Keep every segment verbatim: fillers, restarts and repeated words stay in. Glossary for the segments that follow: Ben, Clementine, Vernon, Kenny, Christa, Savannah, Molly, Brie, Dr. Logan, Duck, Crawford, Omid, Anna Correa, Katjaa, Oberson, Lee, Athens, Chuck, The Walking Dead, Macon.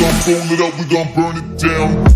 gon' phone it up, we gon' burn it down.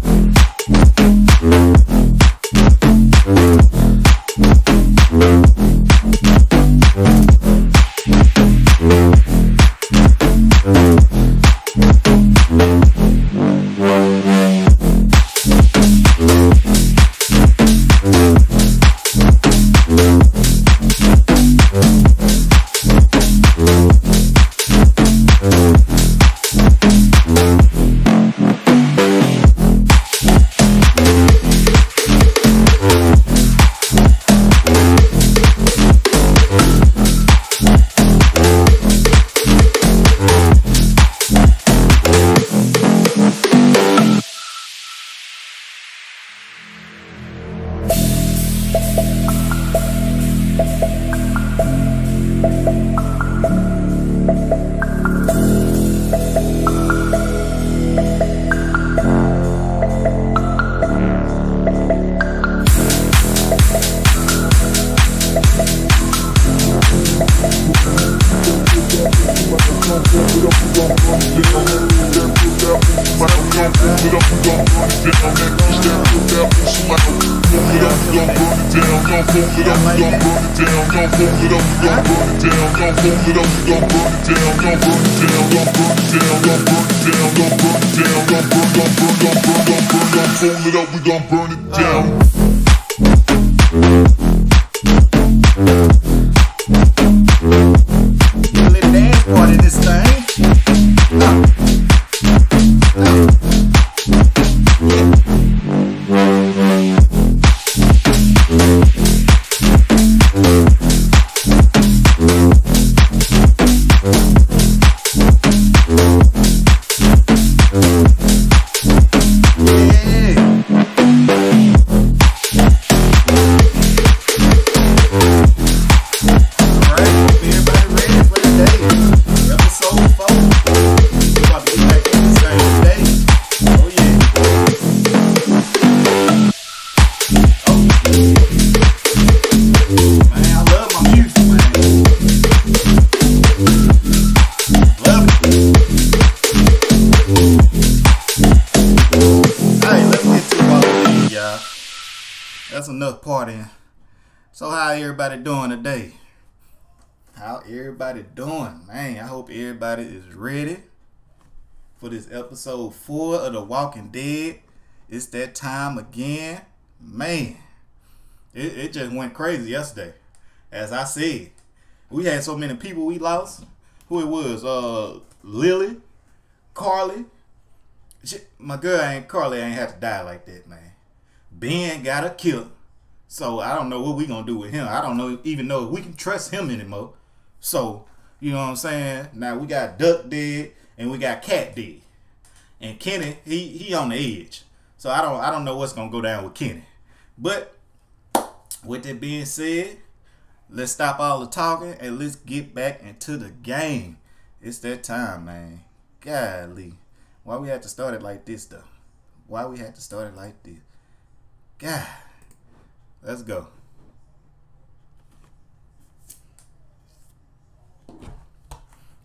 Partying. So how everybody doing today? How everybody doing? Man, I hope everybody is ready for this episode four of The Walking Dead. It's that time again. Man, it, it just went crazy yesterday. As I said, we had so many people we lost. Who it was? Uh, Lily, Carly. She, my girl ain't Carly ain't have to die like that, man. Ben got her killed. So I don't know what we gonna do with him. I don't know even know if we can trust him anymore. So you know what I'm saying. Now we got Duck dead and we got Cat dead, and Kenny he he on the edge. So I don't I don't know what's gonna go down with Kenny. But with that being said, let's stop all the talking and let's get back into the game. It's that time, man. Golly, why we had to start it like this though? Why we had to start it like this? God. Let's go.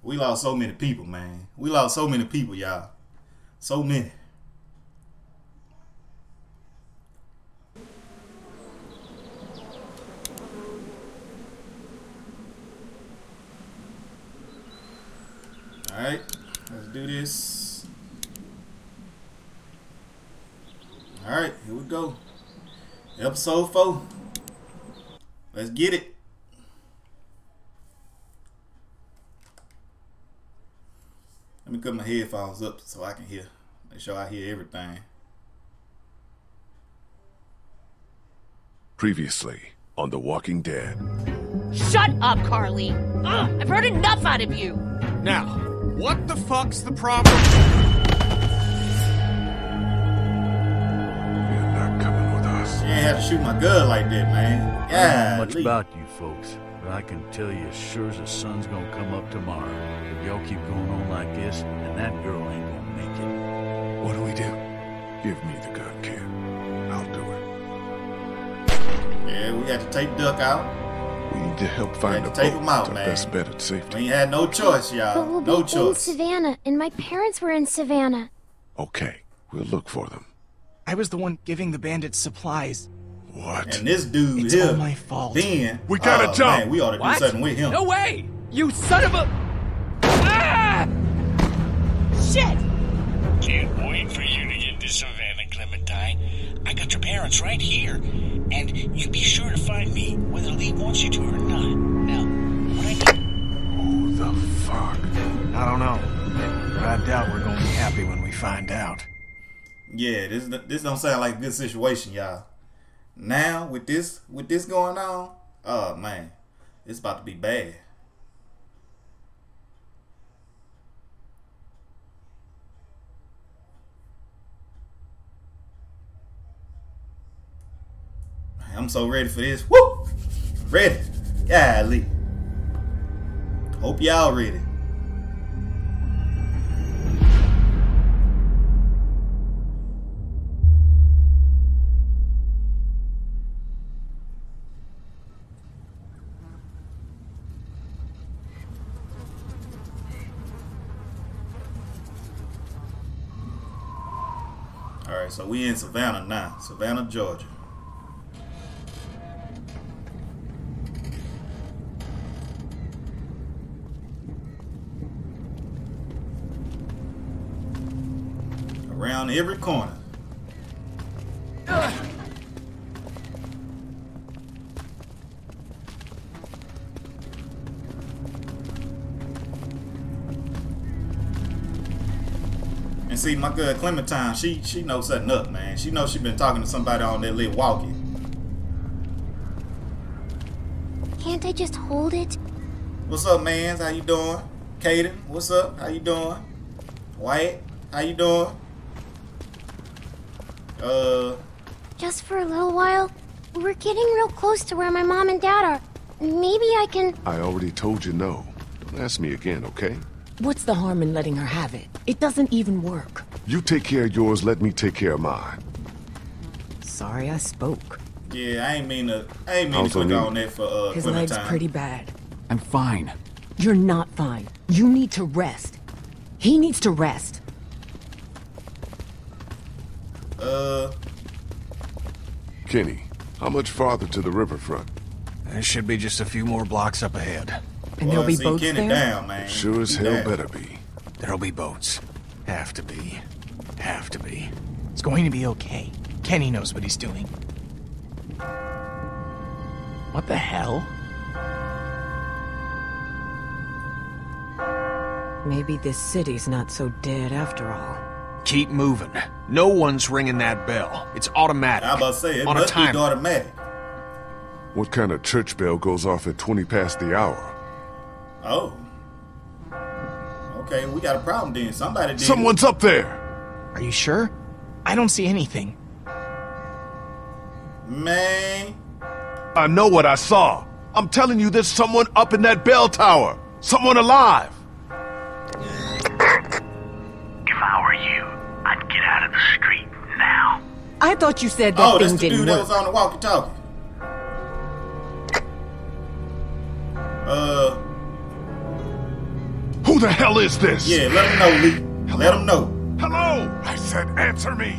We lost so many people, man. We lost so many people, y'all. So many. All right, let's do this. All right, here we go. Episode four. Let's get it. Let me cut my headphones up so I can hear. Make sure I hear everything. Previously on The Walking Dead. Shut up, Carly. Ugh, I've heard enough out of you. Now, what the fuck's the problem? I ain't have to shoot my gun like that, man. Yeah. I don't know much about you folks, but I can tell you as sure as the sun's gonna come up tomorrow. If y'all keep going on like this, then that girl ain't gonna make it. What do we do? Give me the gun, kid. I'll do it. Yeah, we had to take Duck out. We need to help find a boat. Our best bet at safety. We ain't had no choice, y'all. But we'll be no choice. In Savannah, and my parents were in Savannah. Okay, we'll look for them. I was the one giving the bandits supplies. What? And this dude it's here. All my fault. Then we gotta uh, jump. Man, we ought to what? do something with him. No way! You son of a! Ah! Shit! Can't wait for you to get to Savannah, Clementine. I got your parents right here, and you be sure to find me whether Lee wants you to or not. Now, what I do? Who the fuck? I don't know, but I doubt we're gonna be happy when we find out. Yeah, this this don't sound like a good situation, y'all. Now with this with this going on, oh man, it's about to be bad. I'm so ready for this. Woo! Ready. Golly. Hope y'all ready. Alright, so we in Savannah now. Savannah, Georgia. Around every corner. Ugh. And see, my good Clementine, she she knows something up, man. She knows she been talking to somebody on that little walkie. Can't I just hold it? What's up, mans? How you doing? Kaden, what's up? How you doing? Wyatt, how you doing? Uh, just for a little while. We're getting real close to where my mom and dad are. Maybe I can... I already told you no. Don't ask me again, okay? What's the harm in letting her have it? It doesn't even work. You take care of yours, let me take care of mine. Sorry I spoke. Yeah, I ain't mean to... I ain't mean to click on that for, uh, his leg's pretty bad. I'm fine. You're not fine. You need to rest. He needs to rest. Uh, Kenny, how much farther to the riverfront? There should be just a few more blocks up ahead. And there'll be boats there? Down, man. Sure as hell better be. There'll be boats. Have to be. Have to be. It's going to be okay. Kenny knows what he's doing. What the hell? Maybe this city's not so dead after all. Keep moving. No one's ringing that bell. It's automatic. I about to say, it on must be automatic. What kind of church bell goes off at twenty past the hour? Oh. Okay, we got a problem then. Somebody did. Someone's up there. Are you sure? I don't see anything. Man. I know what I saw. I'm telling you, there's someone up in that bell tower. Someone alive. I thought you said that oh, thing didn't work. Oh, that's the dude that was on the walkie-talkie. Uh, who the hell is this? Yeah, let him know, Lee. Hello? Let him know. Hello! I said answer me.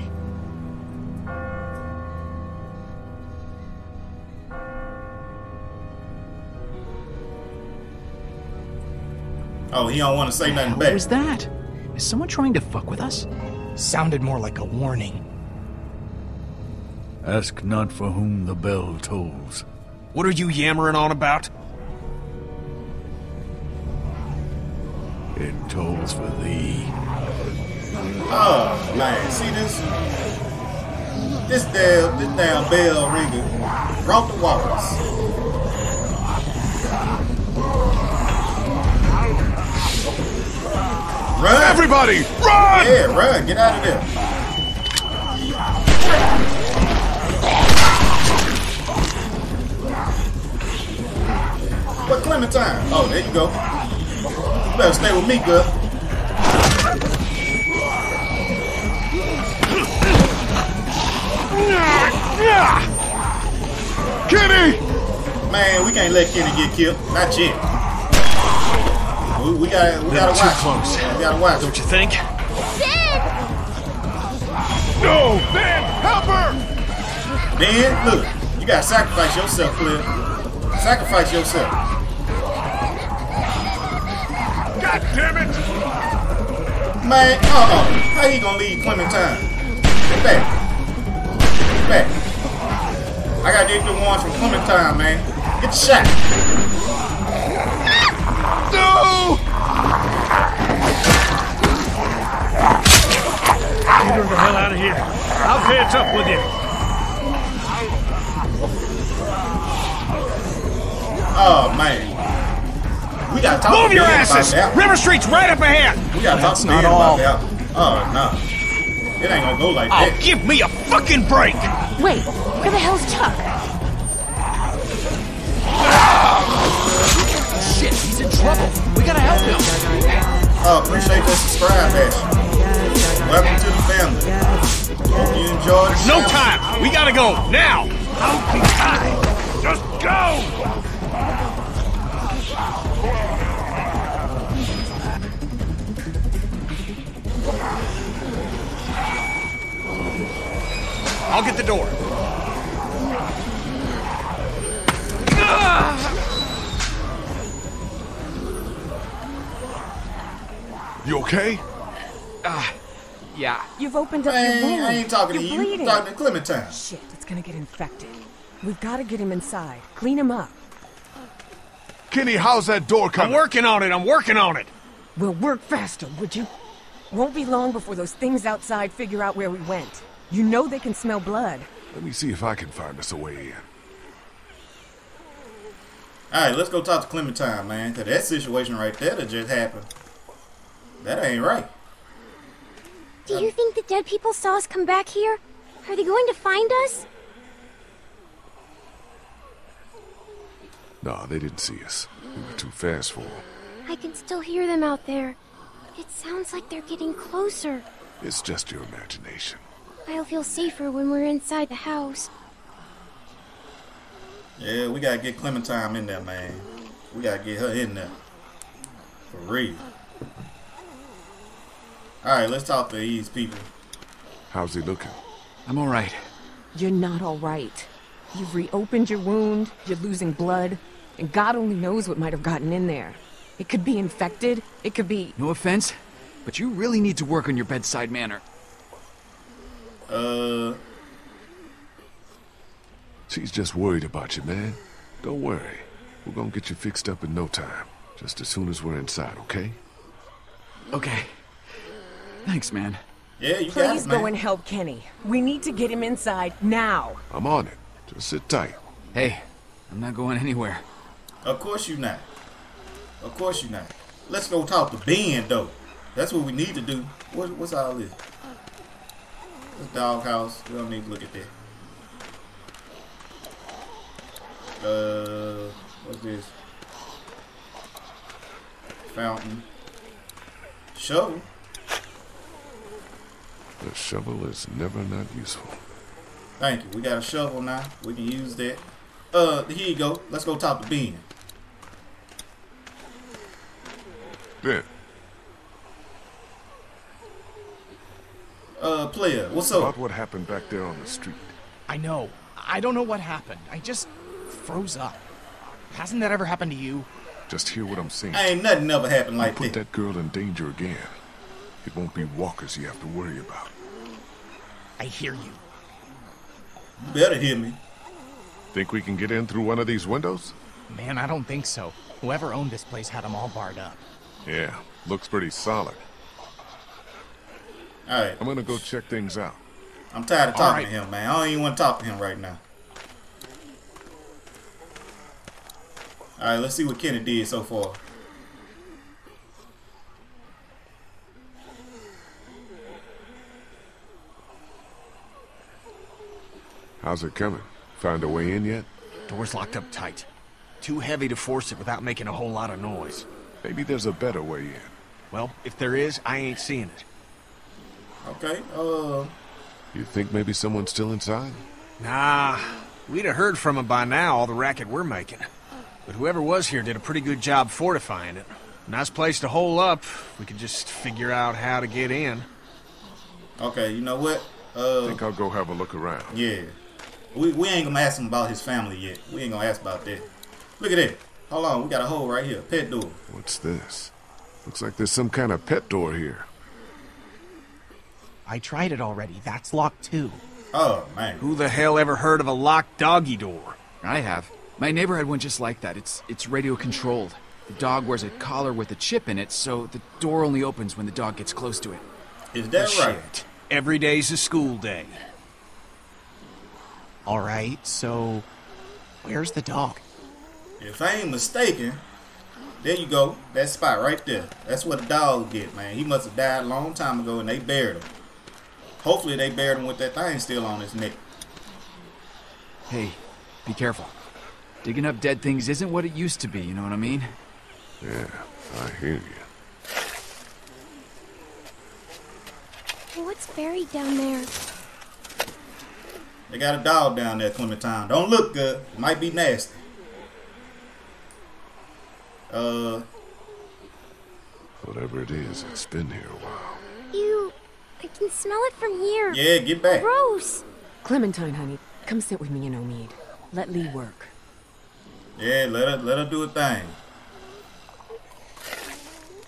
Oh, he don't want to say nothing back. What was that? Is someone trying to fuck with us? Sounded more like a warning. Ask not for whom the bell tolls. What are you yammering on about? It tolls for thee. Oh, man. See this? This damn, this damn bell ringer brought the walkers. Run! Everybody, run! Yeah, run. Get out of there. But Clementine, oh, there you go. You better stay with me, girl. Kenny! Man, we can't let Kenny get killed. Not yet. We, we gotta, we gotta watch. Close. We gotta watch. Don't you think? Ben! Ben, look, you gotta sacrifice yourself, Cliff. Sacrifice yourself. God damn it! Man, uh-uh. How he gonna leave Clementine? Get back. Get back. I gotta get the ones from Clementine, man. Get shot. No! Get her the hell out of here. I'll catch up with you. Oh man, we gotta talk. Move your asses! River Street's right up ahead. We gotta talk to Ben about that. Oh no, it ain't gonna go like that. Oh, give me a fucking break! Wait, where the hell's Chuck? Ah! Shit, he's in trouble. We gotta help him. Oh, appreciate the subscribe, Ash. Welcome to the family. Hope you enjoyed. There's no time. We gotta go now. Don't be tired. Just go. I'll get the door. You okay? Ah, uh, yeah. You've opened up your wound. I ain't talking to you. I'm talking to Clementine. Shit, it's gonna get infected. We've got to get him inside. Clean him up. Kenny, how's that door coming? I'm working on it. I'm working on it. We'll work faster, would you? Won't be long before those things outside figure out where we went. You know they can smell blood. Let me see if I can find us a way in. Alright, let's go talk to Clementine, man. Because that situation right there that just happened, that ain't right. Do you think the dead people saw us come back here? Are they going to find us? No, they didn't see us. We were too fast for them. I can still hear them out there. It sounds like they're getting closer. It's just your imagination. I'll feel safer when we're inside the house. Yeah, we gotta get Clementine in there, man. We gotta get her in there. For real. Alright, let's talk to these people. How's he looking? I'm alright. You're not alright. You've reopened your wound, you're losing blood, and God only knows what might have gotten in there. It could be infected, it could be... No offense, but you really need to work on your bedside manner. Uh... She's just worried about you, man. Don't worry. We're gonna get you fixed up in no time. Just as soon as we're inside, okay? Okay. Thanks, man. Yeah, you got it, man. Please go and help Kenny. We need to get him inside now. I'm on it. Just sit tight. Hey, I'm not going anywhere. Of course you're not. Of course you're not. Let's go talk to Ben, though. That's what we need to do. What, what's all this? This doghouse. We don't need to look at that. Uh, what's this? Fountain. Shovel. The shovel is never not useful. Thank you. We got a shovel now. We can use that. Uh, here you go. Let's go talk to Ben. Ben. Uh, player, what's up? About what happened back there on the street. I know. I don't know what happened. I just froze up. Hasn't that ever happened to you? Just hear what I'm saying. I ain't nothing ever happened like that. Put that girl in danger again. It won't be walkers you have to worry about. I hear you. You better hear me. Think we can get in through one of these windows? Man, I don't think so. Whoever owned this place had them all barred up. Yeah, looks pretty solid. Alright. I'm gonna go check things out. I'm tired of talking to him, man. I don't even want to talk to him right now. Alright, let's see what Kenny did so far. How's it coming? Found a way in yet? Door's locked up tight. Too heavy to force it without making a whole lot of noise. Maybe there's a better way in. Well, if there is, I ain't seeing it. Okay, uh... You think maybe someone's still inside? Nah, we'd have heard from him by now, all the racket we're making. But whoever was here did a pretty good job fortifying it. Nice place to hole up. We could just figure out how to get in. Okay, you know what? Uh... I think I'll go have a look around. Yeah. We, we ain't gonna ask him about his family yet. We ain't gonna ask about that. Look at that. Hold on, we got a hole right here. Pet door. What's this? Looks like there's some kind of pet door here. I tried it already. That's locked too. Oh, man. Who the hell ever heard of a locked doggy door? I have. My neighbor had one just like that. It's, it's radio controlled. The dog wears a collar with a chip in it, so the door only opens when the dog gets close to it. Is that oh, right? Shit. Every day's a school day. Alright, so where's the dog? If I ain't mistaken, there you go. That spot right there. That's what the dog did, man. He must have died a long time ago and they buried him. Hopefully they buried him with that thing still on his neck. Hey, be careful. Digging up dead things isn't what it used to be, you know what I mean? Yeah, I hear you. What's buried down there? They got a dog down there, Clementine. Don't look good. It might be nasty. Uh. Whatever it is, it's been here a while. Ew. I can smell it from here. Yeah, get back. Gross. Clementine, honey, come sit with me and Omid. Let Lee work. Yeah, let her let her do a thing.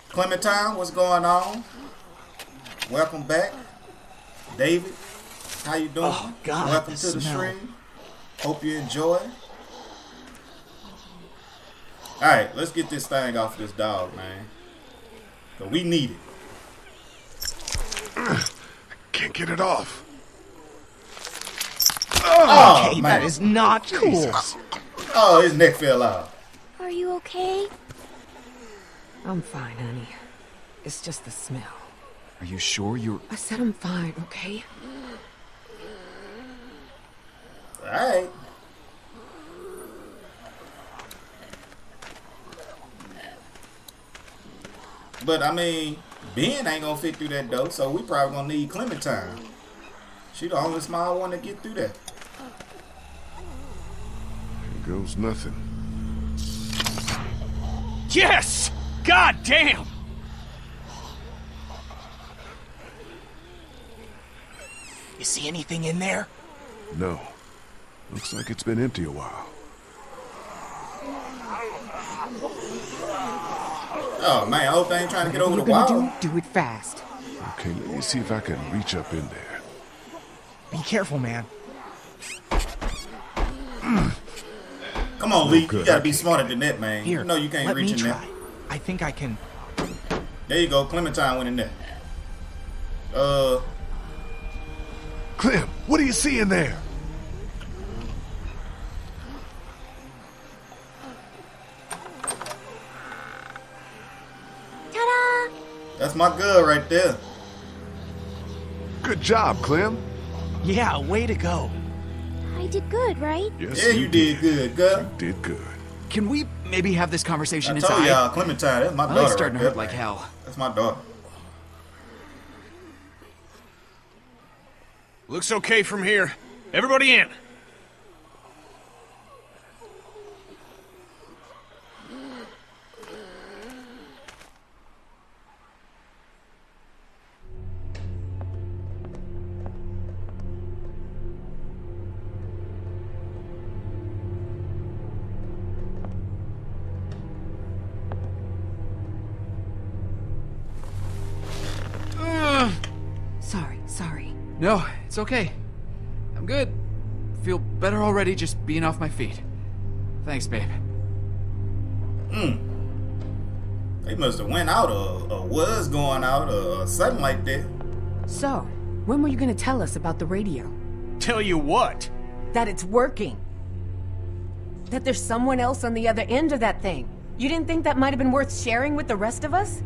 Clementine, what's going on? Welcome back, David. How you doing? Oh, God, welcome to the stream. Hope you enjoy. All right, let's get this thing off this dog, man. Cause we need it. I can't get it off. Oh, okay, man. That is not cool. Jesus. Oh, his neck fell out. Are you okay? I'm fine, honey. It's just the smell. Are you sure you're... I said I'm fine, okay? All right. But, I mean... Ben ain't gonna fit through that door, so we probably gonna need Clementine. She the only small one to get through that. Here goes nothing. Yes! God damn! You see anything in there? No. Looks like it's been empty a while. Oh man, old thing trying to get over the wall. Do, do it fast. Okay, let me see if I can reach up in there. Be careful, man. Mm. Come on, Lee. Oh, you gotta be smarter than that, man. Here, you know you can't reach in there. I think I can. There you go. Clementine went in there. Uh. Clem, what do you see in there? That's my girl right there. Good job, Clem. Yeah, way to go. I did good, right? Yes, yeah, you, you did. did good, girl. You did good. Can we maybe have this conversation I inside? I told y'all, Clementine, that's my daughter. Molly's starting to hurt like hell. That's my daughter. Looks okay from here. Everybody in. No, it's okay. I'm good. Feel better already just being off my feet. Thanks, babe. Hmm. They must have went out or, or was going out or something like that. So, when were you going to tell us about the radio? Tell you what? That it's working. That there's someone else on the other end of that thing. You didn't think that might have been worth sharing with the rest of us?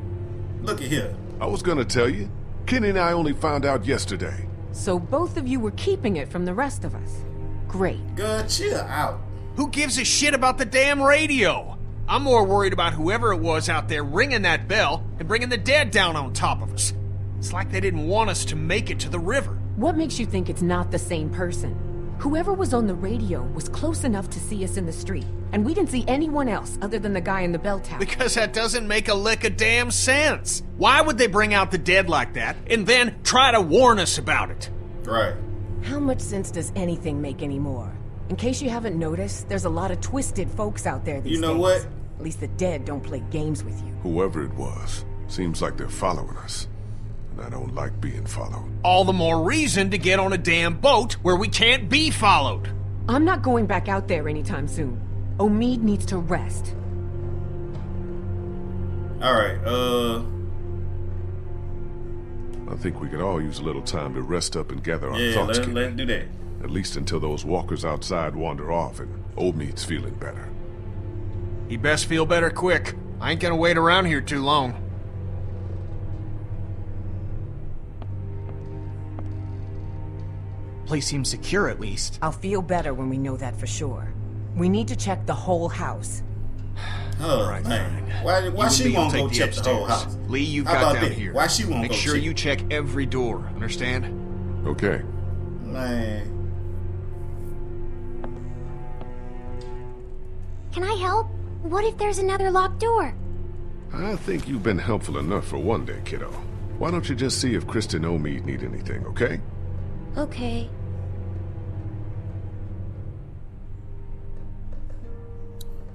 Look at here. I was going to tell you. Kenny and I only found out yesterday. So both of you were keeping it from the rest of us. Great. Good, chill out. Who gives a shit about the damn radio? I'm more worried about whoever it was out there ringing that bell and bringing the dead down on top of us. It's like they didn't want us to make it to the river. What makes you think it's not the same person? Whoever was on the radio was close enough to see us in the street, and we didn't see anyone else other than the guy in the bell tower. Because that doesn't make a lick of damn sense. Why would they bring out the dead like that and then try to warn us about it? Right. How much sense does anything make anymore? In case you haven't noticed, there's a lot of twisted folks out there these days. You know what? At least the dead don't play games with you. Whoever it was, seems like they're following us. And I don't like being followed. All the more reason to get on a damn boat where we can't be followed. I'm not going back out there anytime soon. Omid needs to rest. Alright, uh... I think we could all use a little time to rest up and gather our yeah, thoughts. Yeah, let's do that. At least until those walkers outside wander off and Omid's feeling better. He best feel better quick. I ain't gonna wait around here too long. Place seems secure at least. I'll feel better when we know that for sure. We need to check the whole house. Oh, all right, man. Why, why she won't go check the whole house? Lee, you've got down here. Why she won't go check? Make sure you check every door. Understand? Okay. Man. Can I help? What if there's another locked door? I think you've been helpful enough for one day, kiddo. Why don't you just see if Christa and Omid need anything, okay? Okay.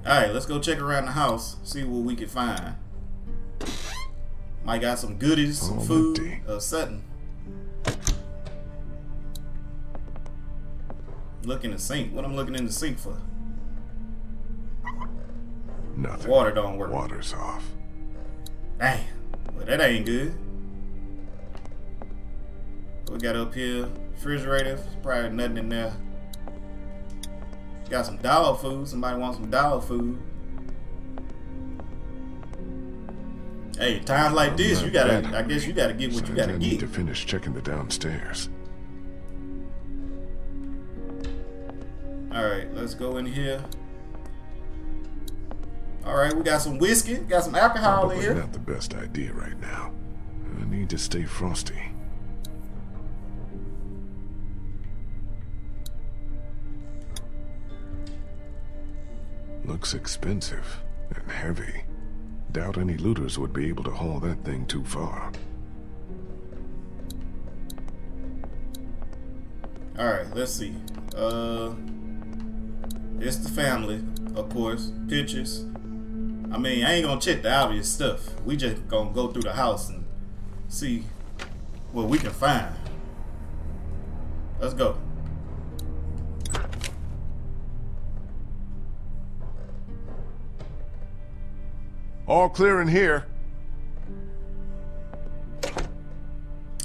Alright, let's go check around the house, see what we can find. Might got some goodies, some oh, food, or uh, something. Look in the sink. What I'm looking in the sink for? Nothing. Water don't work. Water's off. Damn. Well, that ain't good. What we got up here? Refrigerator. Probably nothing in there. Got some dog food. Somebody wants some dog food. Hey, times like this, you gotta. I guess you gotta get what you gotta get. I need to finish checking the downstairs. All right, let's go in here. All right, we got some whiskey, got some alcohol in here. Probably not the best idea right now. I need to stay frosty. Looks expensive and heavy. Doubt any looters would be able to haul that thing too far. All right, let's see. Uh, it's the family, of course. Pictures. I mean, I ain't gonna check the obvious stuff. We just gonna go through the house and see what we can find. Let's go. All clear in here.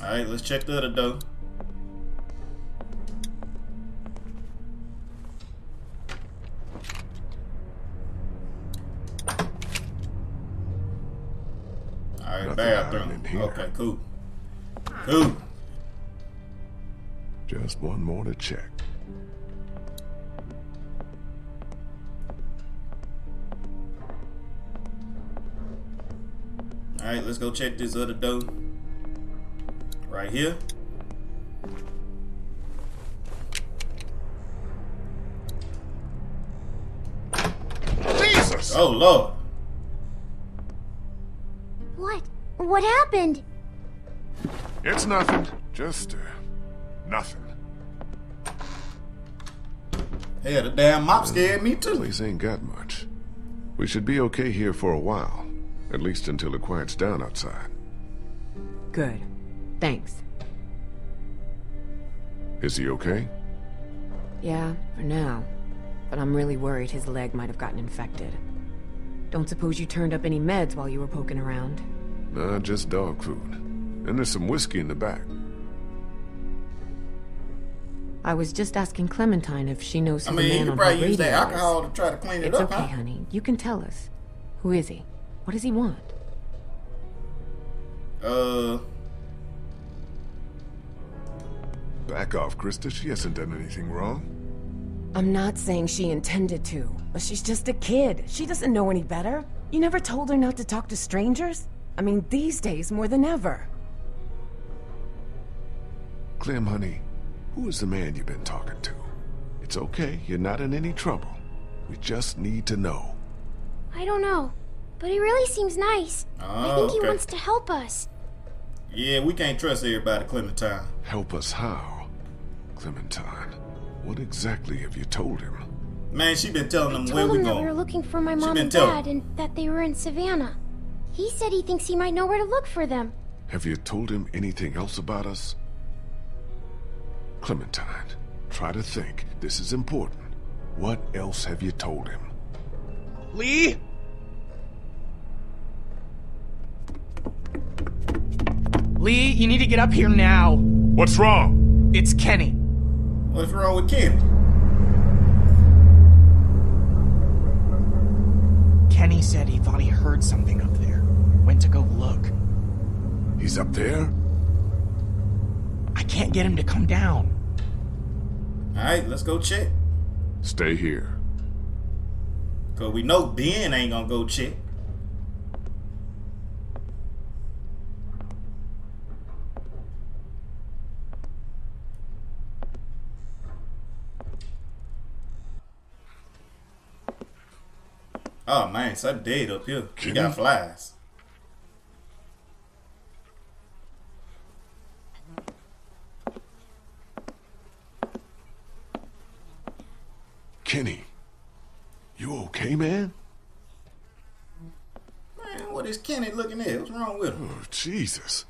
Alright, let's check the other door. Alright, bathroom. In here. Okay, cool. Cool. Just one more to check. Alright, let's go check this other door. Right here. Jesus! Oh, Lord. What? What happened? It's nothing. Just, uh, nothing. Hey, the damn mop scared me too. Place ain't got much. We should be okay here for a while. At least until it quiets down outside. Good. Thanks. Is he okay? Yeah, for now. But I'm really worried his leg might have gotten infected. Don't suppose you turned up any meds while you were poking around? Nah, just dog food. And there's some whiskey in the back. I was just asking Clementine if she knows who I mean, the man you on her radio use that alcohol to try to clean it it's up, okay, huh? honey. You can tell us. Who is he? What does he want? Uh. Back off, Christa. She hasn't done anything wrong. I'm not saying she intended to, but she's just a kid. She doesn't know any better. You never told her not to talk to strangers? I mean, these days more than ever. Clem, honey, who is the man you've been talking to? It's okay. You're not in any trouble. We just need to know. I don't know. But he really seems nice. Oh, I think he okay. wants to help us. Yeah, we can't trust everybody, Clementine. Help us how? Clementine, What exactly have you told him? Man, she been telling them where we go. We were looking for my mom and dad and that they were in Savannah. He said he thinks he might know where to look for them. Have you told him anything else about us? Clementine, try to think. This is important. What else have you told him? Lee? Lee, you need to get up here now. What's wrong? It's Kenny. What's wrong with Kenny? Kenny said he thought he heard something up there. Went to go look. He's up there? I can't get him to come down. Alright, let's go check. Stay here. Cause we know Ben ain't gonna go check. Oh man, so I'm dead up here. You got flies. Kenny, you okay, man? Man, what is Kenny looking at? What's wrong with him? Oh, Jesus.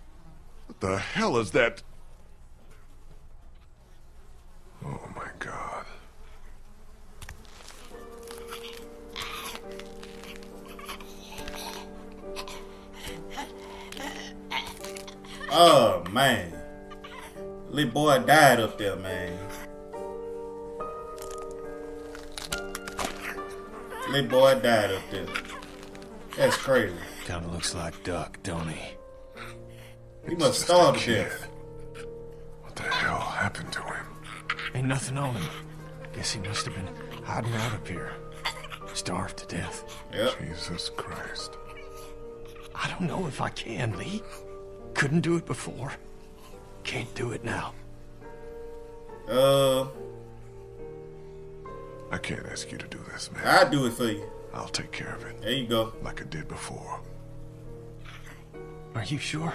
What the hell is that? Oh my God. Oh, man. Little boy died up there, man. Little boy died up there. That's crazy. Kind of looks like Duck, don't he? He must starve to death. What the hell happened to him? Ain't nothing on him. Guess he must have been hiding out up here. Starved to death. Yep. Jesus Christ. I don't know if I can, Lee. Couldn't do it before. Can't do it now. Uh... I can't ask you to do this, man. I'll do it for you. I'll take care of it. There you go. Like I did before. Are you sure?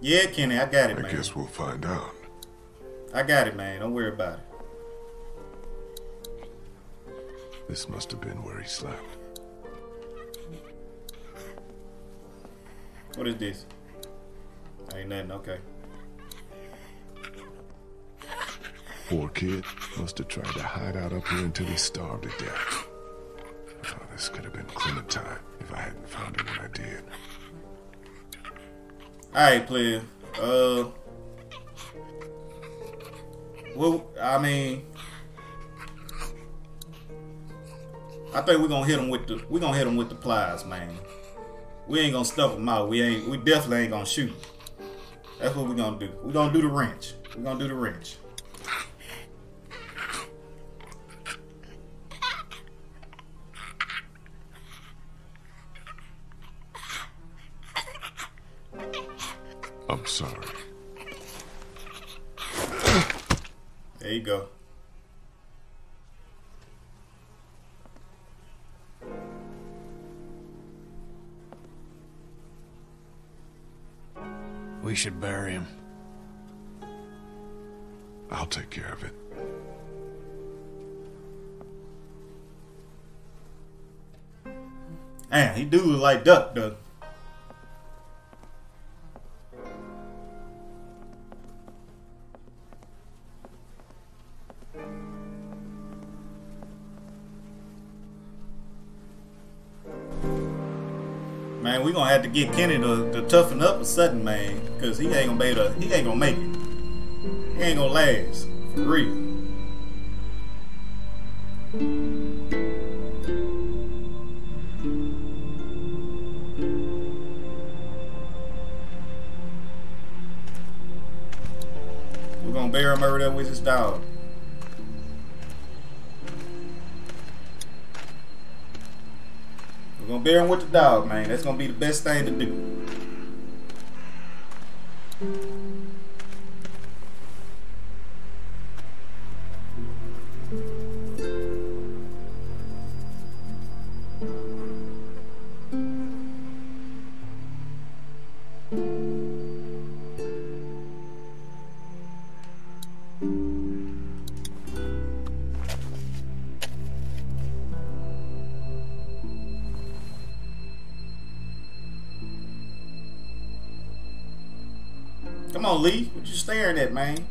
Yeah, Kenny, I got it, I man. I guess we'll find out. I got it, man. Don't worry about it. This must have been where he slept. What is this? Ain't nothing, okay. Poor kid must have tried to hide out up here until he starved to death. Oh, this could have been Clementine if I hadn't found him when I did. Alright, player. Uh. Well, I mean. I think we're gonna hit him with the. We're gonna hit him with the pliers, man. We ain't gonna stuff him out. We ain't. We definitely ain't gonna shoot him. That's what we're gonna do. We're gonna do the wrench. We're gonna do the wrench. I'm sorry. There you go. We should bury him. I'll take care of it. Man, he do look like Duck, Duck. Man, we gonna have to get Kenny to, to toughen up or something, man, cause he ain't gonna be the, he ain't gonna make it. He ain't gonna last, for real. We're gonna bury him over there with his dog. We're gonna bury him with the dog, man. That's gonna be the best thing to do. on, Lee. What you staring at, man?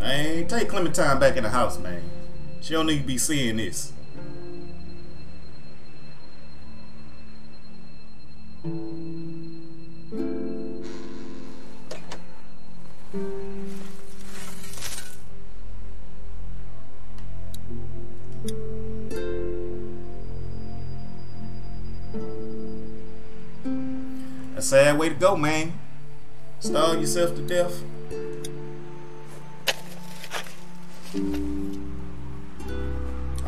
Man, take Clementine back in the house, man. She don't need to be seeing this. A sad way to go, man. Starve yourself to death. I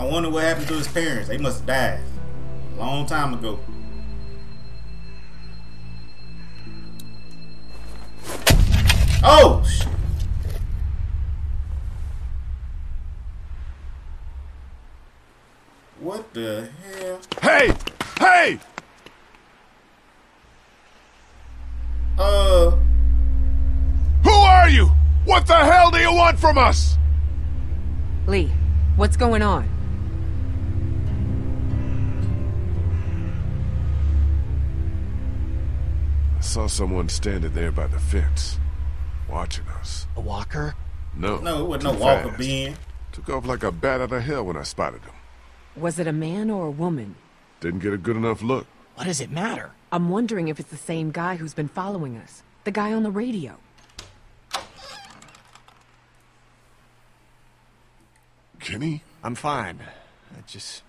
wonder what happened to his parents. They must have died a long time ago. Oh, shit. What the hell? Hey! Hey! Uh. Who are you? What the hell do you want from us? Lee, what's going on? I saw someone standing there by the fence, watching us. A walker? No. No, it wasn't no walker being. Took off like a bat out of hell when I spotted him. Was it a man or a woman? Didn't get a good enough look. What does it matter? I'm wondering if it's the same guy who's been following us. The guy on the radio. Kenny? I'm fine. I just...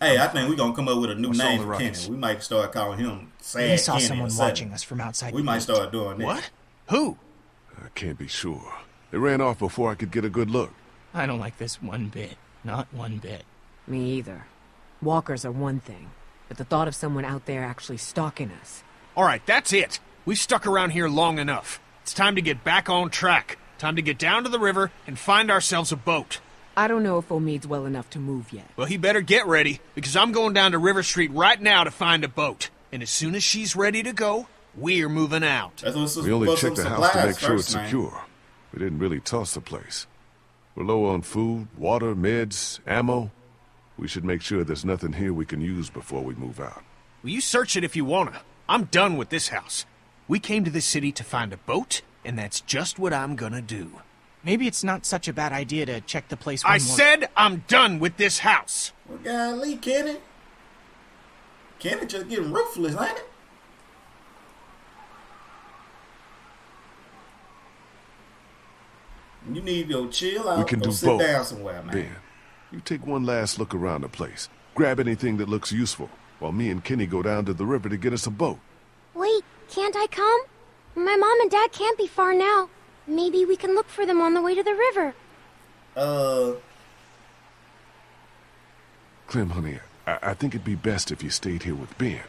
Hey, I think we're going to come up with a new name for Kenny. We might start calling him Sad Kenny. We saw someone watching us from outside. We might start doing that. What? Who? I can't be sure. They ran off before I could get a good look. I don't like this one bit. Not one bit. Me either. Walkers are one thing, but the thought of someone out there actually stalking us. All right, that's it. We've stuck around here long enough. It's time to get back on track. Time to get down to the river and find ourselves a boat. I don't know if Omid's well enough to move yet. Well, he better get ready, because I'm going down to River Street right now to find a boat. And as soon as she's ready to go, we're moving out. We only checked the house to make sure it's secure. We didn't really toss the place. We're low on food, water, meds, ammo. We should make sure there's nothing here we can use before we move out. Well, you search it if you wanna. I'm done with this house. We came to this city to find a boat, and that's just what I'm gonna do. Maybe it's not such a bad idea to check the place one more time. I said I'm done with this house! Well, golly, Kenny. Kenny just getting ruthless, ain't it? You need to go chill out. We can do both. Sit down somewhere, man. Ben, you take one last look around the place. Grab anything that looks useful, while me and Kenny go down to the river to get us a boat. Wait, can't I come? My mom and dad can't be far now. Maybe we can look for them on the way to the river. Uh... Clem, honey, I, I think it'd be best if you stayed here with Ben.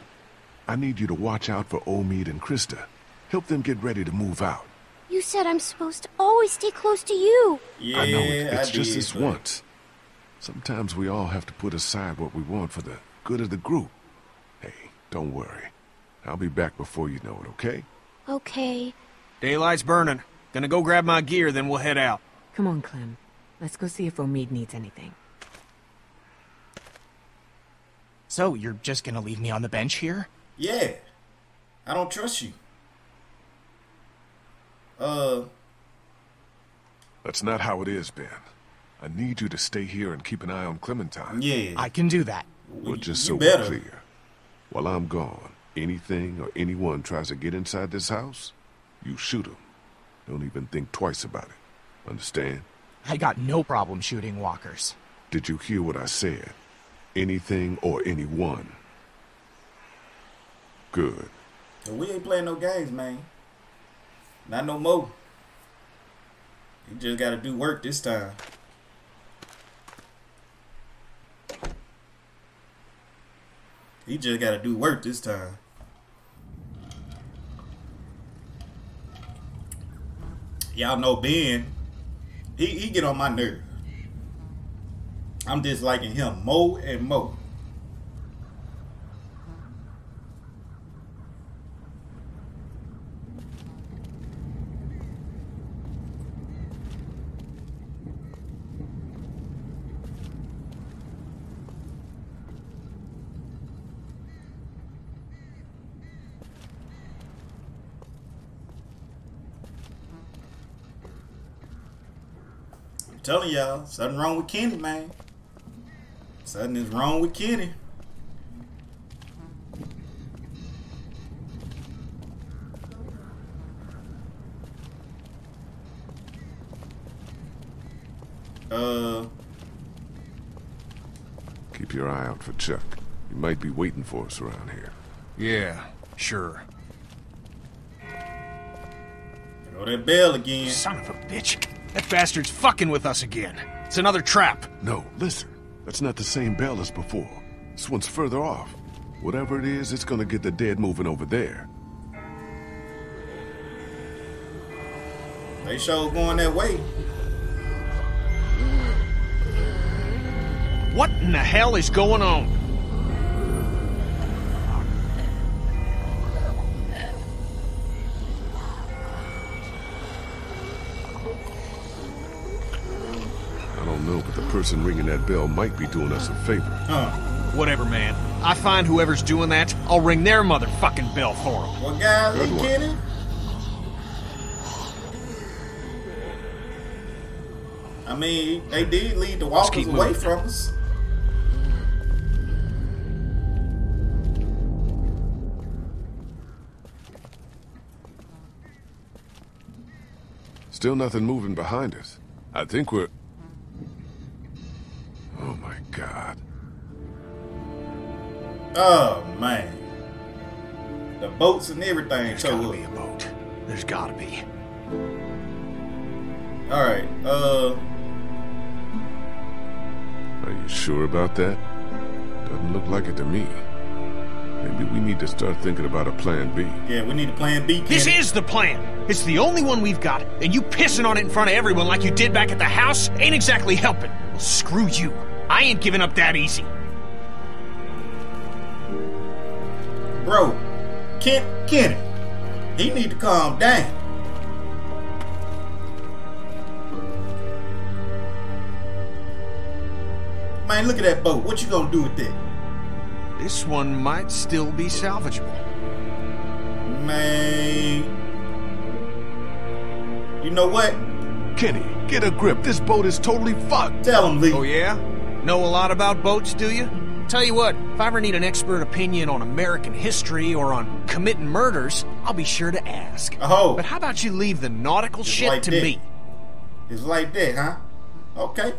I need you to watch out for Omid and Christa. Help them get ready to move out. You said I'm supposed to always stay close to you. Yeah, I know, it, it's I just did, this but... once. Sometimes we all have to put aside what we want for the good of the group. Hey, don't worry. I'll be back before you know it, okay? Okay. Daylight's burning. Gonna go grab my gear, then we'll head out. Come on, Clem. Let's go see if Omid needs anything. So, you're just gonna leave me on the bench here? Yeah. I don't trust you. Uh... That's not how it is, Ben. I need you to stay here and keep an eye on Clementine. Yeah. I can do that. Well, just so we're clear. While I'm gone, anything or anyone tries to get inside this house, you shoot them. Don't even think twice about it. Understand? I got no problem shooting walkers. Did you hear what I said? Anything or anyone. Good. We ain't playing no games, man. Not no more. You just gotta do work this time. You just gotta do work this time. Y'all know Ben. He, he get on my nerve. I'm disliking him more and more. Telling y'all, something wrong with Kenny, man. Something is wrong with Kenny. Uh. Keep your eye out for Chuck. He might be waiting for us around here. Yeah, sure. Throw that bell again. Son of a bitch. That bastard's fucking with us again. It's another trap. No, listen. That's not the same bell as before. This one's further off. Whatever it is, it's gonna get the dead moving over there. They sure going that way. What in the hell is going on? Person ringing that bell might be doing us a favor. Huh. Whatever, man. I find whoever's doing that, I'll ring their motherfucking bell for them. Well, guys, are you kidding? I mean, they did lead the walkers away from us. Still nothing moving behind us. I think we're... Oh my God. Oh man. The boats and everything. There's gotta be a boat. There's gotta be. Alright, uh are you sure about that? Doesn't look like it to me. Maybe we need to start thinking about a plan B. Yeah, we need a plan B. This is the plan. It's the only one we've got, and you pissing on it in front of everyone like you did back at the house ain't exactly helping. Well, screw you. I ain't giving up that easy. Bro, Ken, Kenny, he need to calm down. Man, look at that boat. What you gonna do with that? This one might still be salvageable. Man. You know what? Kenny, get a grip. This boat is totally fucked. Tell him, Lee. Oh, yeah? Know a lot about boats, do you? Tell you what, if I ever need an expert opinion on American history or on committing murders, I'll be sure to ask. Oh. But how about you leave the nautical it's shit like to that. me? It's like that, huh? Okay.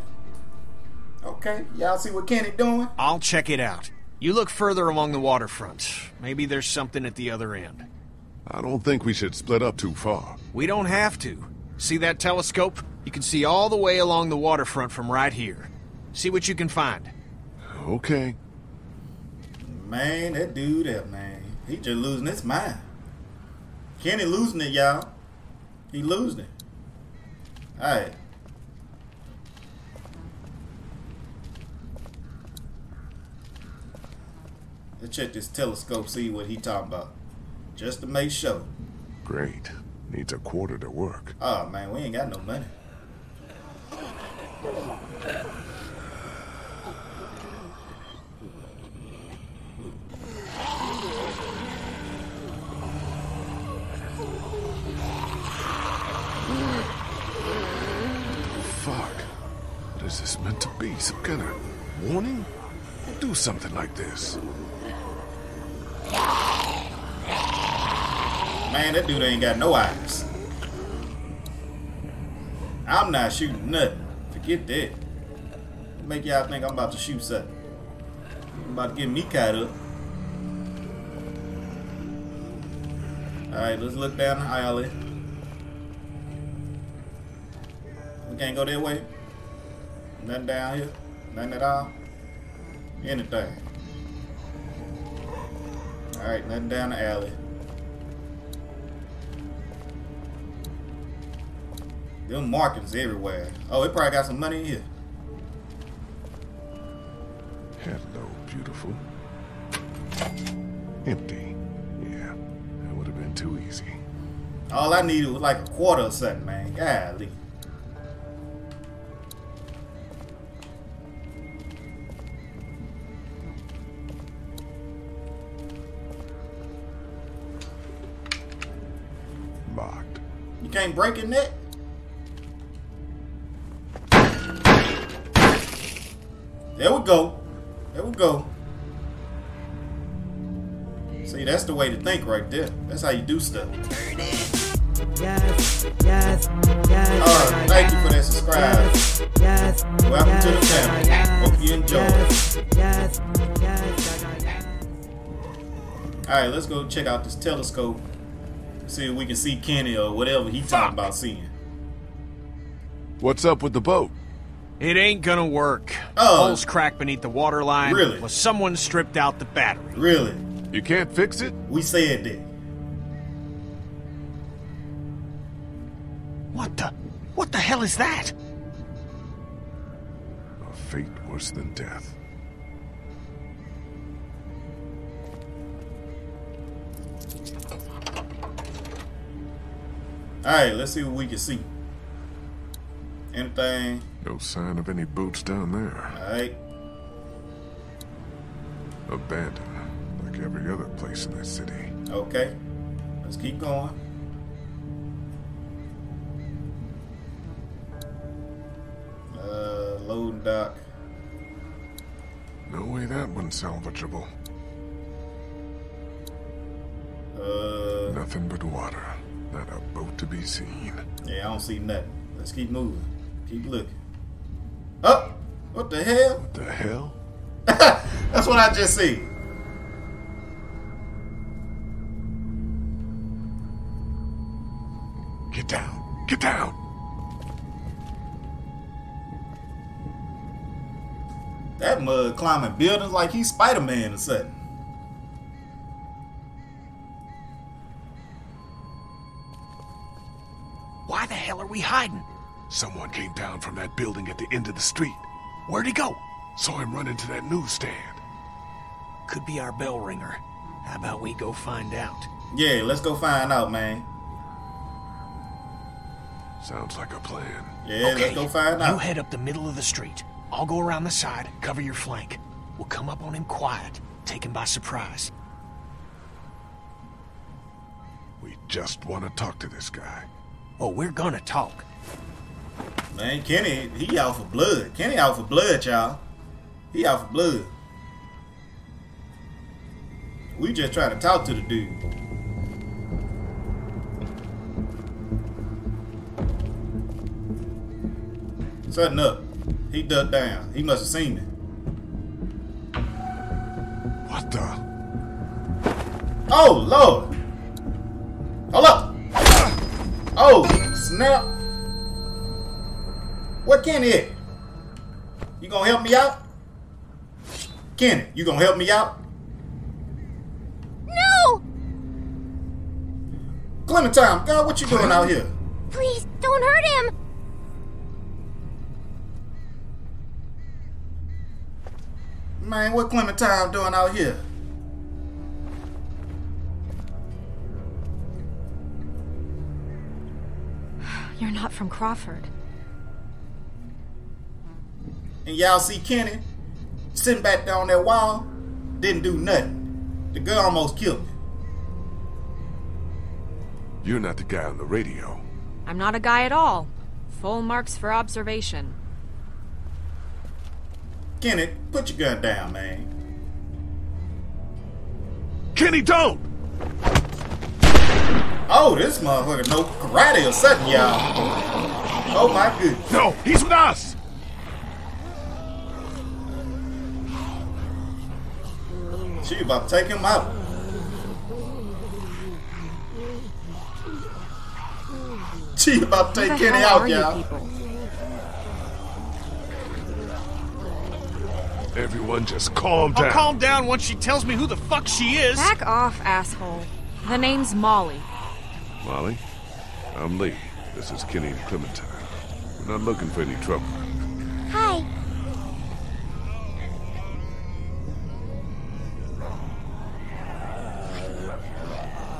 Okay. Y'all see what Kenny doing? I'll check it out. You look further along the waterfront. Maybe there's something at the other end. I don't think we should split up too far. We don't have to. See that telescope? You can see all the way along the waterfront from right here. See what you can find. Okay. Man, that dude up, man. He just losing his mind. Kenny losing it, y'all. He losing it. Alright. Let's check this telescope, see what he talking about. Just to make sure. Great. Needs a quarter to work. Oh man, we ain't got no money. Fuck. What is this meant to be? Some kind of warning? Don't do something like this. Man, that dude ain't got no eyes. I'm not shooting nothing. Forget that. Make y'all think I'm about to shoot something. I'm about to get me caught up. Alright, let's look down the alley. We can't go that way. Nothing down here. Nothing at all. Anything. Alright, nothing down the alley. Them markings everywhere. Oh, it probably got some money in here. Hello, beautiful. Empty. Yeah, that would have been too easy. All I needed was like a quarter or something, man. Golly. Locked. You can't break in that? There we go. There we go. See, that's the way to think right there. That's how you do stuff. Yes, yes, yes. Alright, thank you for that subscribe. Yes, yes, welcome yes, to the family. Yes, hope you enjoy. Yes, yes, yes, yes. Alright, let's go check out this telescope. See if we can see Kenny or whatever he talking about seeing. What's up with the boat? It ain't gonna work. Oh. Holes cracked beneath the water line. Really? Well, someone stripped out the battery. Really? You can't fix it? We said that. What the? What the hell is that? A fate worse than death. Alright, let's see what we can see. Anything? No sign of any boats down there. Alright. Abandoned, like every other place in this city. Okay. Let's keep going. Uh, loading dock. No way that one's salvageable. Uh. Nothing but water. Not a boat to be seen. Yeah, I don't see nothing. Let's keep moving. Keep looking. Oh! What the hell? What the hell? That's what I just see. Get down. Get down. That mud climbing buildings like he's Spider-Man or something. Why the hell are we hiding? Someone came down from that building at the end of the street. Where'd he go? Saw him run into that newsstand. Could be our bell ringer. How about we go find out? Yeah, let's go find out, man. Sounds like a plan. Yeah, okay, let's go find out. You head up the middle of the street. I'll go around the side, cover your flank. We'll come up on him quiet, take him by surprise. We just want to talk to this guy. Well, we're gonna talk. Man, Kenny, he out for blood. Kenny out for blood, y'all. He out for blood. We just trying to talk to the dude. Something up. He ducked down. He must have seen me. What the? Oh, Lord. Hold up. Oh, snap. What Kenny is? You gonna help me out? Kenny, you gonna help me out? No! Clementine, God, what you doing out here? Please, don't hurt him! Man, what Clementine doing out here? You're not from Crawford. And y'all see Kenny sitting back down that wall, didn't do nothing. The girl almost killed me. You're not the guy on the radio. I'm not a guy at all. Full marks for observation. Kenny, put your gun down, man. Kenny, don't! Oh, this motherfucker no karate or something, y'all. Oh my goodness. No, he's with us! She about to take him out. She about to take Kenny out, y'all. Everyone just calm down. I'll calm down once she tells me who the fuck she is. Back off, asshole. The name's Molly. Molly, I'm Lee. This is Kenny and Clementine. Not looking for any trouble. Hi.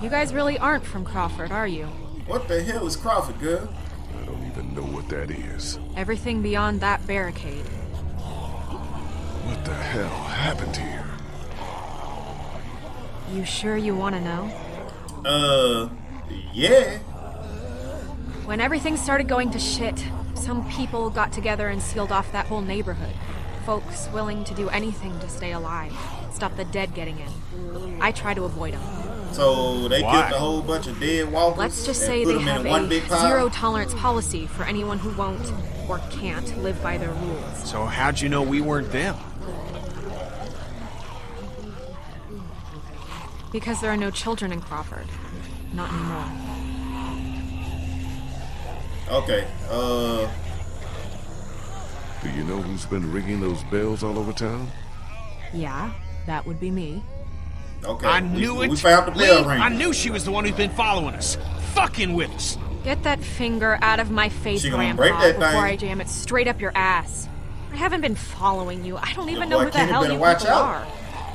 You guys really aren't from Crawford, are you? What the hell is Crawford, girl? I don't even know what that is. Everything beyond that barricade. What the hell happened here? You sure you want to know? Uh, yeah. When everything started going to shit, some people got together and sealed off that whole neighborhood. Folks willing to do anything to stay alive, stop the dead getting in. I try to avoid them. So they killed a whole bunch of dead walkers. Let's just say they have a zero-tolerance policy for anyone who won't or can't live by their rules. So how'd you know we weren't them? Because there are no children in Crawford. Not anymore. Okay, uh... do you know who's been ringing those bells all over town? Yeah, that would be me. Okay. I knew we, it. We found the bell ring. I knew she was the one who's been following us, fucking with us. Get that finger out of my face, Grandpa, before I jam it straight up your ass. I haven't been following you. I don't even know who the hell you people are.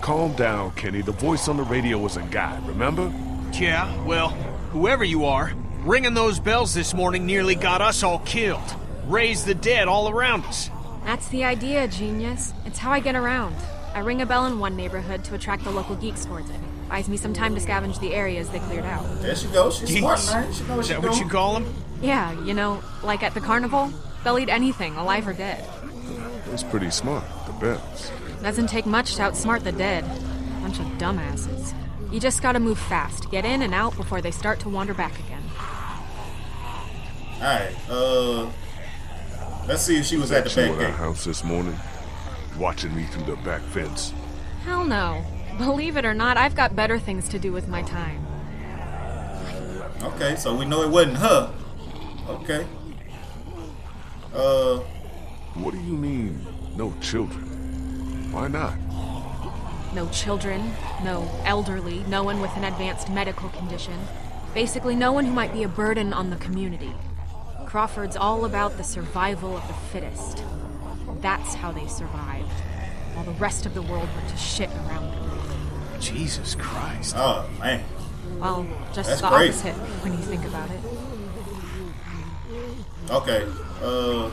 Calm down, Kenny. The voice on the radio was a guy, remember? Yeah, well, whoever you are, ringing those bells this morning nearly got us all killed. Raised the dead all around us. That's the idea, genius. It's how I get around. I ring a bell in one neighborhood to attract the local geeks towards it. Buys me some time to scavenge the areas they cleared out. There she goes. She's smart, man. She knows. Is that what you call them? Yeah, you know, like at the carnival, they'll eat anything, alive or dead. That's pretty smart, the bells. Doesn't take much to outsmart the dead. Bunch of dumbasses. You just gotta move fast. Get in and out before they start to wander back again. Alright, uh... let's see if she was at the back gate. House this morning. Watching me through the back fence. Hell no. Believe it or not, I've got better things to do with my time. Okay, so we know it wasn't her. Okay. Uh... What do you mean, no children? Why not? No children, no elderly, no one with an advanced medical condition. Basically no one who might be a burden on the community. Crawford's all about the survival of the fittest. That's how they survived, while the rest of the world went to shit around them. Jesus Christ. Oh, man. Well, just That's the great. opposite when you think about it. Okay, uh...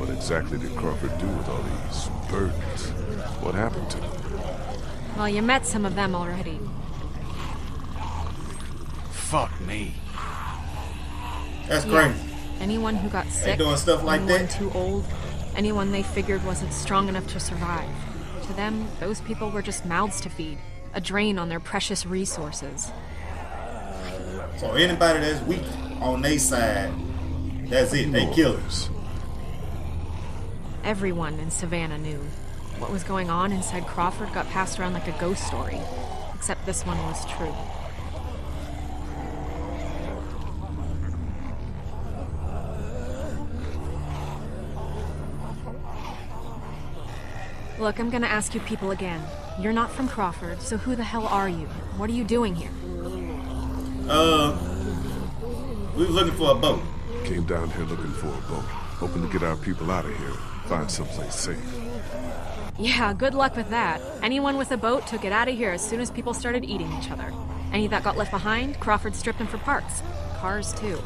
what exactly did Crawford do with all these burdens? What happened to them? Well, you met some of them already. Fuck me. That's yeah. crazy. Anyone who got sick, doing stuff like anyone that. too old, anyone they figured wasn't strong enough to survive. To them, those people were just mouths to feed, a drain on their precious resources. So anybody that's weak on their side, that's it, they killers. Everyone in Savannah knew. What was going on inside Crawford got passed around like a ghost story, except this one was true. Look, I'm gonna ask you people again. You're not from Crawford, so who the hell are you? What are you doing here? Uh, we were looking for a boat. Came down here looking for a boat, hoping to get our people out of here, find someplace safe. Yeah, good luck with that. Anyone with a boat took it out of here as soon as people started eating each other. Any that got left behind, Crawford stripped them for parts. Cars, too.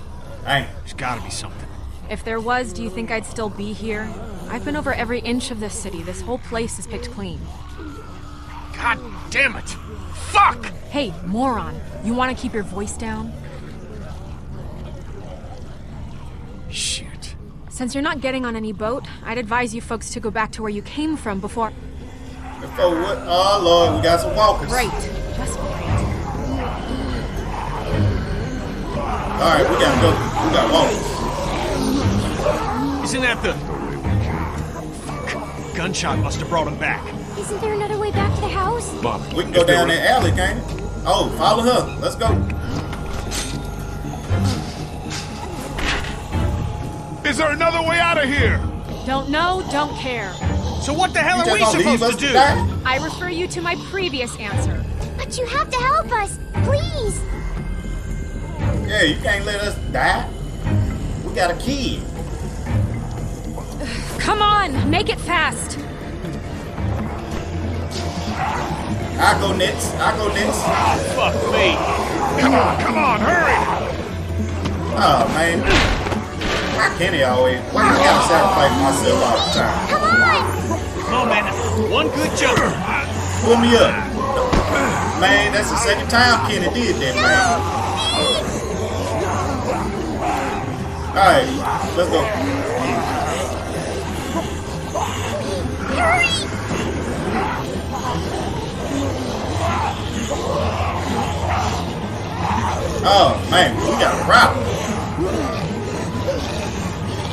Hey, there's gotta be something. If there was, do you think I'd still be here? I've been over every inch of this city. This whole place is picked clean. God damn it! Fuck! Hey, moron. You want to keep your voice down? Shit. Since you're not getting on any boat, I'd advise you folks to go back to where you came from before... Before what? Oh, Lord, we got some walkers. Right. Just right. Alright, we gotta go. We got walkers. Isn't that the... gunshot must have brought him back. Isn't there another way back to the house? Bob, we can go down that alley, can't we? Oh, follow her. Let's go. Is there another way out of here? Don't know, don't care. So what the hell are we supposed to do? I refer you to my previous answer. But you have to help us, please. Yeah, you can't let us die. We We've got a key. Come on, make it fast. I go next. I go next. Oh, fuck me. Come on, come on, hurry. Oh, man. Why Kenny always? Why I gotta sacrifice myself all the time? Come on. Come on, man. One good jump. Pull me up. Man, that's the second time Kenny did that, man. All right, let's go. Oh man, we got a problem.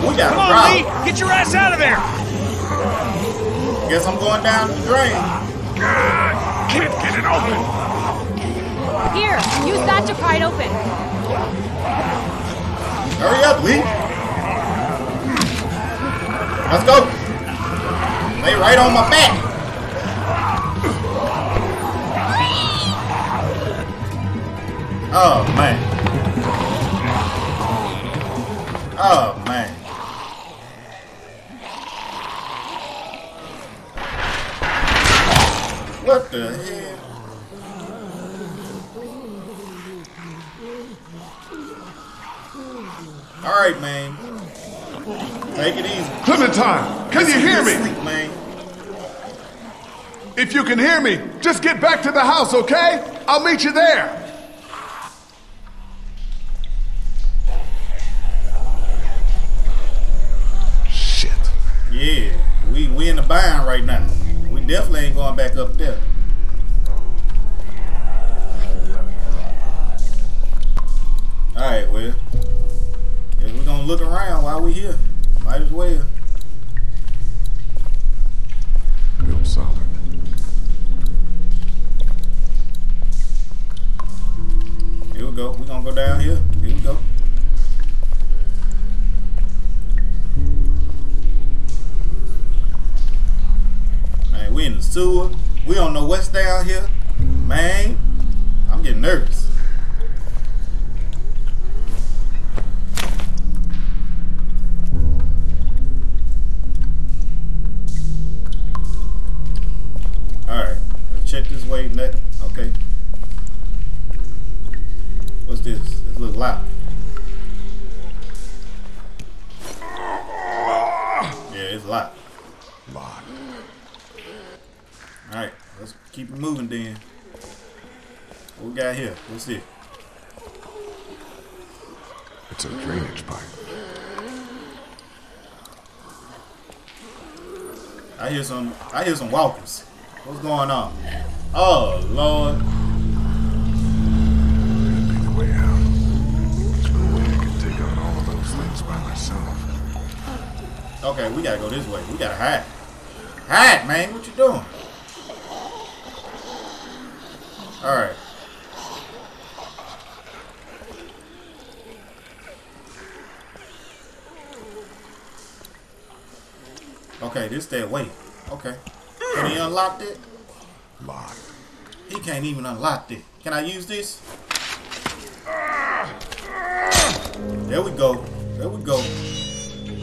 We got Come a problem. Come on, Lee, get your ass out of there. Guess I'm going down the drain. God, can't get it open. Here, use that to pry it open. Hurry up, Lee. Let's go. Lay right on my back. Oh, man. Oh, man. What the hell? All right, man. Take it easy. Clementine, can you hear me? Sleep, man. If you can hear me, just get back to the house, okay? I'll meet you there. Yeah, we, we in the bind right now. We definitely ain't going back up there. Alright, well. If we're gonna look around while we here, might as well. Real solid. Here we go. We're gonna go down here. Here we go. We in the sewer. We don't know what's down here. Man, I'm getting nervous. Alright, let's check this way, nothing. Okay. What's this? This looks loud. Yeah, it's locked. Locked. Alright, let's keep it moving then. What we got here? Let's see. It's a drainage pipe. I hear some I hear some walkers. What's going on? Oh Lord. That'd be the way out. There's no way I can take out all of those things by myself. Okay, we gotta go this way. We gotta hide. Hide, man, what you doing? All right. Okay, this that way. Okay. Can he unlock it? Lock. He can't even unlock it. Can I use this? There we go. There we go.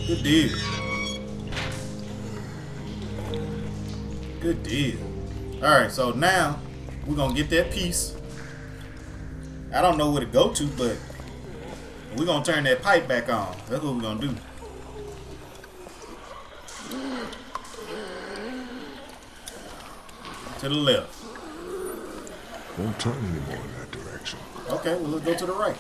Good deal. Good deal. All right. So now. We're gonna get that piece. I don't know where to go to, but we're gonna turn that pipe back on. That's what we're gonna do. To the left. Won't turn anymore in that direction. Okay, well let's go to the right.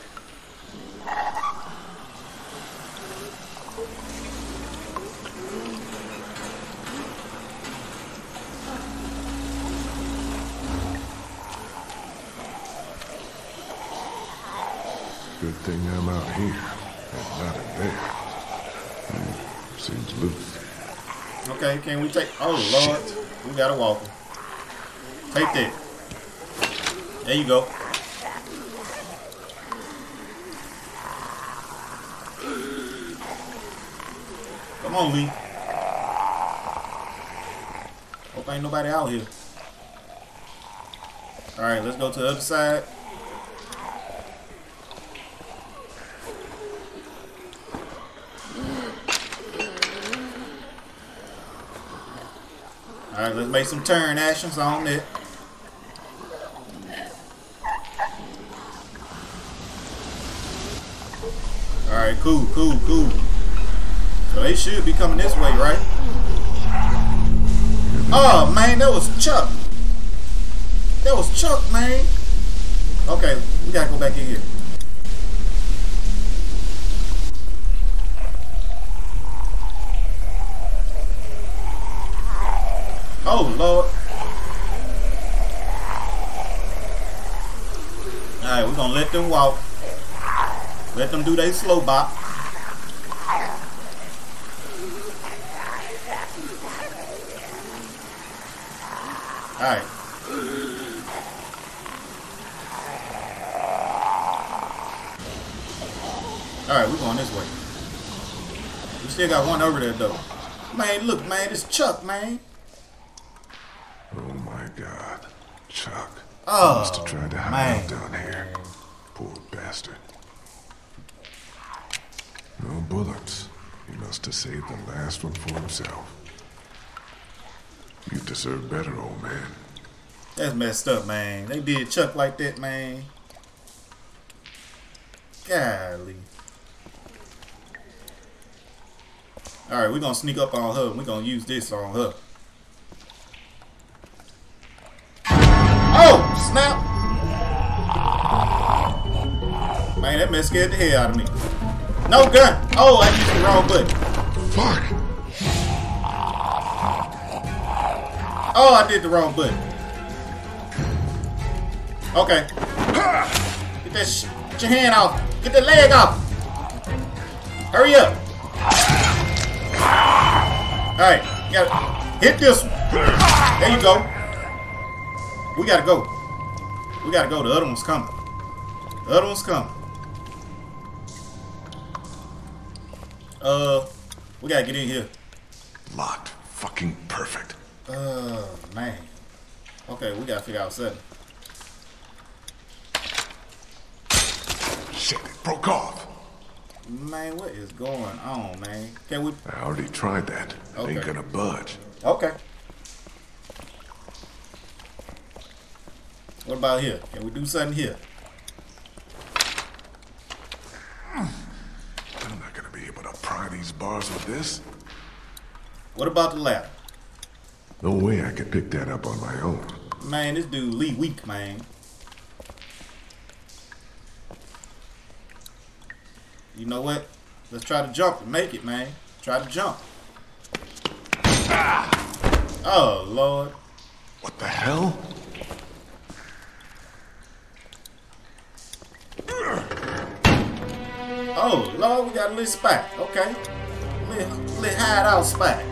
Good thing I'm out here and not in there. Mm, seems loose. Okay, can we take? Oh Lord, shit. We got a walker. Take that. There you go. Come on, Lee. Hope ain't nobody out here. All right, let's go to the other side. Alright, let's make some turn actions on it. Alright, cool, cool, cool. So they should be coming this way, right? Oh, man, that was Chuck. That was Chuck, man. Okay, we gotta go back in here. Oh, Lord. Alright, we're gonna let them walk. Let them do their slow bop. Alright. Alright, we're going this way. We still got one over there, though. Man, look, man, it's Chuck, man. Oh, my God. Chuck. Oh, he must have tried to hide out down here. Poor bastard. No bullets. He must have saved the last one for himself. You deserve better, old man. That's messed up, man. They did Chuck like that, man. Golly. Alright, we're gonna sneak up on her. We're gonna use this on her. Oh! Snap! Man, that mess scared the hell out of me. No gun! Oh, I used the wrong button. Fuck! Oh, I did the wrong button. Okay. Get that sh get your hand off. Get that leg off. Hurry up. Alright. Gotta hit this one. There you go. We gotta go. We gotta go. The other one's coming. The other one's coming. Uh, we gotta get in here. Locked. Fucking perfect. Oh, uh, man. Okay, we gotta figure out something. Shit, it broke off. Man, what is going on, man? Can we... I already tried that. Okay. It ain't gonna budge. Okay. What about here? Can we do something here? I'm not gonna be able to pry these bars with this. What about the ladder? No way I could pick that up on my own. Man, this dude Lee weak, man. You know what? Let's try to jump and make it, man. Try to jump. Ah! Oh, Lord. What the hell? Oh, Lord, we got a little spot. Okay. Little, little hideout spot.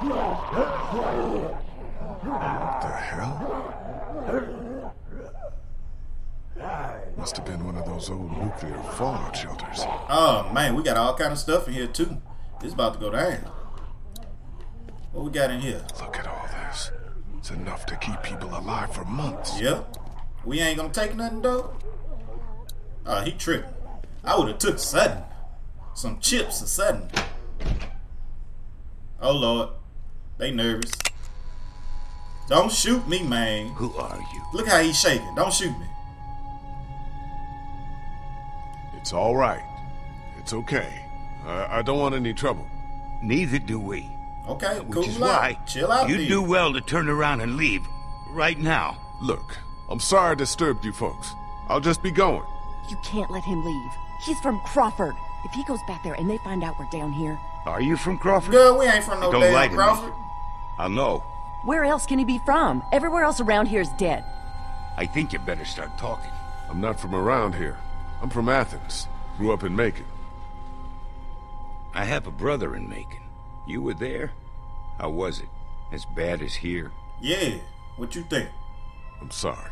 What the hell? Must have been one of those old nuclear fallout shelters. Oh man, we got all kind of stuff in here too. It's about to go down. What we got in here? Look at all this. It's enough to keep people alive for months. Yep. We ain't gonna take nothing though. Oh, uh, he tripped. I would have took something. Some chips or something. Oh Lord. They nervous. Don't shoot me, man. Who are you? Look how he's shaking. Don't shoot me. It's all right. It's okay. I, I don't want any trouble. Neither do we. Okay, cool. Which is why chill out. You do well to turn around and leave right now. Look, I'm sorry I disturbed you folks. I'll just be going. You can't let him leave. He's from Crawford. If he goes back there and they find out we're down here. Are you from Crawford? Girl, we ain't from no damn Crawford. I know. Where else can he be from? Everywhere else around here is dead. I think you better start talking. I'm not from around here. I'm from Athens. Grew up in Macon. I have a brother in Macon. You were there? How was it? As bad as here? Yeah. What you think? I'm sorry.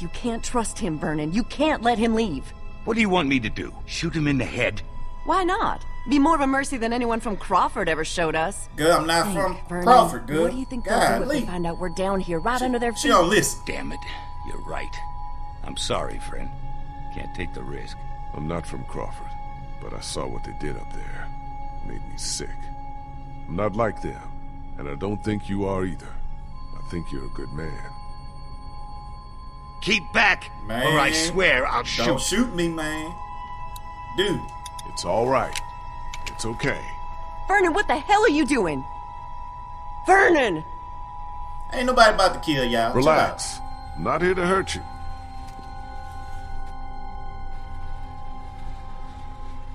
You can't trust him, Vernon. You can't let him leave. What do you want me to do? Shoot him in the head? Why not? Be more of a mercy than anyone from Crawford ever showed us. Good, I'm not think, from Vernon, Crawford, good. What do you think they'll do if they find out we're down here, right she, under their feet? She don't listen. Damn it. You're right. I'm sorry, friend. Can't take the risk. I'm not from Crawford. But I saw what they did up there. It made me sick. I'm not like them, and I don't think you are either. I think you're a good man. Keep back, man, or I swear I'll shoot. Don't shoot me, man. Dude. It's all right. It's okay. Vernon, what the hell are you doing? Vernon! Ain't nobody about to kill y'all. Relax. I'm not here to hurt you.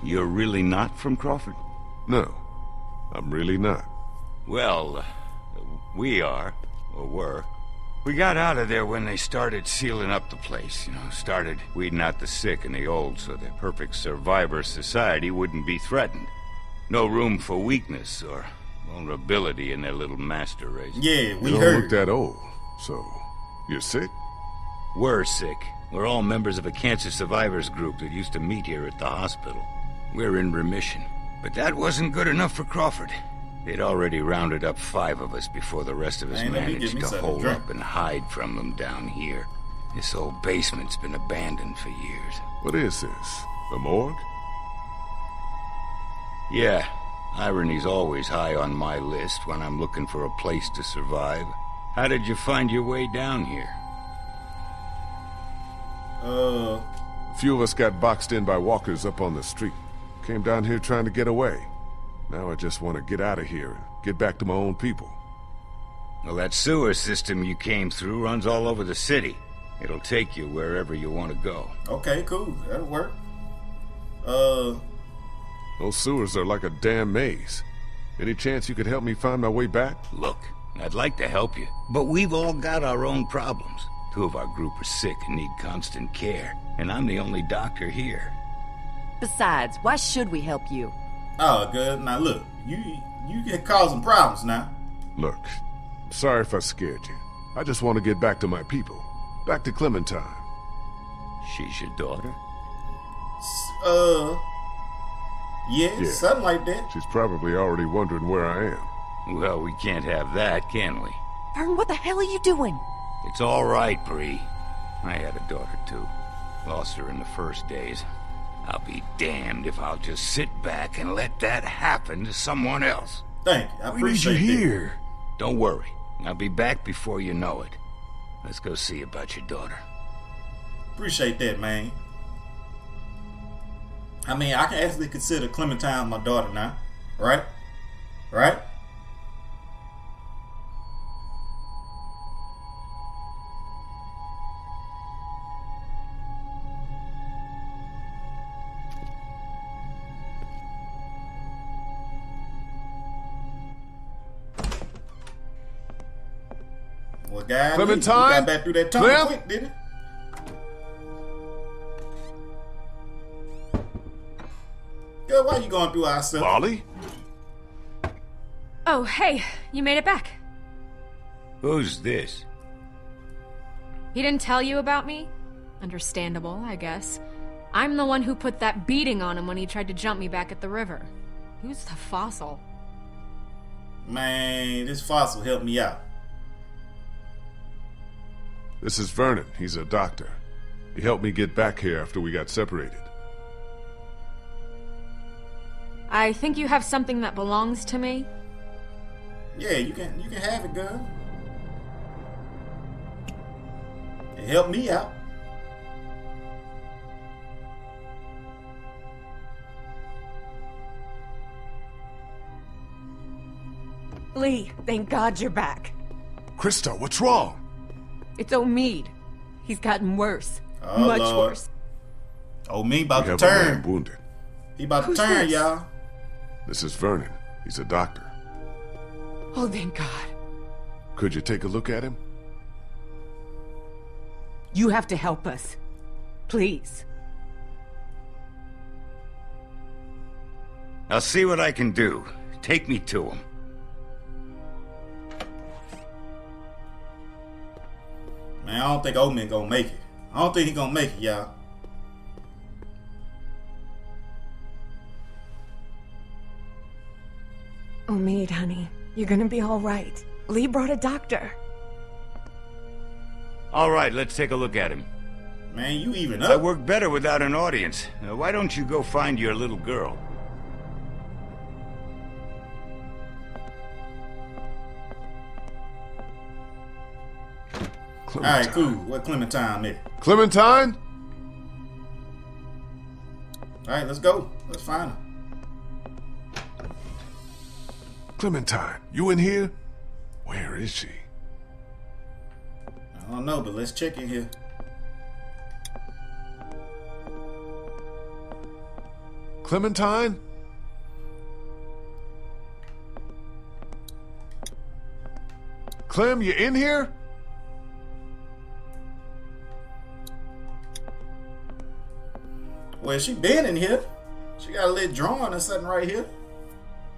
You're really not from Crawford? No, I'm really not. Well, uh, we are, or were. We got out of there when they started sealing up the place, you know, started weeding out the sick and the old so the perfect survivor society wouldn't be threatened. No room for weakness or vulnerability in their little master race. Yeah, we heard. You don't look that old, so you're sick? We're sick. We're all members of a cancer survivors group that used to meet here at the hospital. We're in remission. But that wasn't good enough for Crawford. They'd already rounded up five of us before the rest of us Man, managed to hold up and hide from them down here. This old basement's been abandoned for years. What is this? The morgue? Yeah. Irony's always high on my list when I'm looking for a place to survive. How did you find your way down here? Uh... A few of us got boxed in by walkers up on the street. Came down here trying to get away. Now I just want to get out of here and get back to my own people. Well, that sewer system you came through runs all over the city. It'll take you wherever you want to go. Okay, cool. That'll work. Uh... Those sewers are like a damn maze. Any chance you could help me find my way back? Look, I'd like to help you, but we've all got our own problems. Two of our group are sick and need constant care, and I'm the only doctor here. Besides, why should we help you? Oh, good. Now look, you you get causing problems now. Look, sorry if I scared you. I just want to get back to my people, back to Clementine. She's your daughter? Uh, yeah, yeah, something like that. She's probably already wondering where I am. Well, we can't have that, can we? Vernon, what the hell are you doing? It's all right, Brie. I had a daughter too. Lost her in the first days. I'll be damned if I'll just sit back and let that happen to someone else. Thank you. I appreciate it. We need you here. Don't worry. I'll be back before you know it. Let's go see about your daughter. Appreciate that, man. I mean, I can actually consider Clementine my daughter now. Right? Right? God, Clementine, got back through that tunnel quick, didn't it? Girl, why are you going through our stuff? Molly? Oh, hey, you made it back. Who's this? He didn't tell you about me? Understandable, I guess. I'm the one who put that beating on him when he tried to jump me back at the river. Who's the fossil? Man, this fossil helped me out. This is Vernon. He's a doctor. He helped me get back here after we got separated. I think you have something that belongs to me. Yeah, you can you can have it, girl. It helped me out. Lee, thank God you're back. Christa, what's wrong? It's Omid. He's gotten worse. Oh, Much Lord. worse. Omid about to turn. Wounded. He about Who's to turn, y'all. This is Vernon. He's a doctor. Oh, thank God. Could you take a look at him? You have to help us. Please. I'll see what I can do. Take me to him. Man, I don't think Omid gonna make it. I don't think he gonna make it, y'all. Omid, honey, you're gonna be all right. Lee brought a doctor. All right, let's take a look at him. Man, you even up? I work better without an audience. Now, why don't you go find your little girl? Clementine. All right, cool. What Clementine is? Clementine? All right, let's go. Let's find her. Clementine, you in here? Where is she? I don't know, but let's check in here. Clementine? Clem, you in here? Well, she been in here. She got a little drawing or something right here.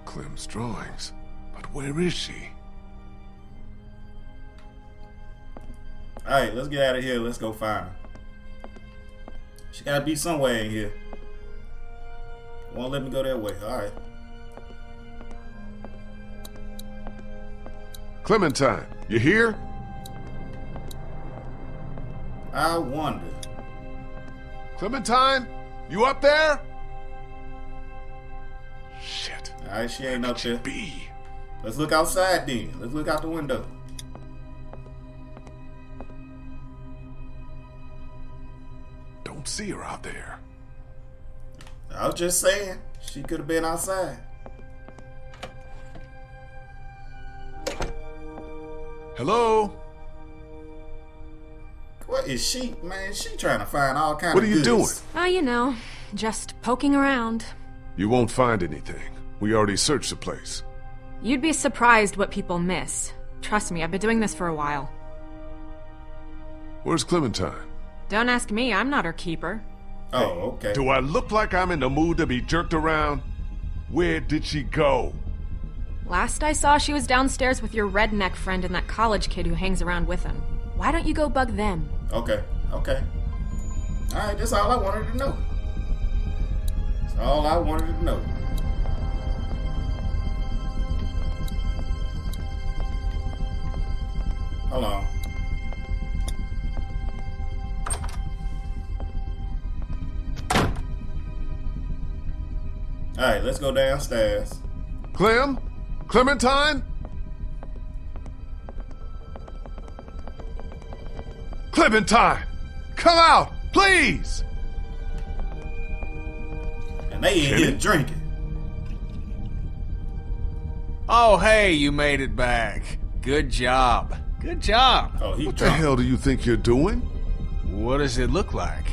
Clem's drawings. But where is she? Alright, let's get out of here. Let's go find her. She gotta be somewhere in here. Won't let me go that way. Alright. Clementine, you here? I wonder. Clementine? You up there? Shit. Alright, she ain't up there. Be? Let's look outside then. Let's look out the window. Don't see her out there. I was just saying. She could have been outside. Hello? What is she, man? She trying to find all kinds of What are you goods. doing? Oh, you know, just poking around. You won't find anything. We already searched the place. You'd be surprised what people miss. Trust me, I've been doing this for a while. Where's Clementine? Don't ask me. I'm not her keeper. Oh, okay. Do I look like I'm in the mood to be jerked around? Where did she go? Last I saw, she was downstairs with your redneck friend and that college kid who hangs around with him. Why don't you go bug them? Okay, okay. Alright, that's all I wanted to know. That's all I wanted to know. Hold on. Alright, let's go downstairs. Clem? Clementine? Clementine, come out, please! And they ain't here drinking. Oh, hey, you made it back. Good job. Good job. Oh, he what drunk. the hell do you think you're doing? What does it look like?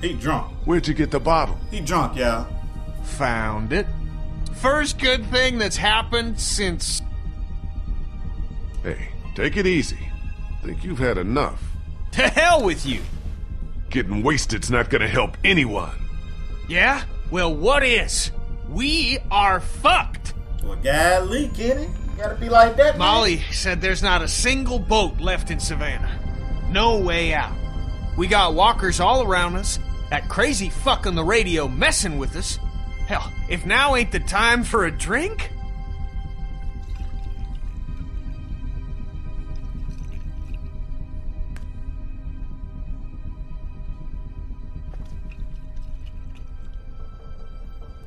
He drunk. Where'd you get the bottle? He drunk, y'all. Found it. First good thing that's happened since... Hey, take it easy. Think you've had enough. To hell with you! Getting wasted's not gonna help anyone. Yeah? Well, what is? We are fucked! Well, golly, Kenny. You gotta be like that, Molly man. said there's not a single boat left in Savannah. No way out. We got walkers all around us, that crazy fuck on the radio messing with us. Hell, if now ain't the time for a drink?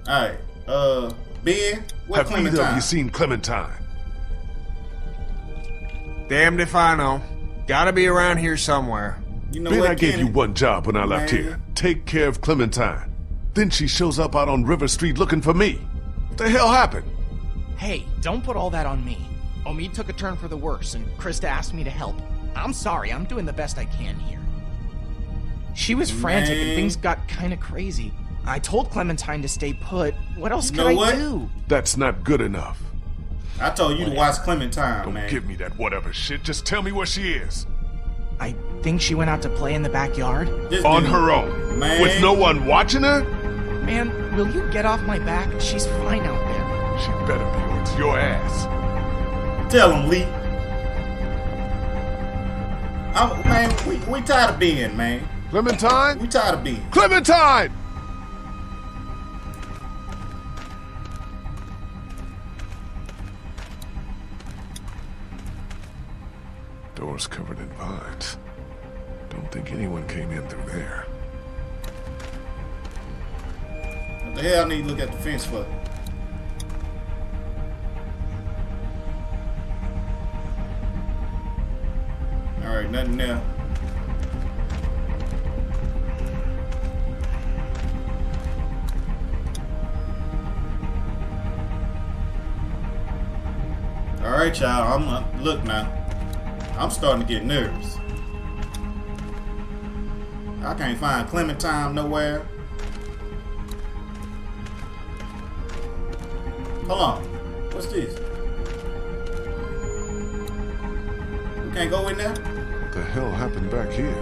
Alright, uh, Ben, what Clementine? Have either of you seen Clementine? Damned if I know. Gotta be around here somewhere. You know Ben, what, I Kenny? gave you one job when I left Man. here. Take care of Clementine. Then she shows up out on River Street looking for me. What the hell happened? Hey, don't put all that on me. Omid took a turn for the worse, and Christa asked me to help. I'm sorry, I'm doing the best I can here. She was Man. frantic, and things got kinda crazy. I told Clementine to stay put. What else you know can I what? do? That's not good enough. I told you whatever. to watch Clementine, Don't man. give me that whatever shit. Just tell me where she is. I think she went out to play in the backyard. This On dude. her own? Man. With no one watching her? Man, will you get off my back? She's fine out there. She better be, or it's your ass. Tell him, Lee. I'm, man, we, we tired of being, man. Clementine? We tired of being. Clementine! Doors covered in vines. Don't think anyone came in through there. What the hell I need to look at the fence for? Alright, nothing there. Alright y'all, I'm uh, look now. I'm starting to get nervous. I can't find Clementine nowhere. Hold on. What's this? We can't go in there? What the hell happened back here?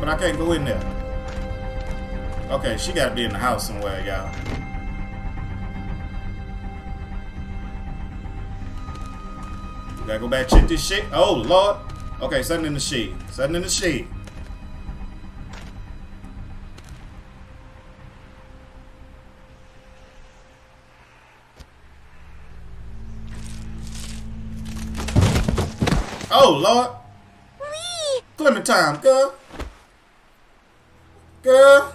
But I can't go in there. Okay, she gotta be in the house somewhere, y'all. We gotta go back and check this shit. Oh, Lord. Okay, something in the shade. Something in the shade. Oh, Lord. Lee. Clementine, girl. Girl.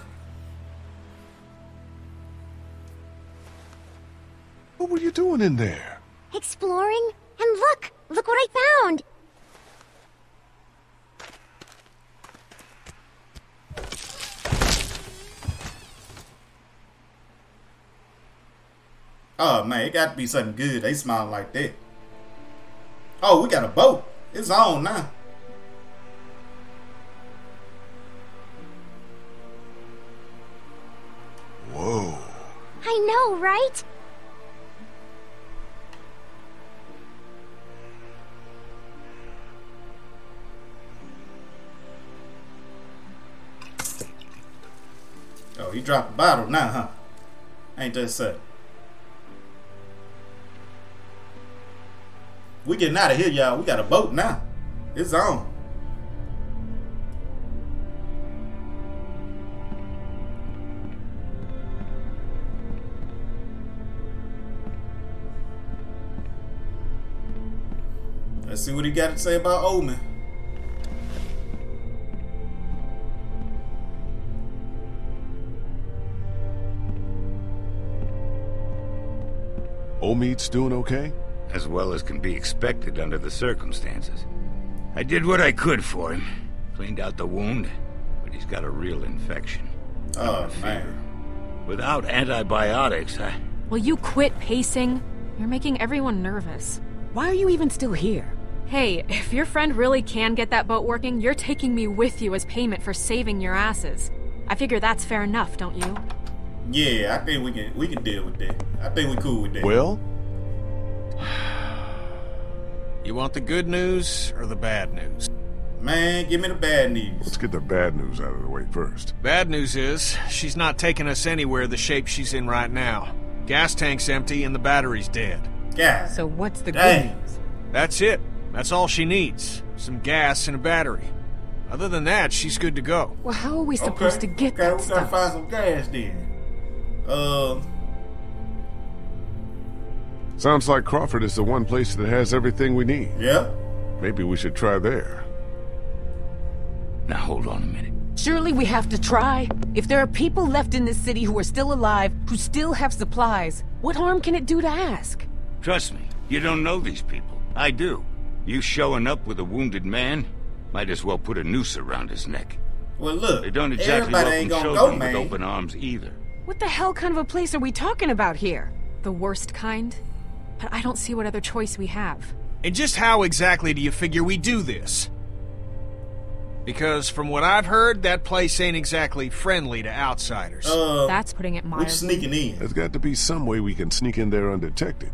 What were you doing in there? Exploring. And look. Look what I found. Oh, man, it got to be something good. They smiling like that. Oh, we got a boat. It's on now. Whoa. I know, right? Oh, he dropped the bottle now, huh? Ain't that something? We getting out of here, y'all. We got a boat now. It's on. Let's see what he got to say about Omid. Omid's doing okay? As well as can be expected under the circumstances. I did what I could for him. Cleaned out the wound, but he's got a real infection. Oh, fever. Without antibiotics, I... Will you quit pacing? You're making everyone nervous. Why are you even still here? Hey, if your friend really can get that boat working, you're taking me with you as payment for saving your asses. I figure that's fair enough, don't you? Yeah, I think we can, we can deal with that. I think we're cool with that. Well? You want the good news or the bad news? Man, give me the bad news. Let's get the bad news out of the way first. Bad news is, she's not taking us anywhere the shape she's in right now. Gas tank's empty and the battery's dead. Yeah. So what's the Dang. good news? That's it. That's all she needs. Some gas and a battery. Other than that, she's good to go. Well, how are we supposed okay. to get okay, that we stuff? We gotta find some gas then. Um... Uh, Sounds like Crawford is the one place that has everything we need. Yeah. Maybe we should try there. Now hold on a minute. Surely we have to try. If there are people left in this city who are still alive, who still have supplies, what harm can it do to ask? Trust me, you don't know these people. I do. You showing up with a wounded man, might as well put a noose around his neck. Well look, they don't exactly welcome children with open arms either. What the hell kind of a place are we talking about here? The worst kind? But I don't see what other choice we have. And just how exactly do you figure we do this? Because from what I've heard, that place ain't exactly friendly to outsiders. Uh, That's putting it mildly. We're sneaking in. There's got to be some way we can sneak in there undetected.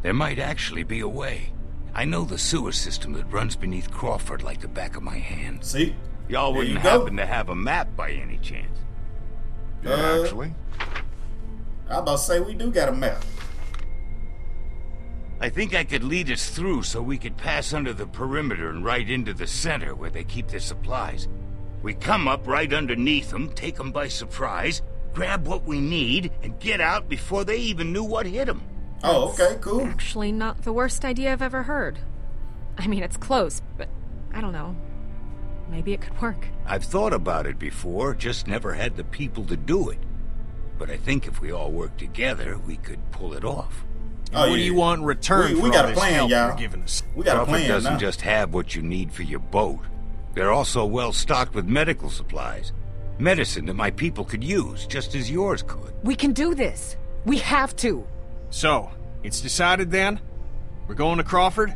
There might actually be a way. I know the sewer system that runs beneath Crawford like the back of my hand. See? Y'all wouldn't happen to have a map by any chance. Uh, yeah, actually. I'm about to say we do got a map. I think I could lead us through so we could pass under the perimeter and right into the center where they keep their supplies. We come up right underneath them, take them by surprise, grab what we need, and get out before they even knew what hit them. Oh, okay, cool. Actually, not the worst idea I've ever heard. I mean, it's close, but I don't know. Maybe it could work. I've thought about it before, just never had the people to do it. But I think if we all work together, we could pull it off. Oh, what yeah. do you want in return we, for we got all a this plan, help y'all. You're giving us? We got Crawford a plan doesn't now. Just have what you need for your boat. They're also well stocked with medical supplies. Medicine that my people could use, just as yours could. We can do this. We have to. So, it's decided then? We're going to Crawford?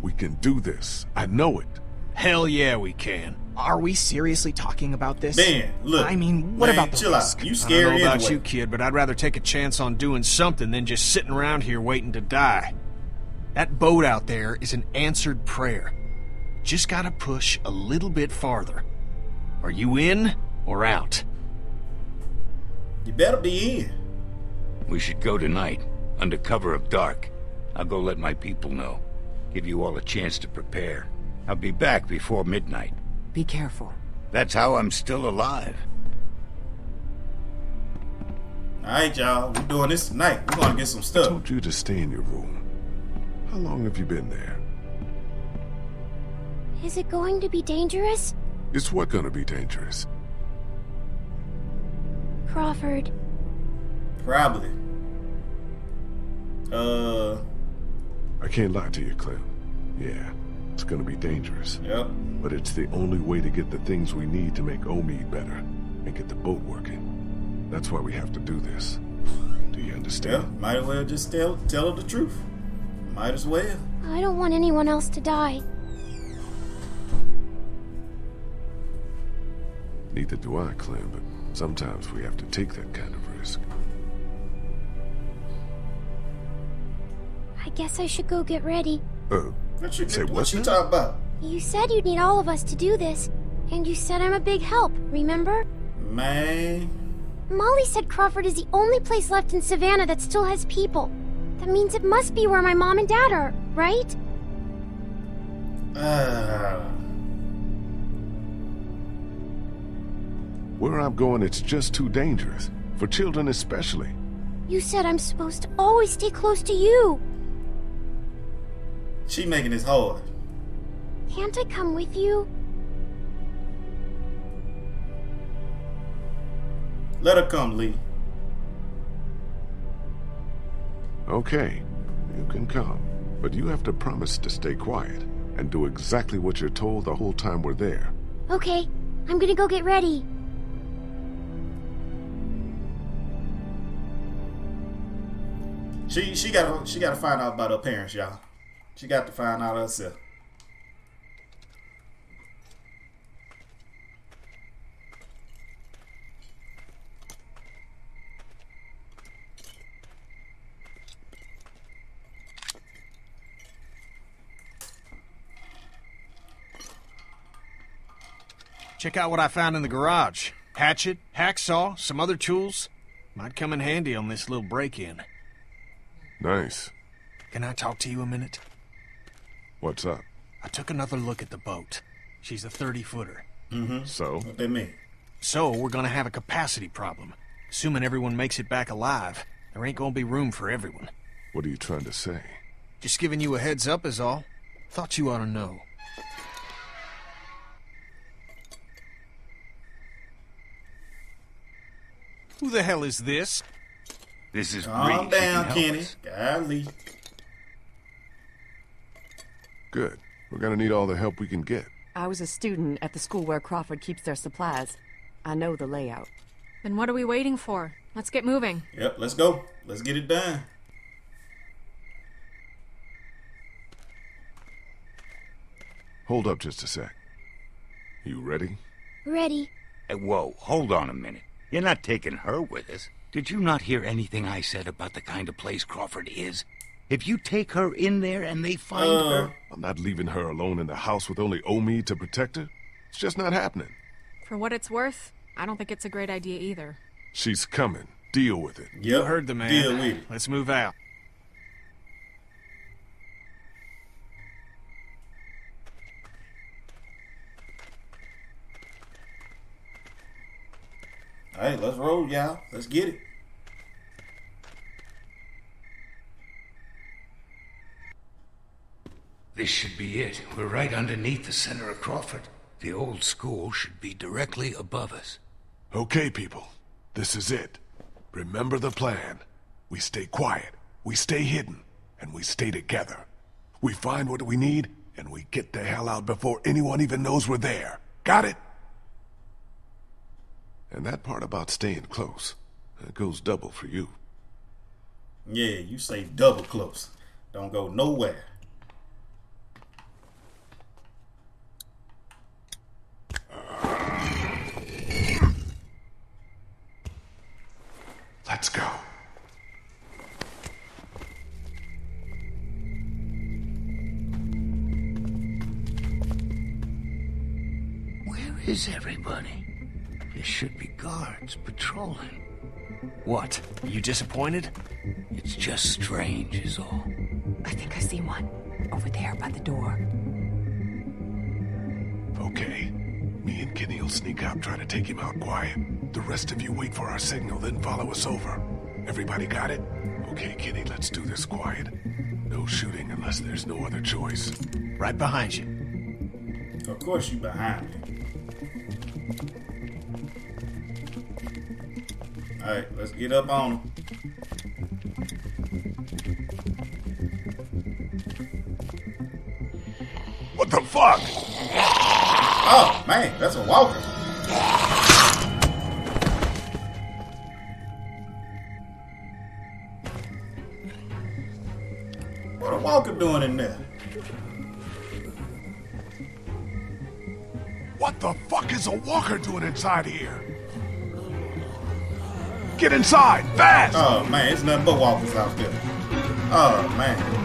We can do this. I know it. Hell yeah, we can. Are we seriously talking about this? Man, look. I mean, what man, about the chill risk? Out. You scared I don't know about anyway. you, kid, but I'd rather take a chance on doing something than just sitting around here waiting to die. That boat out there is an answered prayer. Just gotta push a little bit farther. Are you in or out? You better be in. We should go tonight, under cover of dark. I'll go let my people know. Give you all a chance to prepare. I'll be back before midnight. Be careful. That's how I'm still alive. Alright, y'all. We're doing this tonight. We're going to get some stuff. I told you to stay in your room. How long have you been there? Is it going to be dangerous? Is what going to be dangerous? Crawford. Probably. Uh... I can't lie to you, Clem. Yeah. It's gonna be dangerous. Yep. But it's the only way to get the things we need to make Omid better and get the boat working. That's why we have to do this. Do you understand? Yeah, might as well just tell tell her the truth. Might as well. I don't want anyone else to die. Neither do I, Clem, but sometimes we have to take that kind of risk. I guess I should go get ready. Uh, what you, say what what you talking about? You said you'd need all of us to do this, and you said I'm a big help, remember? Man. Molly said Crawford is the only place left in Savannah that still has people. That means it must be where my mom and dad are, right? Uh. Where I'm going, it's just too dangerous. For children especially. You said I'm supposed to always stay close to you. She making this hard. Can't I come with you? Let her come, Lee. Okay, you can come. But you have to promise to stay quiet and do exactly what you're told the whole time we're there. Okay, I'm gonna go get ready. She she gotta she gotta find out about her parents, y'all. She got to find out herself. Check out what I found in the garage. Hatchet, hacksaw, some other tools. Might come in handy on this little break-in. Nice. Can I talk to you a minute? What's up? I took another look at the boat. She's a thirty-footer. Mm-hmm. So? What they mean? So, we're gonna have a capacity problem. Assuming everyone makes it back alive, there ain't gonna be room for everyone. What are you trying to say? Just giving you a heads up is all. Thought you ought to know. Who the hell is this? This is Bree. Calm down, Kenny. Golly. Good. We're gonna need all the help we can get. I was a student at the school where Crawford keeps their supplies. I know the layout. Then what are we waiting for? Let's get moving. Yep, let's go. Let's get it done. Hold up just a sec. You ready? Ready. Hey, whoa, hold on a minute. You're not taking her with us. Did you not hear anything I said about the kind of place Crawford is? If you take her in there and they find uh, her... I'm not leaving her alone in the house with only Omid to protect her. It's just not happening. For what it's worth, I don't think it's a great idea either. She's coming. Deal with it. Yep. You heard the man. Deal with it. Let's move out. All right, let's roll, y'all. Let's get it. This should be it. We're right underneath the center of Crawford. The old school should be directly above us. Okay, people. This is it. Remember the plan. We stay quiet, we stay hidden, and we stay together. We find what we need, and we get the hell out before anyone even knows we're there. Got it? And that part about staying close, that goes double for you. Yeah, you stay double close. Don't go nowhere. Let's go. Where is everybody? There should be guards patrolling. What? Are you disappointed? It's just strange is all. I think I see one. Over there by the door. Okay. Me and Kenny will sneak out, try to take him out quiet. The rest of you wait for our signal, then follow us over. Everybody got it? Okay, Kenny, let's do this quiet. No shooting unless there's no other choice. Right behind you. Of course you behind me. Alright, let's get up on him. What the fuck? Oh, man, that's a walker. What a walker doing in there? What the fuck is a walker doing inside here? Get inside, fast! Oh, man, it's nothing but walkers out there. Oh, man.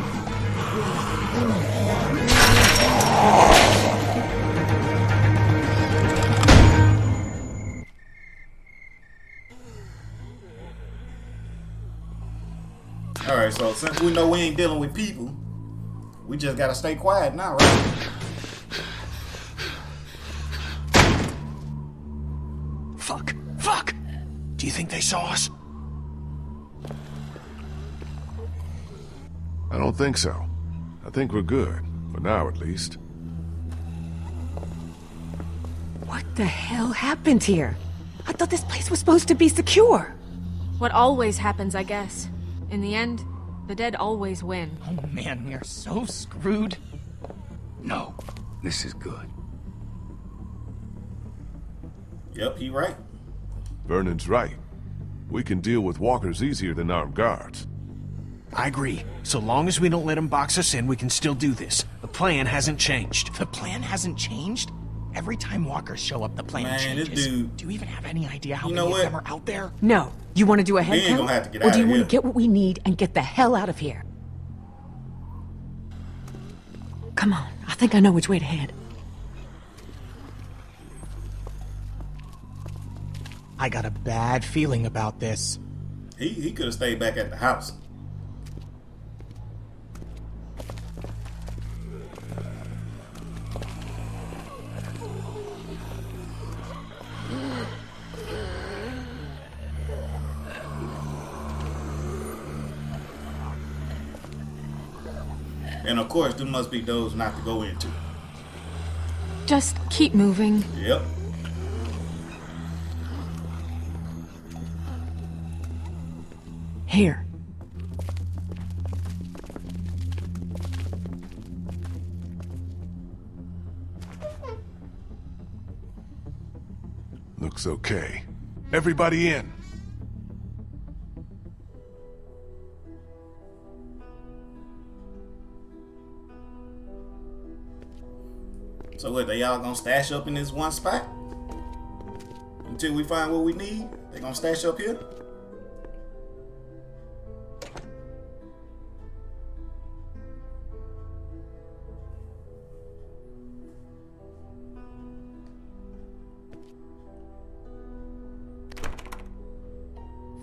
Alright, so since we know we ain't dealing with people, we just gotta stay quiet now, right? Fuck! Fuck! Do you think they saw us? I don't think so. I think we're good. For now, at least. What the hell happened here? I thought this place was supposed to be secure. What always happens, I guess. In the end, the dead always win. Oh man, we are so screwed. No, this is good. Yep, he right. Vernon's right. We can deal with walkers easier than armed guards. I agree. So long as we don't let them box us in, we can still do this. The plan hasn't changed. The plan hasn't changed? Every time walkers show up, the plan man, changes. Dude, do you even have any idea how you many of them are out there? No. You want to do a head count? Have to get or out do you want to get what we need and get the hell out of here? Come on. I think I know which way to head. I got a bad feeling about this. He, he could have stayed back at the house. And of course, there must be those not to go into. Just keep moving. Yep. Here. Looks okay. Everybody in. So what, they all gonna stash up in this one spot? Until we find what we need? They gonna stash up here?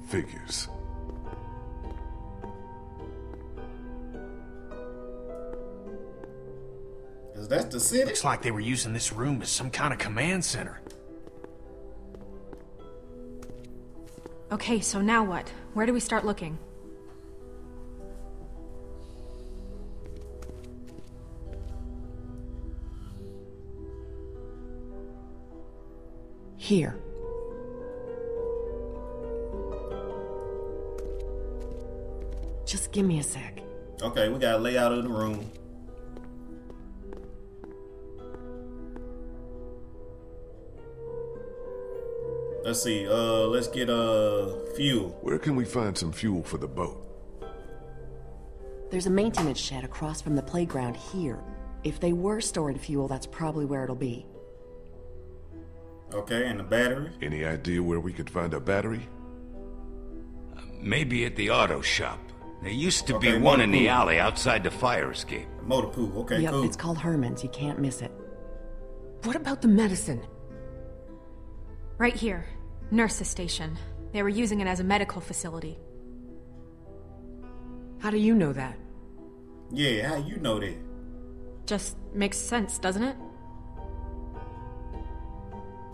Figures. That's the city. Looks like they were using this room as some kind of command center. Okay, so now what? Where do we start looking? here. Just give me a sec. Okay, we got a layout of the room. Let's see, uh, let's get, uh, fuel. Where can we find some fuel for the boat? There's a maintenance shed across from the playground here. If they were storing fuel, that's probably where it'll be. Okay, and the battery? Any idea where we could find a battery? Uh, maybe at the auto shop. There used to okay, be one in pool. the alley outside the fire escape. Motor pool, okay, yep, cool. It's called Herman's, you can't miss it. What about the medicine? Right here. Nurse's station. They were using it as a medical facility. How do you know that? Yeah, how you know that? Just makes sense, doesn't it?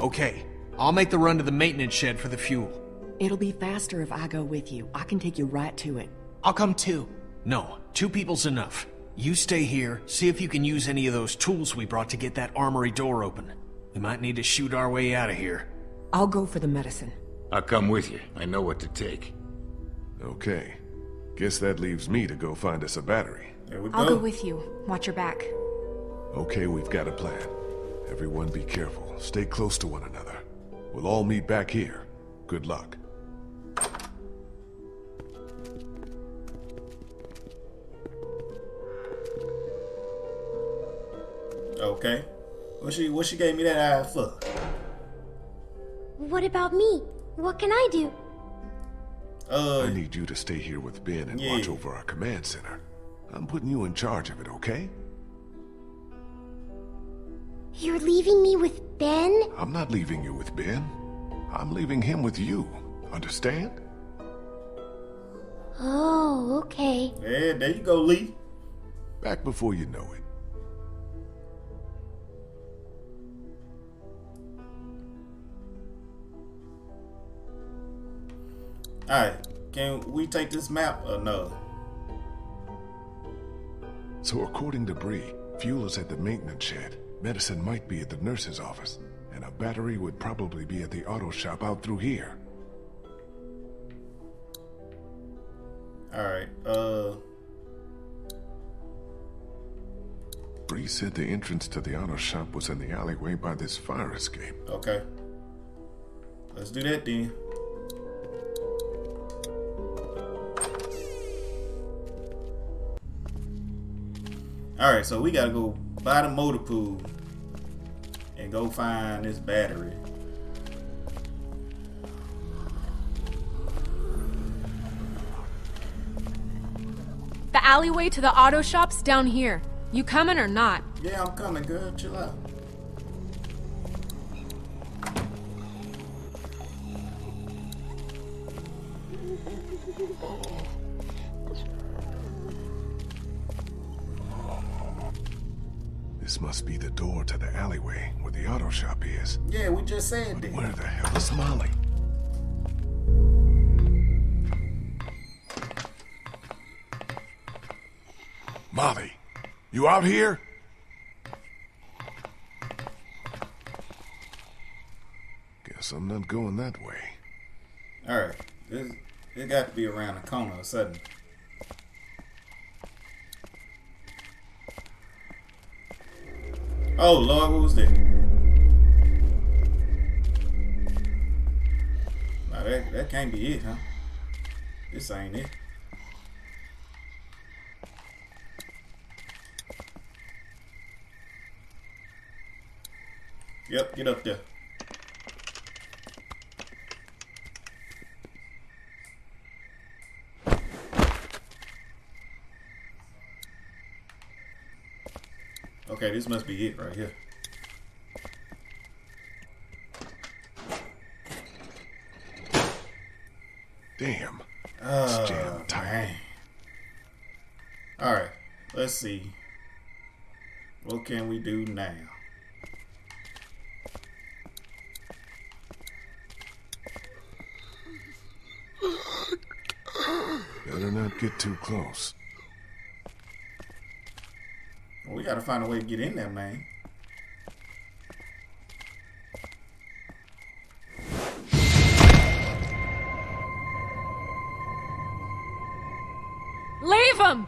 Okay, I'll make the run to the maintenance shed for the fuel. It'll be faster if I go with you. I can take you right to it. I'll come too. No, two people's enough. You stay here, see if you can use any of those tools we brought to get that armory door open. We might need to shoot our way out of here. I'll go for the medicine. I'll come with you. I know what to take. Okay. Guess that leaves me to go find us a battery. There we go. I'll go with you. Watch your back. Okay, we've got a plan. Everyone be careful. Stay close to one another. We'll all meet back here. Good luck. Okay. What she, what she gave me that eye for? What about me? What can I do? Uh, I need you to stay here with Ben and yeah. watch over our command center. I'm putting you in charge of it, okay? You're leaving me with Ben? I'm not leaving you with Ben. I'm leaving him with you. Understand? Oh, okay. Yeah, there you go, Lee. Back before you know it. Alright, can we take this map or no? So according to Brie, fuel is at the maintenance shed, medicine might be at the nurse's office, and a battery would probably be at the auto shop out through here. Alright, uh... Brie said the entrance to the auto shop was in the alleyway by this fire escape. Okay. Let's do that then. Alright, so we gotta go by the motor pool and go find this battery. The alleyway to the auto shop's down here. You coming or not? Yeah, I'm coming, girl. Chill out. This must be the door to the alleyway where the auto shop is. Yeah, we just said that. Where the hell is Molly? Molly, you out here? Guess I'm not going that way. Alright, it, it got to be around the corner or something. Oh Lord, what was that? Now that, that can't be it, huh? This ain't it. Yep, get up there. Okay, this must be it right here. Damn. Uh, it's jam time. Alright, let's see. What can we do now? Better not get too close. We gotta find a way to get in there, man. Save him!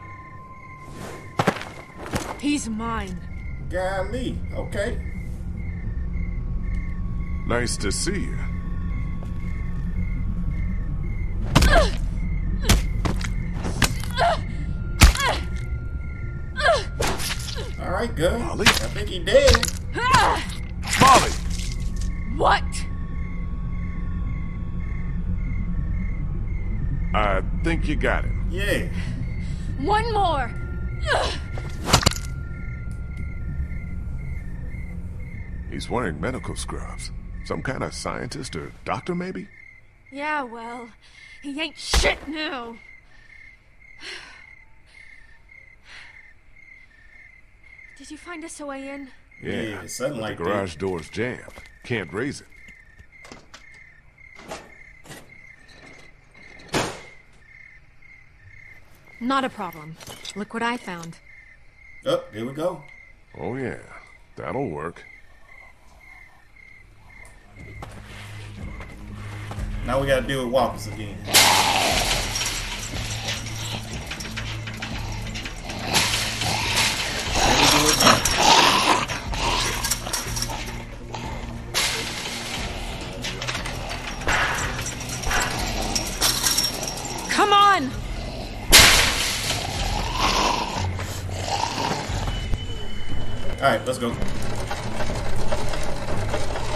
He's mine. Golly, okay. Nice to see you. All right, good. Molly. I think he did. Molly! What? I think you got it. Yeah. One more. He's wearing medical scrubs. Some kind of scientist or doctor, maybe? Yeah, well, he ain't shit now. Did you find us a way in? Yeah, yeah something like that. The garage door's jammed. Can't raise it. Not a problem. Look what I found. Oh, here we go. Oh, yeah. That'll work. Now we gotta deal with walkers again. Come on! Alright, let's go.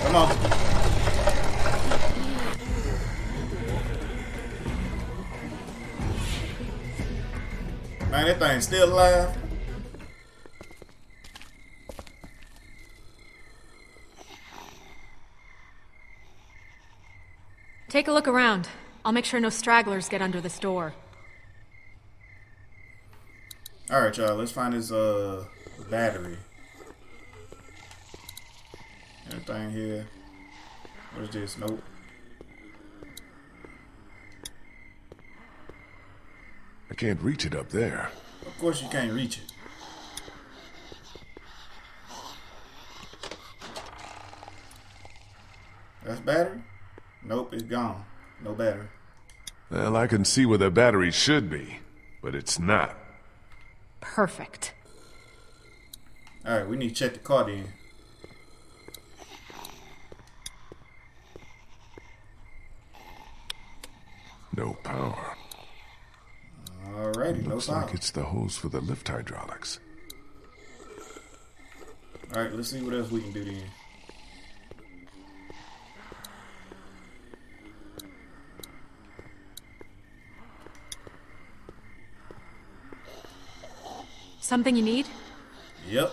Come on. Man, that thing's still alive. Take a look around. I'll make sure no stragglers get under this door. Alright, y'all. Let's find his uh, battery. Anything here? What is this? Nope. I can't reach it up there. Of course you can't reach it. That's battery? Nope, it's gone. No battery. Well, I can see where the battery should be, but it's not. Perfect. Alright, we need to check the car then. No power. Alrighty, it looks no like it's the hose for the lift hydraulics. Alright, let's see what else we can do then. Something you need? Yep.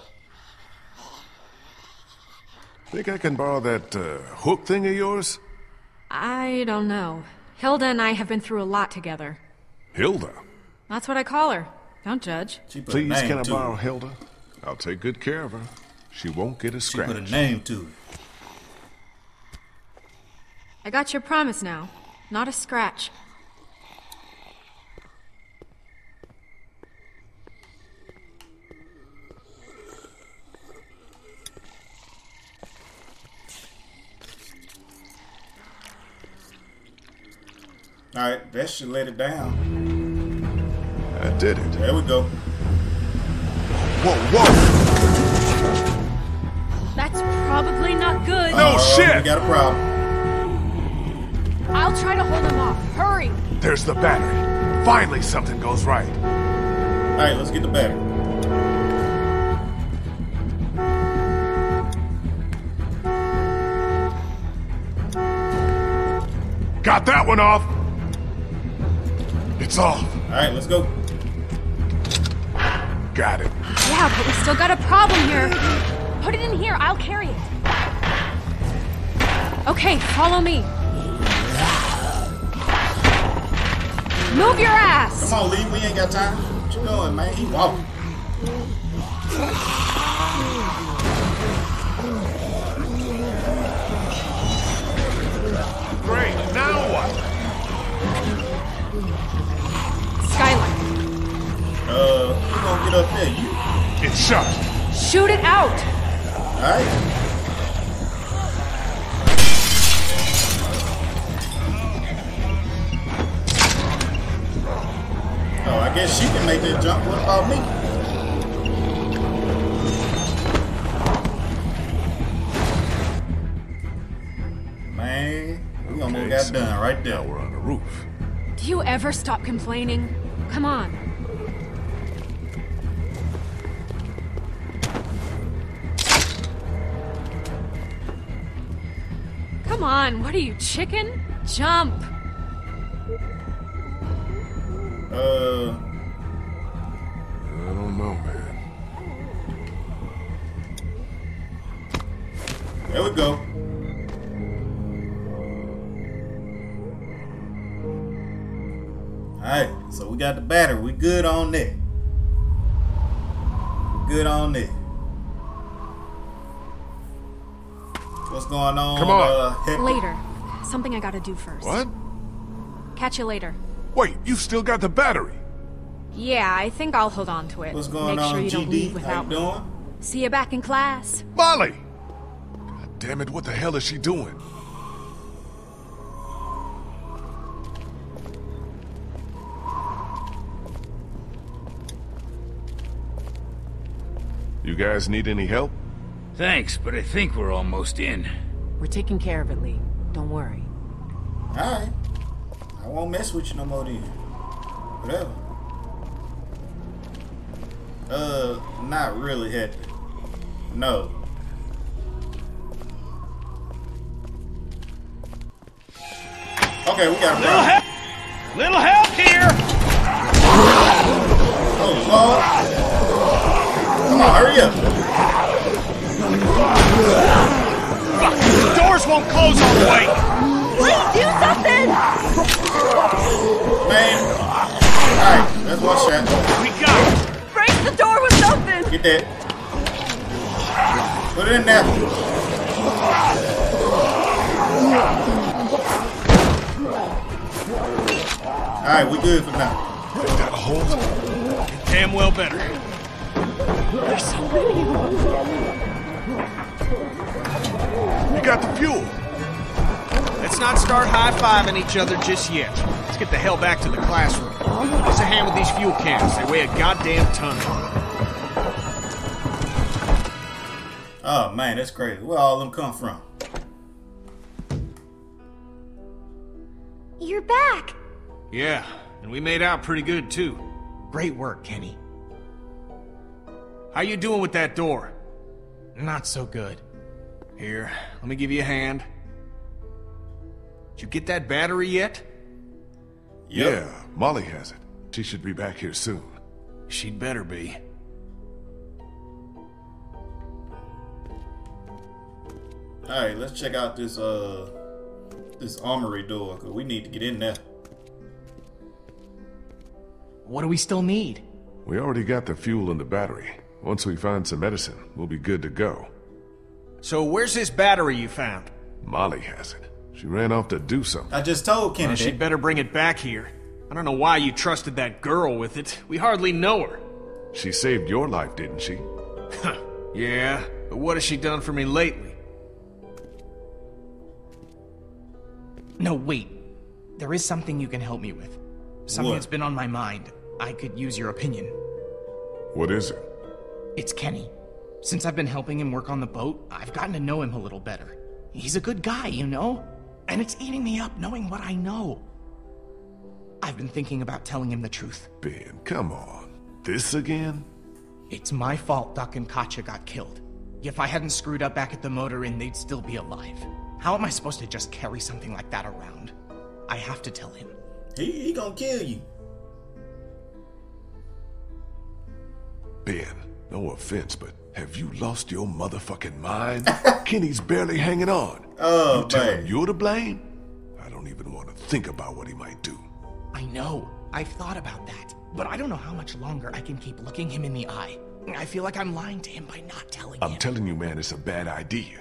Think I can borrow that uh, hook thing of yours? I don't know. Hilda and I have been through a lot together. Hilda? That's what I call her. Don't judge. Please, can I borrow Hilda? I'll take good care of her. She won't get a scratch. She put a name to it. I got your promise now. Not a scratch. Alright, that should let it down. I did it. There we go. Whoa, whoa! That's probably not good. No uh, shit! We got a problem. I'll try to hold him off. Hurry! There's the battery. Finally something goes right. Alright, let's get the battery. Got that one off! It's off. Alright, let's go. Got it. Yeah, but we still got a problem here. Put it in here. I'll carry it. Okay, follow me. Move your ass. Come on, Lee. We ain't got time. What you doing, man? He walking. Great. Now what? Skylight. Uh. Get up there, you. It's shot. Shoot it out. All right. Oh, I I guess she can make that jump. What about me? Man, we almost okay, got so done right there. Now we're on the roof. Do you ever stop complaining? Come on. Come on, what are you, chicken? Jump! Uh... I don't know, man. There we go. Alright, so we got the battery. We good on that. We good on that. What's going on? Come on. Uh, later. Something I gotta do first. What? Catch you later. Wait, you still got the battery? Yeah, I think I'll hold on to it. What's going Make on, sure you G D? Don't leave without me. Doing? See you back in class. Molly! God damn it, what the hell is she doing? You guys need any help? Thanks, but I think we're almost in. We're taking care of it, Lee. Don't worry. Alright. I won't mess with you no more then. Whatever. Uh, not really happy. No. Okay, we got a little help. Little help here. Oh Lord! Come on, hurry up. The doors won't close all the way. Please do something! Man. Alright, that's one shot. We got it. Break the door with something! Get that. Put it in there. Alright, we good for now. We got a hole. Damn well better. There's so many. We got the fuel. Let's not start high-fiving each other just yet. Let's get the hell back to the classroom. Give us a hand with these fuel cans. They weigh a goddamn ton. Oh, man, that's crazy. Where all them come from? You're back. Yeah, and we made out pretty good, too. Great work, Kenny. How you doing with that door? Not so good. Here, let me give you a hand. You get that battery yet? Yep. Yeah, Molly has it. She should be back here soon. She'd better be. Alright, let's check out this uh this armory door, cause we need to get in there. What do we still need? We already got the fuel and the battery. Once we find some medicine, we'll be good to go. So where's this battery you found? Molly has it. She ran off to do something. I just told Kenny. Well, she'd better bring it back here. I don't know why you trusted that girl with it. We hardly know her. She saved your life, didn't she? Yeah, but what has she done for me lately? No, wait. There is something you can help me with. Something what? That's been on my mind. I could use your opinion. What is it? It's Kenny. Since I've been helping him work on the boat, I've gotten to know him a little better. He's a good guy, you know? And it's eating me up knowing what I know. I've been thinking about telling him the truth. Ben, come on. This again? It's my fault Duck and Katjaa got killed. If I hadn't screwed up back at the motor inn, they'd still be alive. How am I supposed to just carry something like that around? I have to tell him. He, he gonna kill you. Ben, no offense, but have you lost your motherfucking mind? Kenny's barely hanging on. Oh, you tell him you're to blame? I don't even want to think about what he might do. I know. I've thought about that. But I don't know how much longer I can keep looking him in the eye. I feel like I'm lying to him by not telling him. I'm telling you, man, it's a bad idea.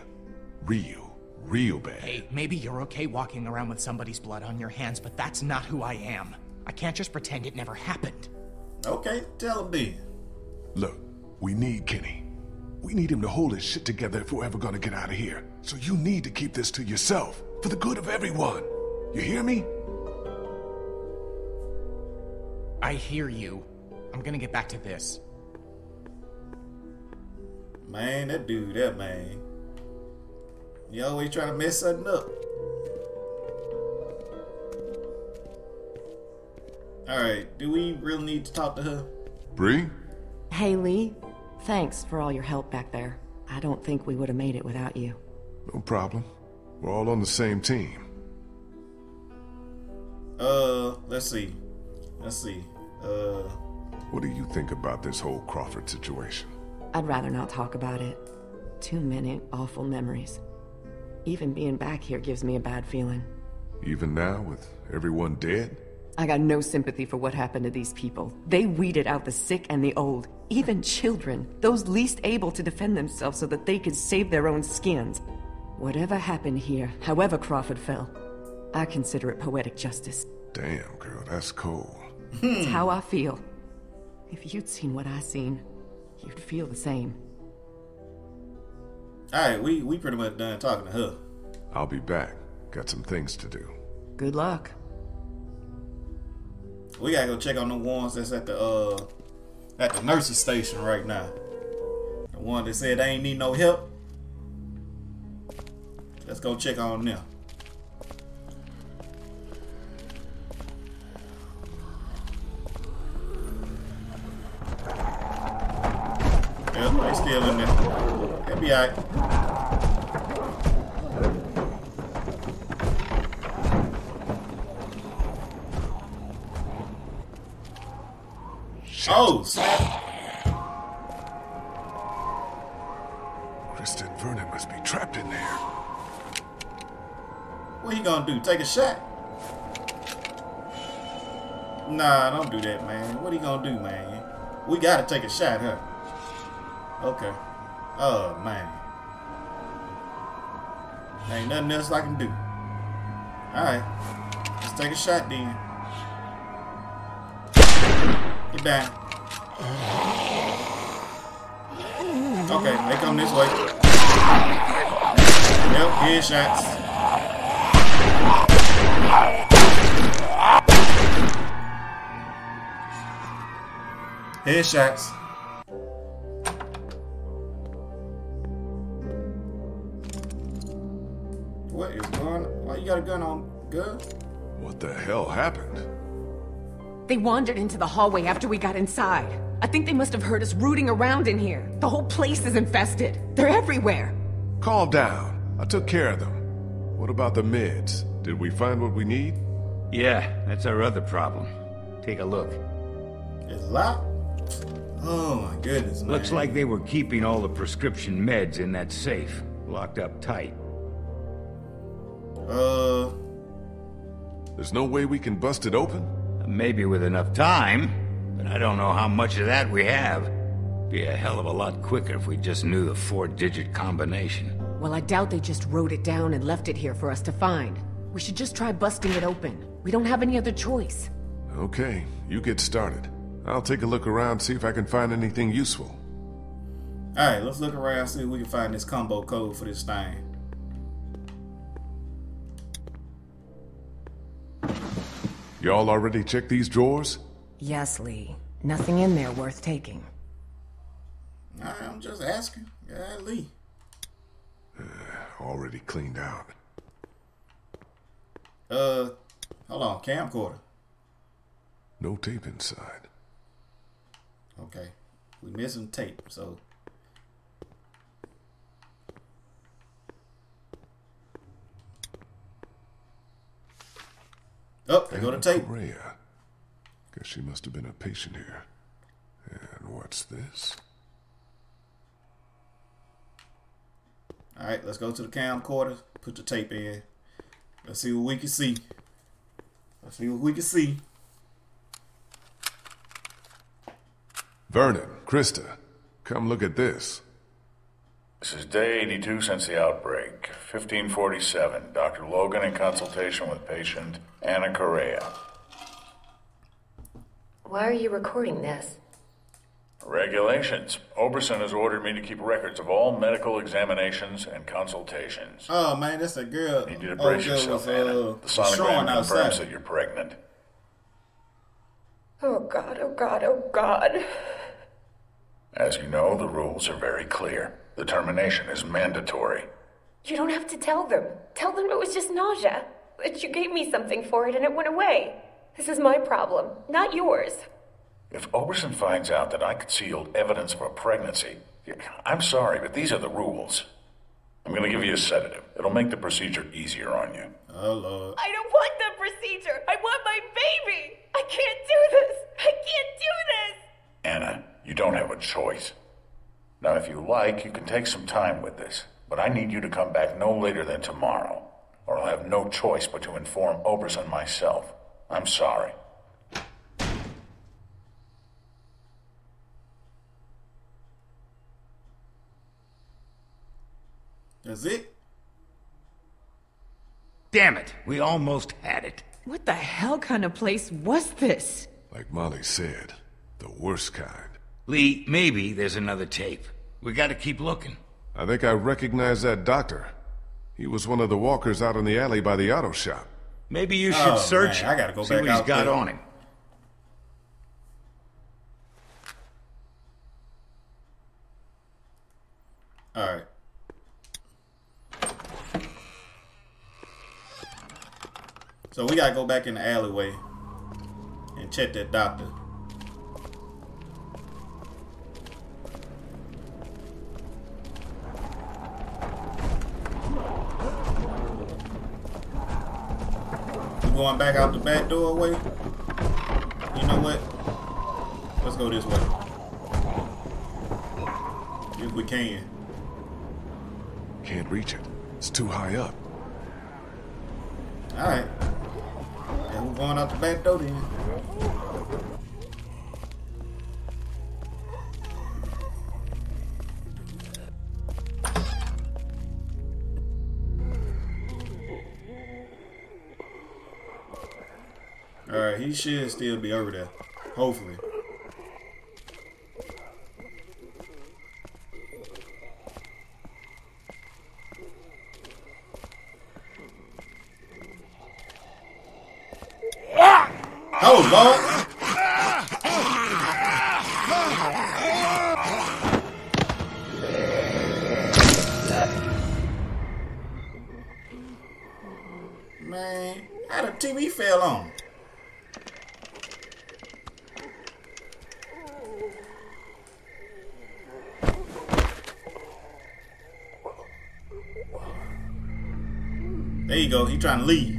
Real, real bad. Hey, maybe you're okay walking around with somebody's blood on your hands, but that's not who I am. I can't just pretend it never happened. Okay, tell him then. Look, we need Kenny. We need him to hold his shit together if we're ever gonna get out of here. So you need to keep this to yourself, for the good of everyone. You hear me? I hear you. I'm gonna get back to this. Man, that dude, that man. You always trying to mess something up. Alright, do we really need to talk to her? Brie? Hey, Lee. Thanks for all your help back there. I don't think we would have made it without you. No problem. We're all on the same team. Uh, let's see. Let's see. Uh... What do you think about this whole Crawford situation? I'd rather not talk about it. Too many awful memories. Even being back here gives me a bad feeling. Even now, with everyone dead? I got no sympathy for what happened to these people. They weeded out the sick and the old, even children, those least able to defend themselves so that they could save their own skins. Whatever happened here, however Crawford fell, I consider it poetic justice. Damn, girl, that's cold. It's how I feel. If you'd seen what I seen, you'd feel the same. Alright, we, we pretty much done talking to her. I'll be back. Got some things to do. Good luck. We gotta go check on the ones that's at the uh at the nurse's station right now. The one that said they ain't need no help. Let's go check on them. Yeah, they still in there. They'll be alright. Oh, snap. Christa and Vernon must be trapped in there. What he gonna do? Take a shot? Nah, don't do that, man. What he gonna do, man? We gotta take a shot, huh? Okay. Oh, man. There ain't nothing else I can do. Alright. Let's take a shot, then. Get down. Okay, they come this way. Yep, head shots. Head shots. What is going on? Why you got a gun on, girl? What the hell happened? They wandered into the hallway after we got inside. I think they must have heard us rooting around in here. The whole place is infested. They're everywhere. Calm down. I took care of them. What about the meds? Did we find what we need? Yeah, that's our other problem. Take a look. It's locked? Oh my goodness, man. Looks like they were keeping all the prescription meds in that safe, locked up tight. Uh... There's no way we can bust it open? Maybe with enough time, but I don't know how much of that we have. Be a hell of a lot quicker if we just knew the four-digit combination. Well, I doubt they just wrote it down and left it here for us to find. We should just try busting it open. We don't have any other choice. Okay, you get started. I'll take a look around, see if I can find anything useful. Alright, let's look around, see if we can find this combo code for this thing. Y'all already checked these drawers? Yes, Lee. Nothing in there worth taking. Nah, I'm just asking. Yeah, Lee. Uh, already cleaned out. Uh, hold on. Camcorder. No tape inside. Okay. We missing tape, so... Oh, they go to tape. Correa. Guess she must have been a patient here. And what's this? Alright, let's go to the camcorder. Put the tape in. Let's see what we can see. Let's see what we can see. Vernon, Christa, come look at this. This is day eighty-two since the outbreak, fifteen forty-seven. Doctor Logan in consultation with patient Anna Correa. Why are you recording this? Regulations. Oberson has ordered me to keep records of all medical examinations and consultations. Oh man, that's a girl. You need to brace yourself, Anna. The sonogram confirms that you're pregnant. Oh God, oh God, oh God. As you know, the rules are very clear. The termination is mandatory. You don't have to tell them. Tell them it was just nausea. That you gave me something for it and it went away. This is my problem, not yours. If Oberson finds out that I concealed evidence of a pregnancy, I'm sorry, but these are the rules. I'm gonna give you a sedative. It'll make the procedure easier on you. Hello. I don't want the procedure. I want my baby. I can't do this. I can't do this. Anna, you don't have a choice. Now, if you like, you can take some time with this, but I need you to come back no later than tomorrow, or I'll have no choice but to inform Oberson myself. I'm sorry. That's it? Damn it, we almost had it. What the hell kind of place was this? Like Molly said, the worst kind. Lee, maybe there's another tape. We gotta keep looking. I think I recognize that doctor. He was one of the walkers out in the alley by the auto shop. Maybe you should oh, search man, I gotta go see back what out he's got there. On him. Alright. So we gotta go back in the alleyway and check that doctor. We're going back out the back doorway. You know what? Let's go this way. If we can. Can't reach it. It's too high up. Alright. We're going out the back door then. Alright, he should still be over there. Hopefully. Oh, Lord. Man, how the T V fell on? There you go. He trying to leave.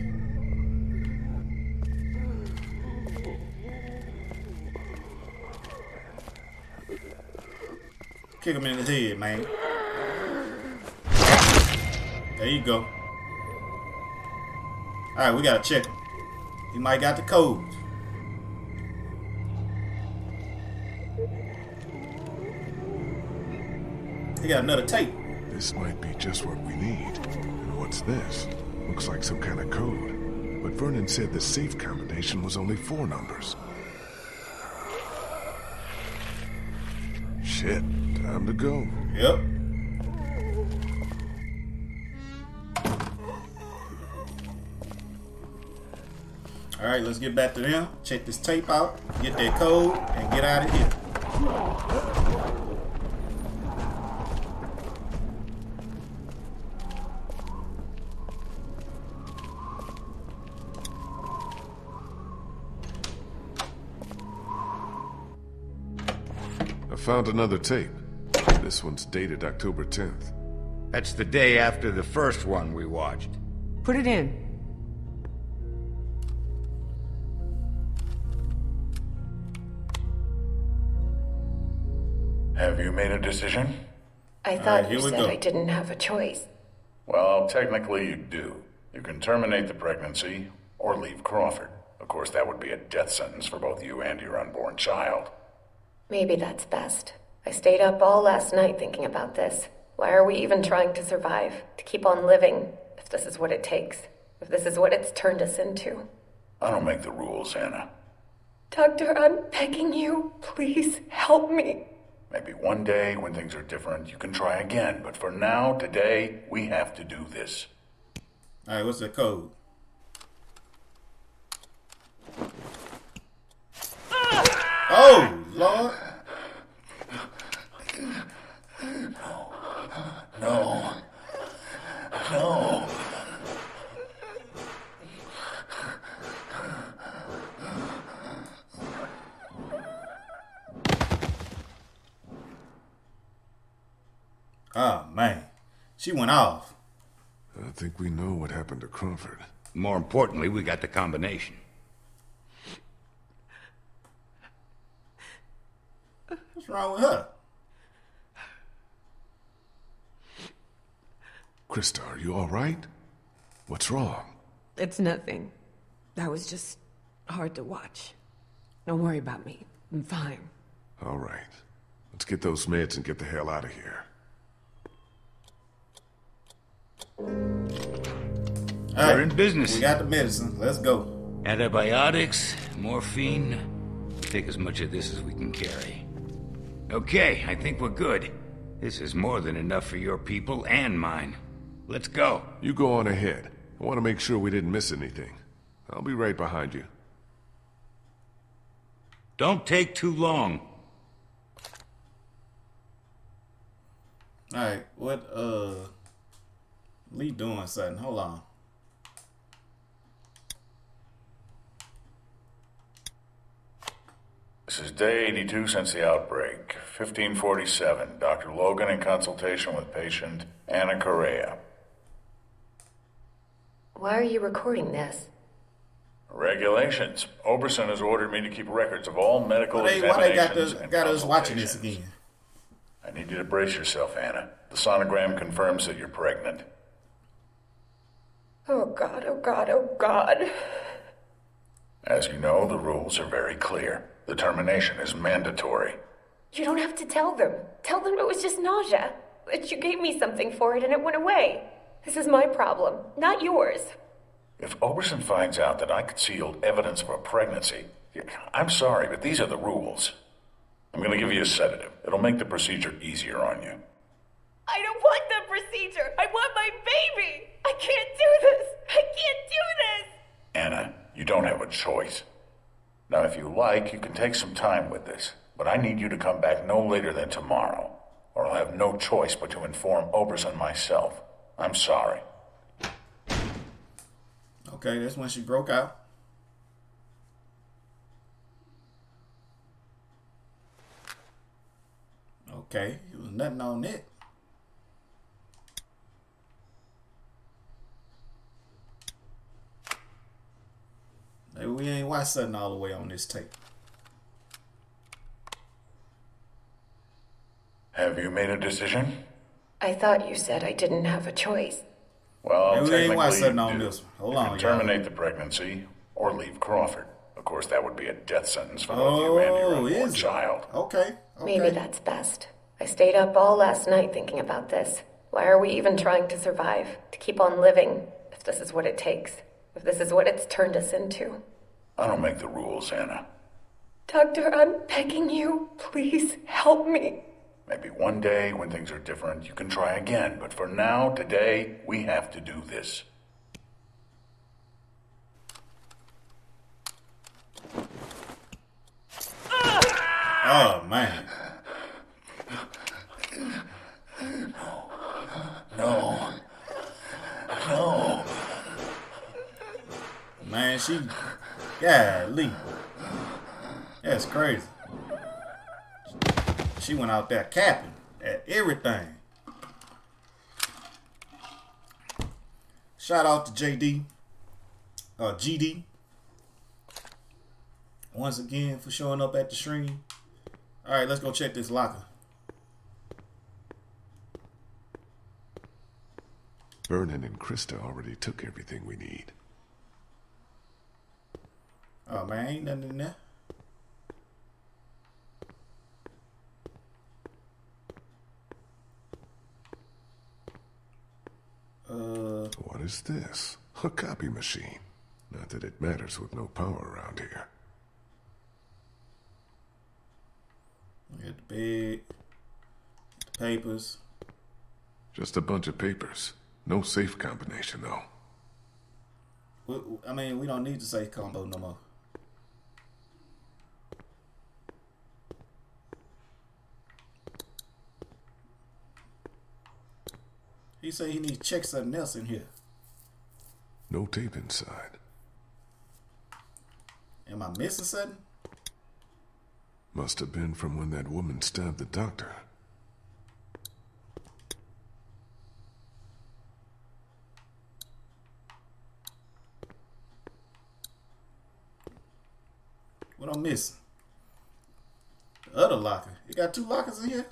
Kick him in his head, man. There you go. Alright, we gotta check him. He might got the code. He got another tape. This might be just what we need. And what's this? Looks like some kind of code. But Vernon said the safe combination was only four numbers. Shit. Time to go. Yep. All right, let's get back to them. Check this tape out, get their code, and get out of here. I found another tape. This one's dated October tenth. That's the day after the first one we watched. Put it in. Have you made a decision? I thought you said I didn't have a choice. Well, technically you do. You can terminate the pregnancy or leave Crawford. Of course, that would be a death sentence for both you and your unborn child. Maybe that's best. I stayed up all last night thinking about this. Why are we even trying to survive, to keep on living, if this is what it takes, if this is what it's turned us into? I don't make the rules, Anna. Doctor, I'm begging you, please help me. Maybe one day, when things are different, you can try again. But for now, today, we have to do this. All right, what's the code? Oh, man. She went off. I think we know what happened to Crawford. More importantly, we got the combination. What's wrong with her? Christa, are you all right? What's wrong? It's nothing. That was just hard to watch. Don't worry about me. I'm fine. All right. Let's get those meds and get the hell out of here. All right. We're in business. We got the medicine. Let's go. Antibiotics, morphine. Take as much of this as we can carry. Okay, I think we're good. This is more than enough for your people and mine. Let's go. You go on ahead. I want to make sure we didn't miss anything. I'll be right behind you. Don't take too long. Alright, what, uh... Lee doing something. Hold on. This is day eighty-two since the outbreak. fifteen forty-seven. Doctor Logan in consultation with patient Anna Correa. Why are you recording this? Regulations. Oberson has ordered me to keep records of all medical they, examinations they got, the, got us watching this again. I need you to brace yourself, Anna. The sonogram confirms that you're pregnant. Oh, God, oh, God, oh, God. As you know, the rules are very clear. The termination is mandatory. You don't have to tell them. Tell them it was just nausea. That you gave me something for it and it went away. This is my problem, not yours. If Oberson finds out that I concealed evidence of a pregnancy, I'm sorry, but these are the rules. I'm going to give you a sedative. It'll make the procedure easier on you. I don't want the procedure. I want my baby. I can't do this. I can't do this. Anna, you don't have a choice. Now, if you like, you can take some time with this. But I need you to come back no later than tomorrow, or I'll have no choice but to inform Oberson myself. I'm sorry. Okay, that's when she broke out. Okay, it was nothing on it. Maybe we ain't watched something all the way on this tape. Have you made a decision? I thought you said I didn't have a choice. Well, I'll technically you do. Hold on, you can terminate the pregnancy or leave Crawford. Of course, that would be a death sentence for both you and your unborn child. Okay, okay. Maybe that's best. I stayed up all last night thinking about this. Why are we even trying to survive? To keep on living, if this is what it takes. If this is what it's turned us into. I don't make the rules, Anna. Doctor, I'm begging you. Please help me. Maybe one day, when things are different, you can try again. But for now, today, we have to do this. Oh, man. No. No. Man, she... Yeah, Lee. That's crazy. She went out there capping at everything. Shout out to J D. Uh, G D. Once again for showing up at the stream. Alright, let's go check this locker. Vernon and Christa already took everything we need. Oh man, ain't nothing in there. Uh, what is this? A copy machine. Not that it matters with no power around here. Get the bed. Get the papers. Just a bunch of papers. No safe combination, though. We, I mean, we don't need the safe combo no more. He said he needs to check something else in here. No tape inside. Am I missing something? Must have been from when that woman stabbed the doctor. What I'm missing? The other locker. It got two lockers in here?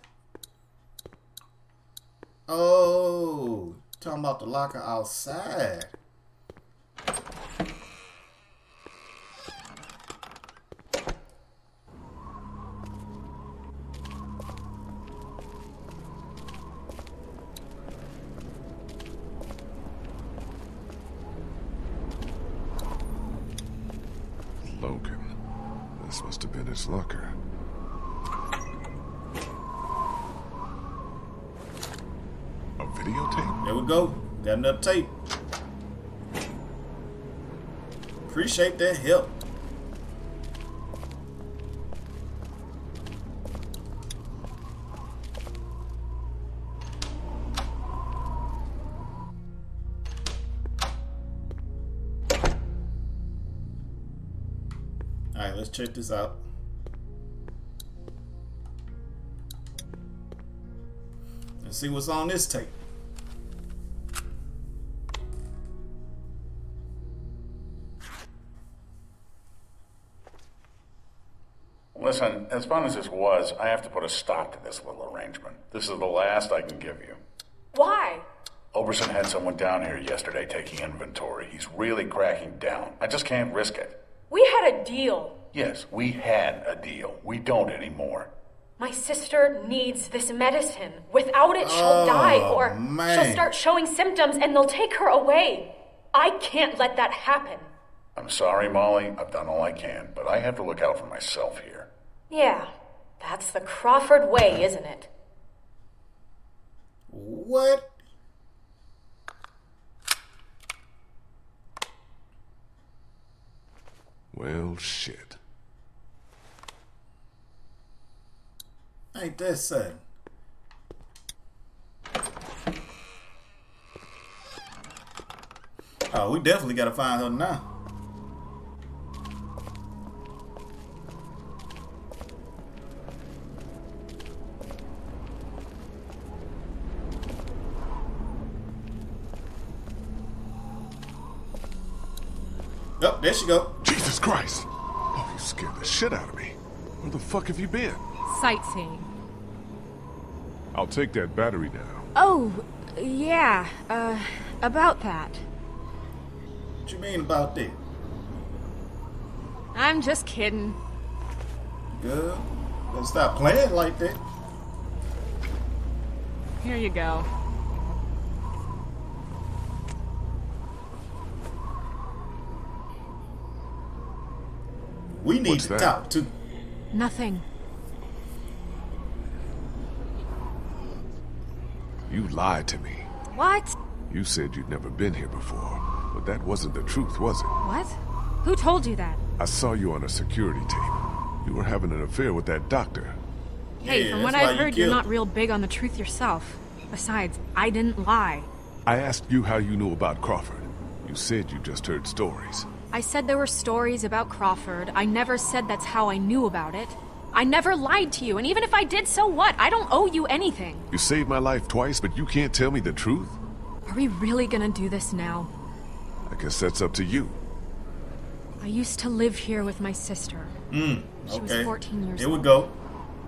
Oh, talking about the locker outside. Locker. A videotape? There we go. Got another tape. Appreciate that help. Alright, let's check this out. See what's on this tape. Listen, as fun as this was, I have to put a stop to this little arrangement. This is the last I can give you. Why? Oberson had someone down here yesterday taking inventory. He's really cracking down. I just can't risk it. We had a deal. Yes, we had a deal. We don't anymore. My sister needs this medicine. Without it, she'll oh, die, or man. she'll start showing symptoms and they'll take her away. I can't let that happen. I'm sorry, Molly. I've done all I can, but I have to look out for myself here. Yeah, that's the Crawford way, isn't it? What? Well, shit. Ain't that sad? Oh, we definitely gotta find her now. Yep, there she go. Jesus Christ! Oh, you scared the shit out of me. Where the fuck have you been? Sightseeing. I'll take that battery now. Oh, yeah, uh, about that. What you mean about that? I'm just kidding. Good. Don't stop playing like that. Here you go. We need What's to that? talk to... Nothing. You lied to me. What? You said you'd never been here before, but that wasn't the truth, was it? What? Who told you that? I saw you on a security tape. You were having an affair with that doctor. Hey, yeah, from what I've heard, you're not real big on the truth yourself. Besides, I didn't lie. I asked you how you knew about Crawford. You said you just heard stories. I said there were stories about Crawford. I never said that's how I knew about it. I never lied to you, and even if I did, so what? I don't owe you anything. You saved my life twice, but you can't tell me the truth? Are we really gonna do this now? I guess that's up to you. I used to live here with my sister. Mm, okay. She was fourteen years old. Here we go.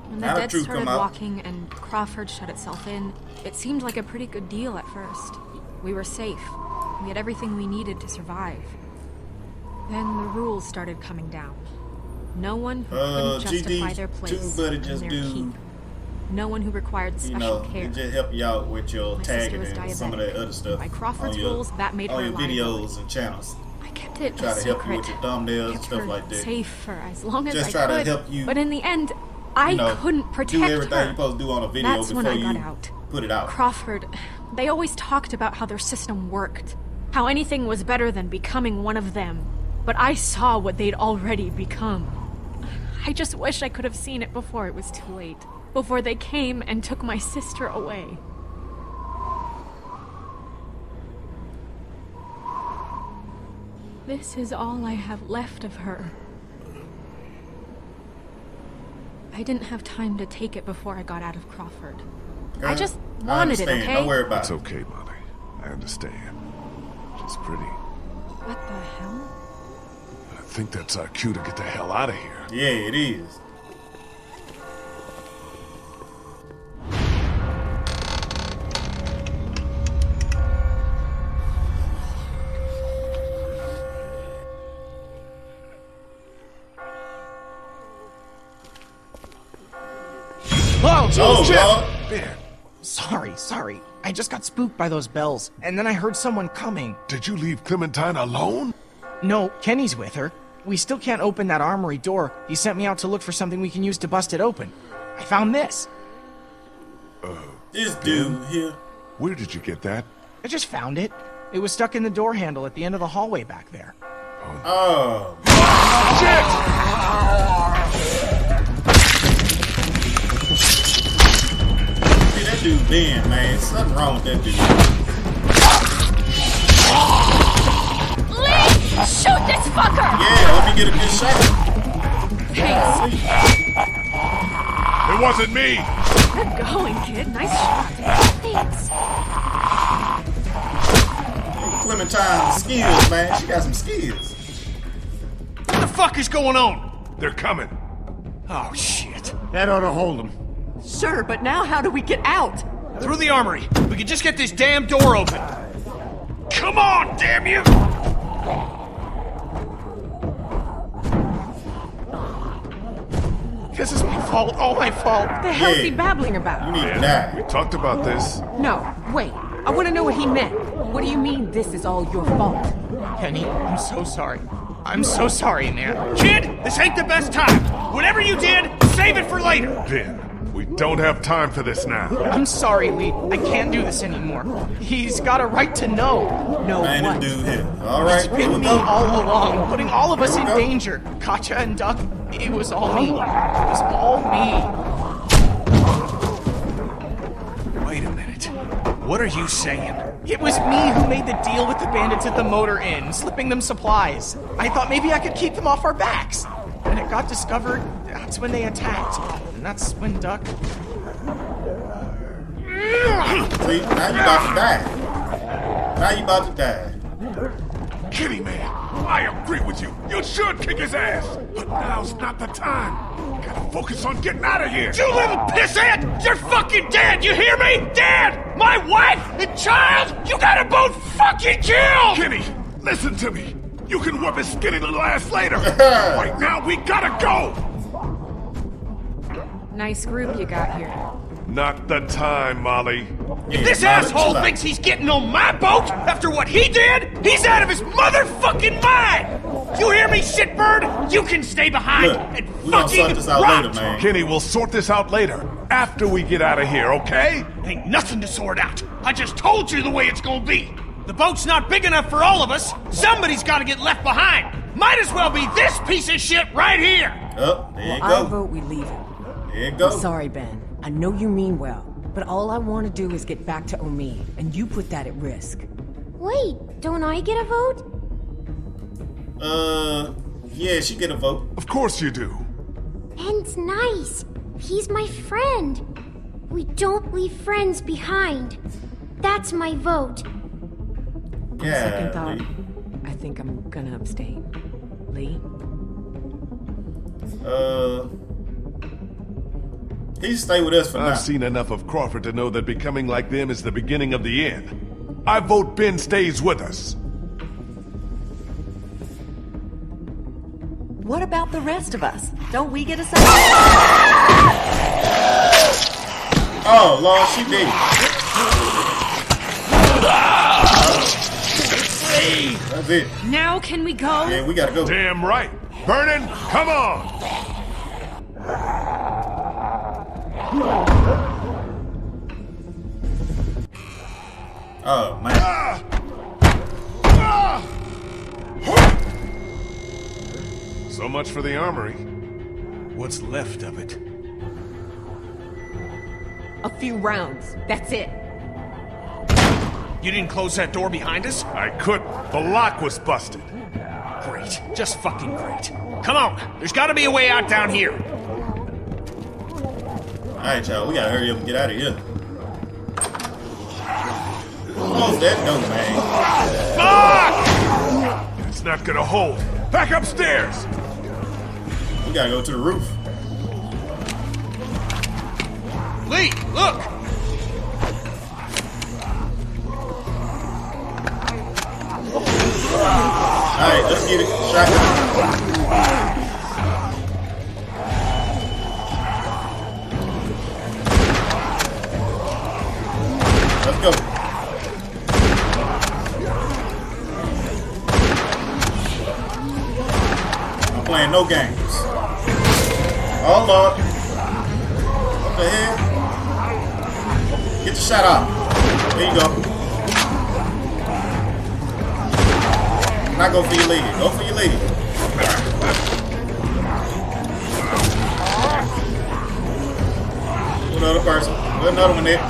When the dead started walking and Crawford shut itself in, it seemed like a pretty good deal at first. We were safe. We had everything we needed to survive. Then the rules started coming down. No one who uh, couldn't justify G D their place too, and just their do, keep. No one who required special you know, care. It just help you out with your My tagging and some of that other stuff. By Crawford's your, rules, that made her your videos and channels. I kept it try a to secret. help you with your thumbnails and stuff like that. Safe for as long as just I try could. To help you. But in the end, I you know, couldn't protect her. Do everything her. you're supposed to do on a video That's before when I got you out. put it out. Crawford, they always talked about how their system worked, how anything was better than becoming one of them. But I saw what they'd already become. I just wish I could have seen it before it was too late. Before they came and took my sister away. This is all I have left of her. I didn't have time to take it before I got out of Crawford. Uh, I just wanted I it, okay? Don't worry about it. It's okay, Molly. I understand. She's pretty. What the hell? I think that's our cue to get the hell out of here. Yeah, it is. Whoa, oh, Chip! Sorry, sorry. I just got spooked by those bells, and then I heard someone coming. Did you leave Clementine alone? No, Kenny's with her. We still can't open that armory door. He sent me out to look for something we can use to bust it open. I found this. Uh, this dude here. Where did you get that? I just found it. It was stuck in the door handle at the end of the hallway back there. Oh. Oh. Oh shit! See that dude Ben, man. Something wrong with that dude. Shoot this fucker! Yeah, let me get a good shot. Thanks. It wasn't me! Good going, kid. Nice shot. Thanks. Clementine skills, man. She got some skills. What the fuck is going on? They're coming. Oh, shit. That ought to hold them. Sure, but now how do we get out? Through the armory. We can just get this damn door open. Come on, damn you! This is my fault, all my fault. What the hell is he babbling about? You need that. We talked about this. No, wait. I want to know what he meant. What do you mean this is all your fault? Kenny, I'm so sorry. I'm so sorry, man. Kid, this ain't the best time. Whatever you did, save it for later. Ben, we don't have time for this now. I'm sorry, Lee. I can't do this anymore. He's got a right to know. No, man, what? Dude here. All right. It's been me all along, putting all of us in danger. Katjaa and Duck. It was all me. It was all me. Wait a minute. What are you saying? It was me who made the deal with the bandits at the motor inn, slipping them supplies. I thought maybe I could keep them off our backs. When it got discovered, that's when they attacked. And that's when Duck... See, now you about to die. Now you about to die. Kitty man. I agree with you. You should kick his ass. But now's not the time. Gotta focus on getting out of here. You little pissant! You're fucking dead! You hear me? Dead! My wife and child! You gotta both fucking kill! Kenny, listen to me. You can whip his skinny little ass later. Right now, we gotta go! Nice group you got here. Not the time, Molly. If this asshole thinks he's getting on my boat after what he did, he's out of his motherfucking mind! You hear me, shitbird? You can stay behind and fucking rot! Kenny, we'll sort this out later, after we get out of here, okay? Ain't nothing to sort out. I just told you the way it's gonna be. The boat's not big enough for all of us. Somebody's gotta get left behind. Might as well be this piece of shit right here! Oh, there you go. I vote we leave him. There you go. Sorry, Ben. I know you mean well, but all I want to do is get back to Omid, and you put that at risk. Wait, don't I get a vote? Uh, yeah, she get a vote. Of course you do. Ben's nice. He's my friend. We don't leave friends behind. That's my vote. On yeah, second thought, Lee. I think I'm gonna abstain. Lee? Uh... He stay with us for now. I've seen enough of Crawford to know that becoming like them is the beginning of the end. I vote Ben stays with us. What about the rest of us? Don't we get a second? Oh, Lord, she did. That's it. Now can we go? Yeah, we gotta go. Damn right. Vernon, come on. Oh, man. Ah! Ah! So much for the armory. What's left of it? A few rounds. That's it. You didn't close that door behind us? I couldn't. The lock was busted. Great. Just fucking great. Come on. There's got to be a way out down here. All right, y'all. We gotta hurry up and get out of here. Close that door, man. Fuck! It's not gonna hold. Back upstairs. We gotta go to the roof. Lee, look! Alright, let's get it. Shotgun. Go. I'm playing no games. Oh Lord. What the hell? Get your shot off. There you go. Now go for your lady. Go for your lady. Another person. Another one there.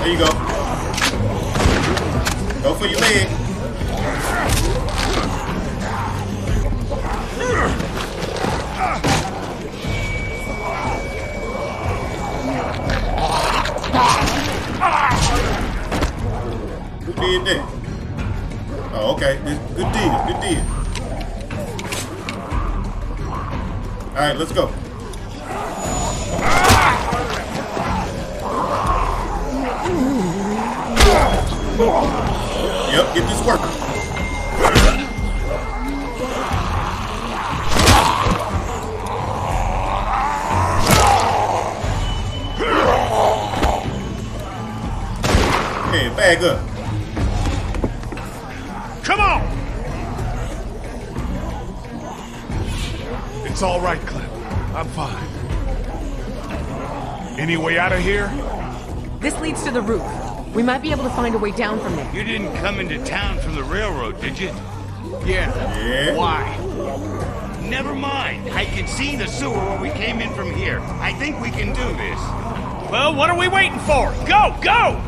There you go. Go for your leg. Who did that? Oh, okay. Good deal. Good deal. All right, let's go. Yep, get this work. Hey, bag up. Come on! It's all right, Clem. I'm fine. Any way out of here? This leads to the roof. We might be able to find a way down from there. You didn't come into town from the railroad, did you? Yeah. Yeah. Why? Never mind. I can see the sewer when we came in from here. I think we can do this. Well, what are we waiting for? Go, go!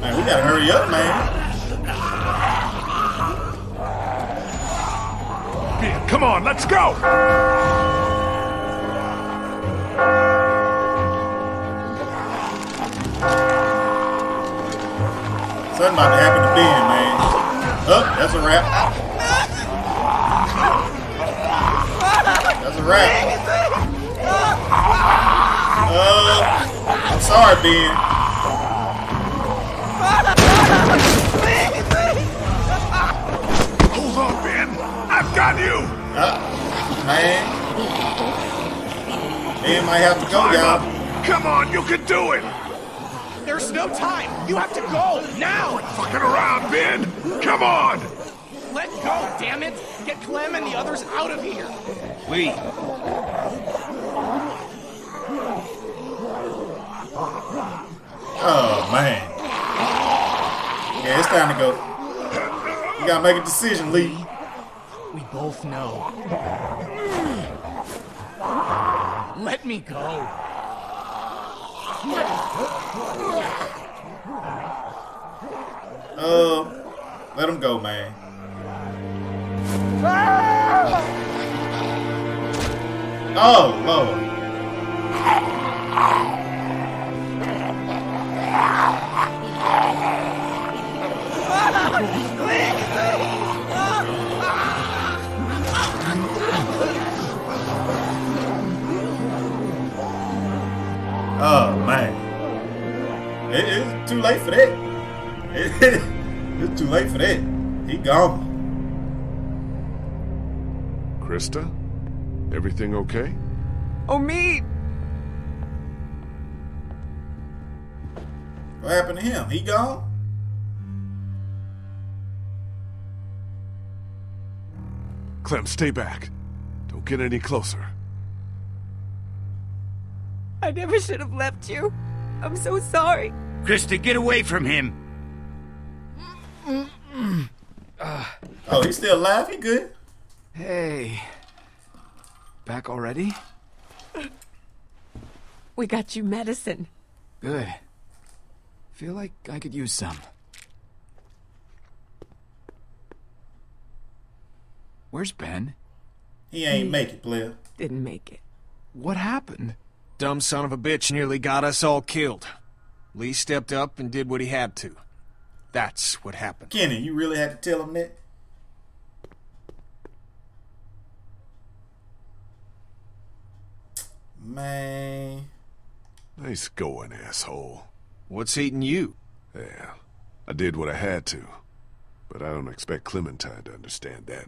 Man, we gotta hurry up, man. Yeah, come on, let's go! Something about to happen to Ben, man. Oh, that's a wrap. That's a wrap. Uh, I'm sorry, Ben. Hold on, Ben. I've got you. Uh, man. Ben might have to go, y'all. Come on, you can do it. There's no time! You have to go! Now! Quit fucking around, Ben! Come on! Let go, damn it! Get Clem and the others out of here! Lee! Oh, man. Yeah, it's time to go. You gotta make a decision, Lee. We both know. Let me go. Oh, uh, let him go, man. Oh, Lord. Oh, man. It, it's too late for that. It, it, it's too late for that. He gone. Christa? Everything okay? Omid! What happened to him? He gone? Clem, stay back. Don't get any closer. I never should have left you. I'm so sorry. Christa, get away from him. Uh, oh, he's still alive? He good? Hey. Back already? We got you medicine. Good. Feel like I could use some. Where's Ben? He ain't he make it, player. Didn't make it. What happened? Dumb son of a bitch nearly got us all killed. Lee stepped up and did what he had to. That's what happened. Kenny, you really had to tell him that? Man. Nice going, asshole. What's eating you? Yeah, I did what I had to. But I don't expect Clementine to understand that.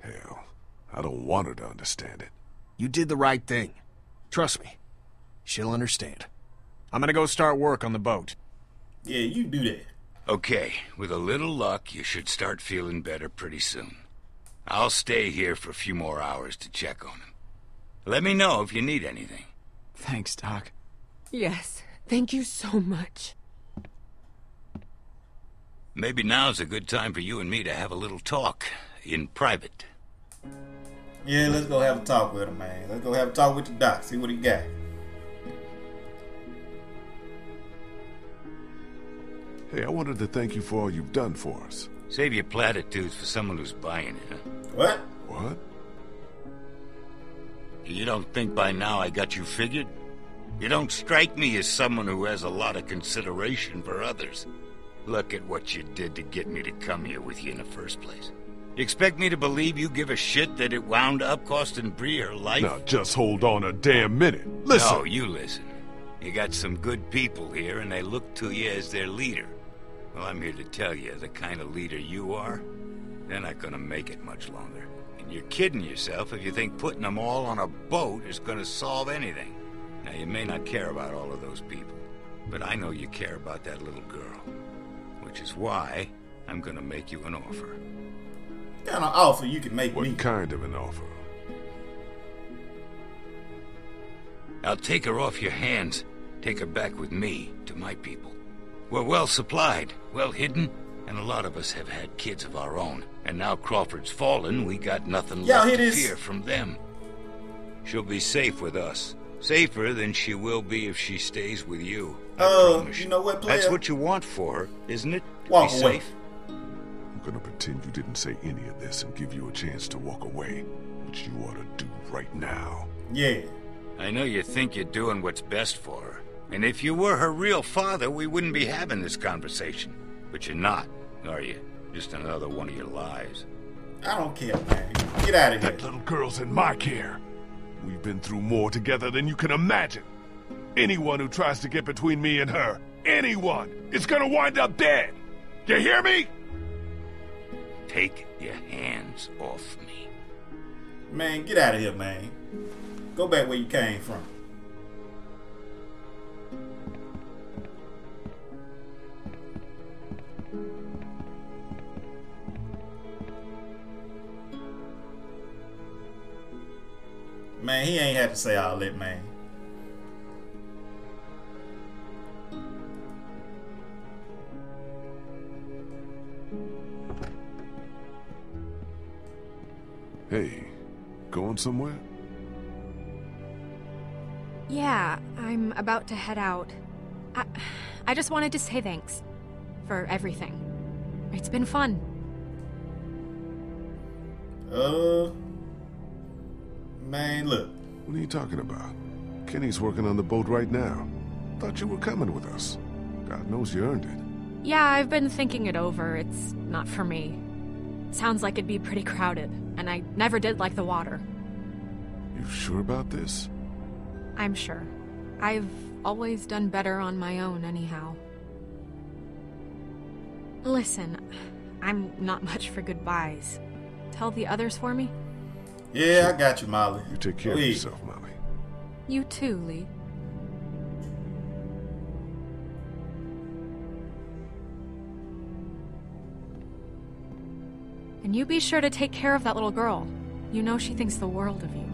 Hell, I don't want her to understand it. You did the right thing. Trust me. She'll understand. I'm gonna go start work on the boat. Yeah, you do that. Okay, with a little luck, you should start feeling better pretty soon. I'll stay here for a few more hours to check on him. Let me know if you need anything. Thanks, Doc. Yes, thank you so much. Maybe now's a good time for you and me to have a little talk in private. Yeah, let's go have a talk with him, man. Let's go have a talk with the doc, see what he got. Hey, I wanted to thank you for all you've done for us. Save your platitudes for someone who's buying it, huh? What? What? You don't think by now I got you figured? You don't strike me as someone who has a lot of consideration for others. Look at what you did to get me to come here with you in the first place. You expect me to believe you give a shit that it wound up costing Brie her life? Now just hold on a damn minute. Listen. No, you listen. You got some good people here and they look to you as their leader. Well, I'm here to tell you the kind of leader you are, they're not gonna make it much longer. And you're kidding yourself if you think putting them all on a boat is gonna solve anything. Now, you may not care about all of those people, but I know you care about that little girl. Which is why I'm gonna make you an offer. What kind of offer you can make me? What kind of an offer? I'll take her off your hands, take her back with me to my people. We're well supplied, well hidden, and a lot of us have had kids of our own. And now Crawford's fallen, we got nothing yeah, left to fear from them. She'll be safe with us. Safer than she will be if she stays with you. Oh, uh, you know what, player? That's what you want for her, isn't it? To walk be away. Safe. I'm gonna pretend you didn't say any of this and give you a chance to walk away, which you ought to do right now. Yeah. I know you think you're doing what's best for her. And if you were her real father, we wouldn't be having this conversation. But you're not, are you? Just another one of your lies. I don't care, man. Get out of here. That little girl's in my care. We've been through more together than you can imagine. Anyone who tries to get between me and her, anyone, is gonna wind up dead. You hear me? Take your hands off me. Man, get out of here, man. Go back where you came from. Man, he ain't had to say all that, man. Hey, going somewhere? Yeah, I'm about to head out. I, I just wanted to say thanks for everything. It's been fun. Uh... Man, look. What are you talking about? Kenny's working on the boat right now. Thought you were coming with us. God knows you earned it. Yeah, I've been thinking it over. It's not for me. Sounds like it'd be pretty crowded, and I never did like the water. You sure about this? I'm sure. I've always done better on my own anyhow. Listen, I'm not much for goodbyes. Tell the others for me. Yeah, I got you, Molly. You take care Lee. of yourself, Molly. You too, Lee. And you be sure to take care of that little girl. You know she thinks the world of you.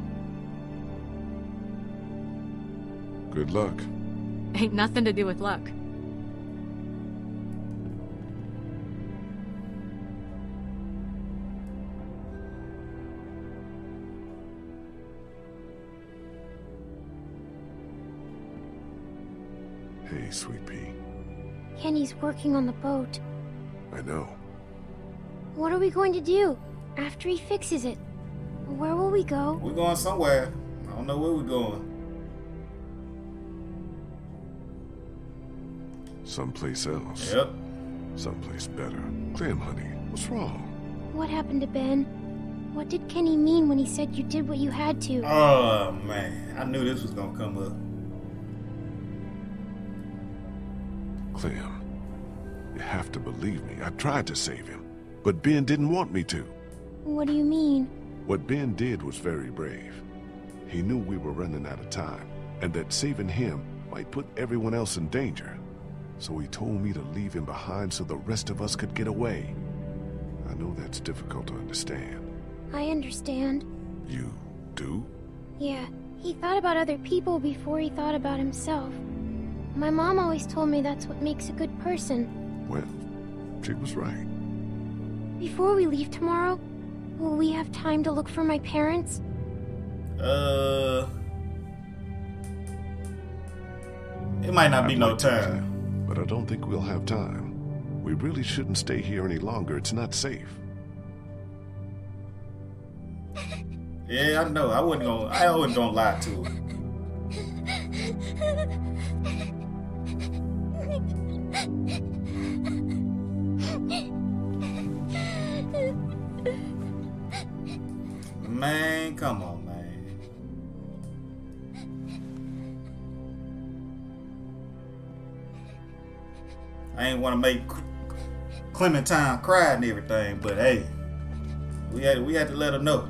Good luck. Ain't nothing to do with luck. Hey, sweet pea. Kenny's working on the boat. I know. What are we going to do after he fixes it? Where will we go? We're going somewhere. I don't know where we're going. Someplace else. Yep. someplace better. Clem, honey, what's wrong? What happened to Ben? What did Kenny mean when he said you did what you had to? Oh, man. I knew this was gonna come up. Clem, you have to believe me. I tried to save him, but Ben didn't want me to. What do you mean? What Ben did was very brave. He knew we were running out of time, and that saving him might put everyone else in danger. So he told me to leave him behind so the rest of us could get away. I know that's difficult to understand. I understand. You do? Yeah. He thought about other people before he thought about himself. My mom always told me that's what makes a good person. Well, she was right. Before we leave tomorrow, will we have time to look for my parents? Uh... It might not be no time. But I don't think we'll have time. We really shouldn't stay here any longer. It's not safe. Yeah, I know. I wouldn't gonna, I always don't lie to her. Man, come on. I ain't want to make Clementine cry and everything, but hey, we had we had to let her know.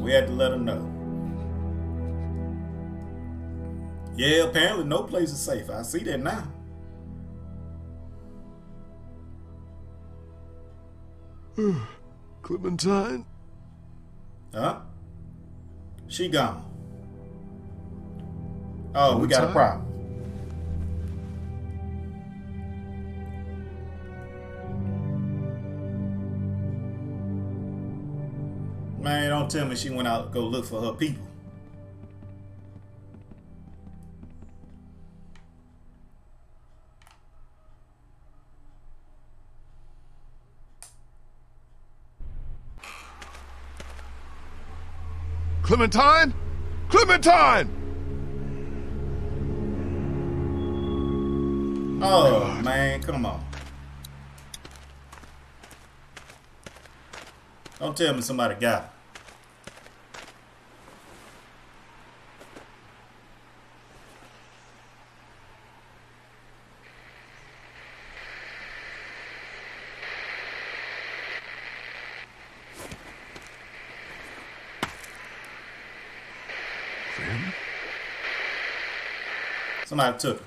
We had to let her know. Yeah, apparently no place is safe. I see that now. Clementine? Huh? She gone. Oh, Clementine? We got a problem. Man, don't tell me she went out to go look for her people. Clementine? Clementine! Oh, God. Man, come on. Don't tell me somebody got it. Clem? Somebody took it.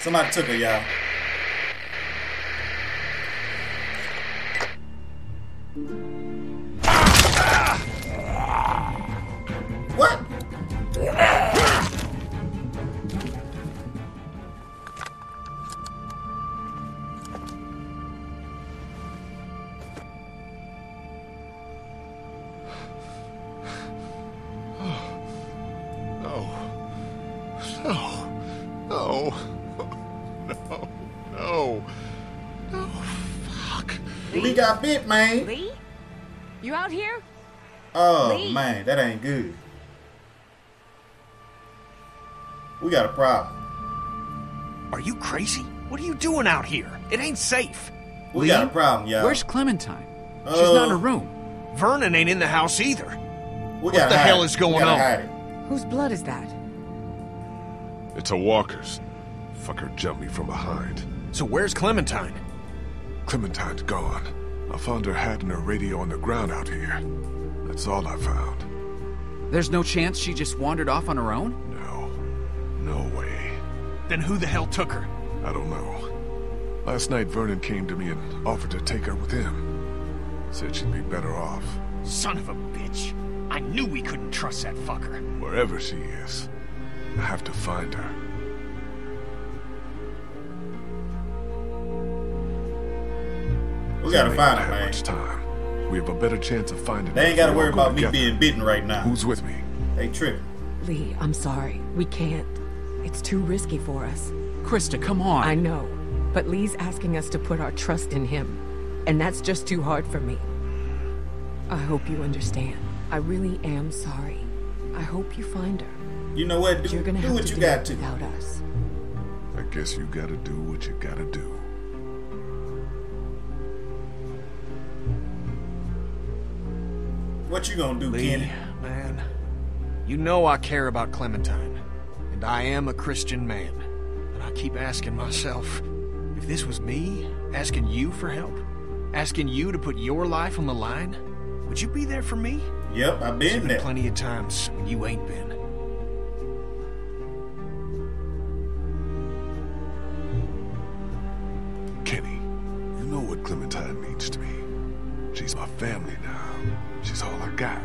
Somebody took her, y'all. What? No. No. No. No, no, no, fuck. Lee? Lee got bit, man. Lee? You out here? Oh, Lee? Man, that ain't good. We got a problem. Are you crazy? What are you doing out here? It ain't safe. We Lee? Got a problem, y'all. Where's Clementine? Uh, She's not in her room. Vernon ain't in the house either. We what the hell it. Is going on? Whose blood is that? It's a walker's. Fucker jumped me from behind. So where's Clementine? Clementine's gone. I found her hat and her radio on the ground out here. That's all I found. There's no chance she just wandered off on her own? No. No way. Then who the hell took her? I don't know. Last night Vernon came to me and offered to take her with him. Said she'd be better off. Son of a bitch. I knew we couldn't trust that fucker. Wherever she is, I have to find her. We gotta find it, man. Much time. We have a better chance of finding. They ain't gotta worry about me being bitten right now. Who's with me? They tripping. Lee, I'm sorry. We can't. It's too risky for us. Christa, come on. I know. But Lee's asking us to put our trust in him, and that's just too hard for me. I hope you understand. I really am sorry. I hope you find her. You know what? Do, You're gonna do have what to you got to. Without us. I guess you gotta do what you gotta do. What you gonna do, Lee, Kenny? Man, you know I care about Clementine, and I am a Christian man. And I keep asking myself, if this was me, asking you for help, asking you to put your life on the line, would you be there for me? Yep, I've been there plenty of times when you ain't been. Kenny, you know what Clementine means to me. She's my family now. She's all I got.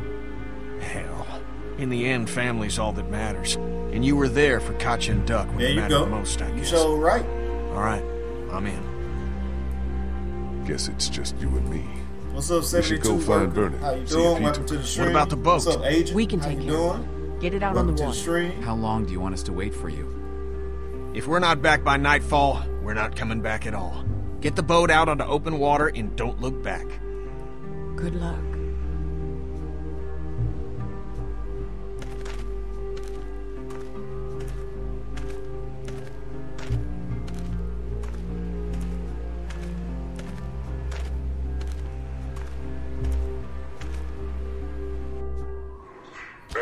Hell, in the end, family's all that matters. And you were there for Katjaa and Duck when it mattered most, I guess. There you go. You're so right. All right, I'm in. Guess it's just you and me. What's up, seventy-two? We should go find Vernon. How you doing? Welcome to the stream. What about the boat? What's up, agent? We can take care of it. Get it out on the water. How long do you want us to wait for you? If we're not back by nightfall, we're not coming back at all. Get the boat out onto open water and don't look back. Good luck.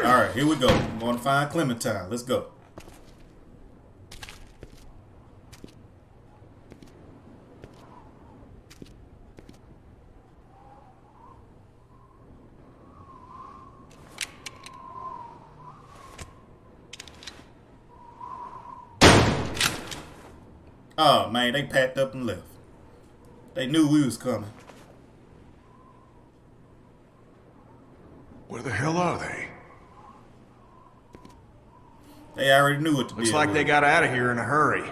Alright, here we go. I'm gonna find Clementine. Let's go. Oh man, they packed up and left. They knew we was coming. Where the hell are they? They already knew what to do. Looks like they got out of here in a hurry.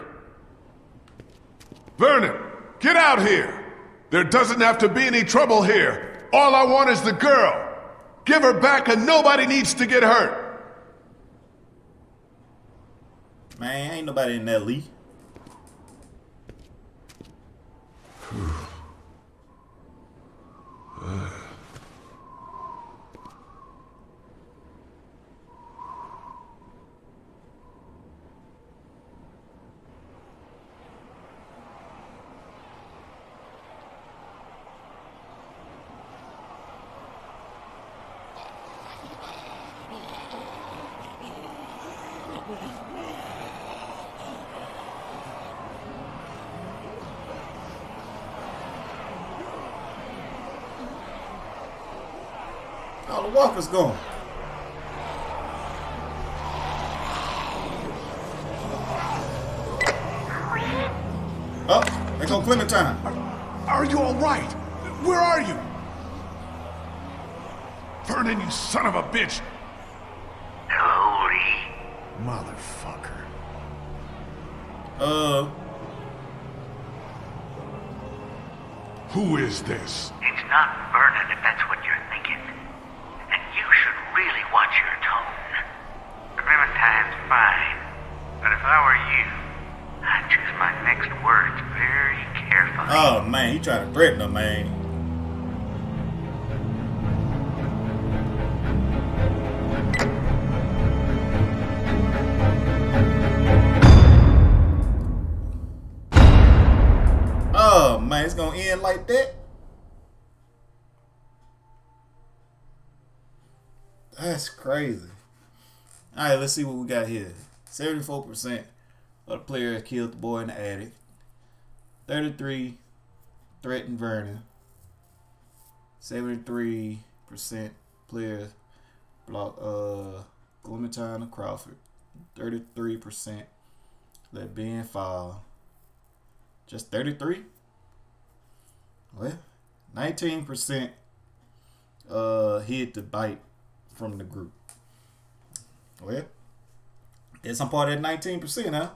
Vernon, get out here! There doesn't have to be any trouble here. All I want is the girl. Give her back and nobody needs to get hurt. Man, ain't nobody in there, Lee. The walker's gone. Oh, there goes Clementine. Are, are you all right? Where are you? Vernon, you son of a bitch. Hello, Lee. Motherfucker. Uh. Who is this? It's not Vernon, if that's what you're thinking. Really watch your tone. Clementine's fine, but if I were you, I'd choose my next words very carefully. Oh man, he tried to threaten her, man. Oh man, it's gonna end like that. That's crazy. All right, let's see what we got here. seventy-four percent of the players killed the boy in the attic. thirty-three threatened Vernon. seventy-three percent players blocked uh, Clementine and Crawford. thirty-three percent let Ben fall. Just thirty-three? Well, nineteen percent uh, hid the bite from the group. Well, guess I'm part of that nineteen percent, huh?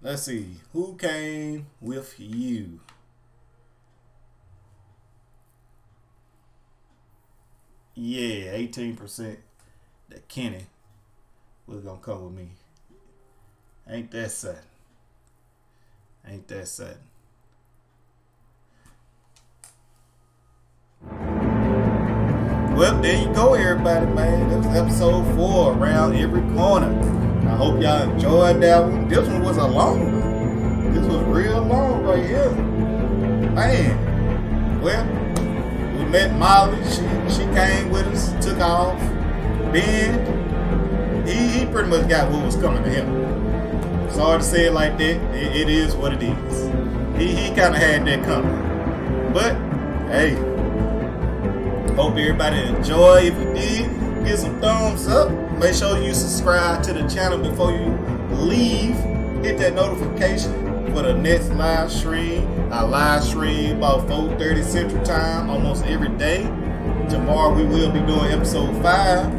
Let's see. Who came with you? Yeah, eighteen percent that Kenny was gonna come with me. Ain't that something? Ain't that something? Well, there you go, everybody, man. That was episode four, Around Every Corner. I hope y'all enjoyed that one. This one was a long one. This was real long right here. Man. Well, we met Molly. She she came with us, took off. Ben, he, he pretty much got what was coming to him. Sorry to say it like that. It, it is what it is. He, he kind of had that coming. But, hey. Hope everybody enjoy. If you did, give some thumbs up. Make sure you subscribe to the channel before you leave. Hit that notification for the next live stream. I live stream about four thirty Central Time almost every day. Tomorrow we will be doing episode five.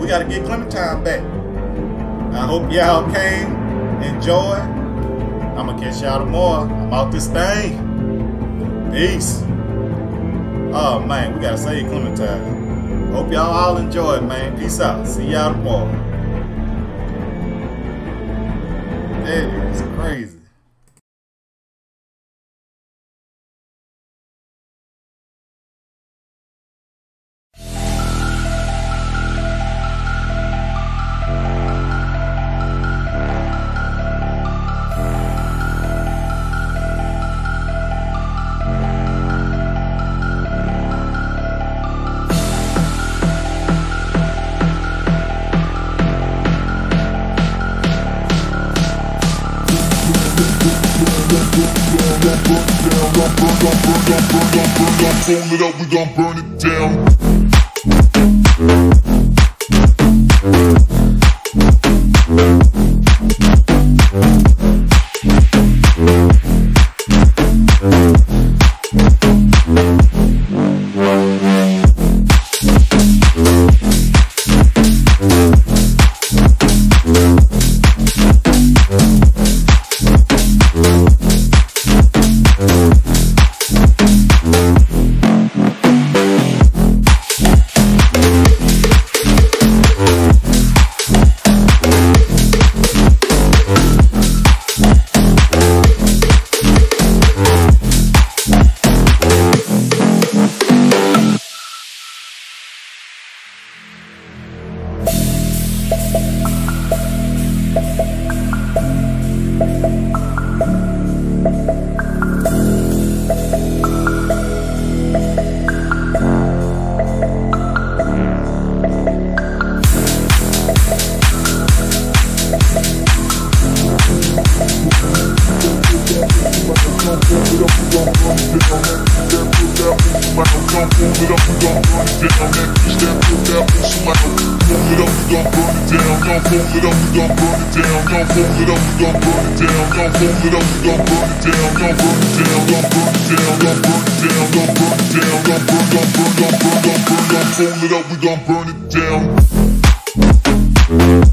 We got to get Clementine back. I hope y'all came. Enjoy. I'm going to catch y'all tomorrow. I'm out this thing. Peace. Oh man, we gotta save Clementine. Hope y'all all enjoyed, man. Peace out. See y'all tomorrow. That is crazy. Fold it up, we gon' burn it down. Fold it up, we gon' burn it down.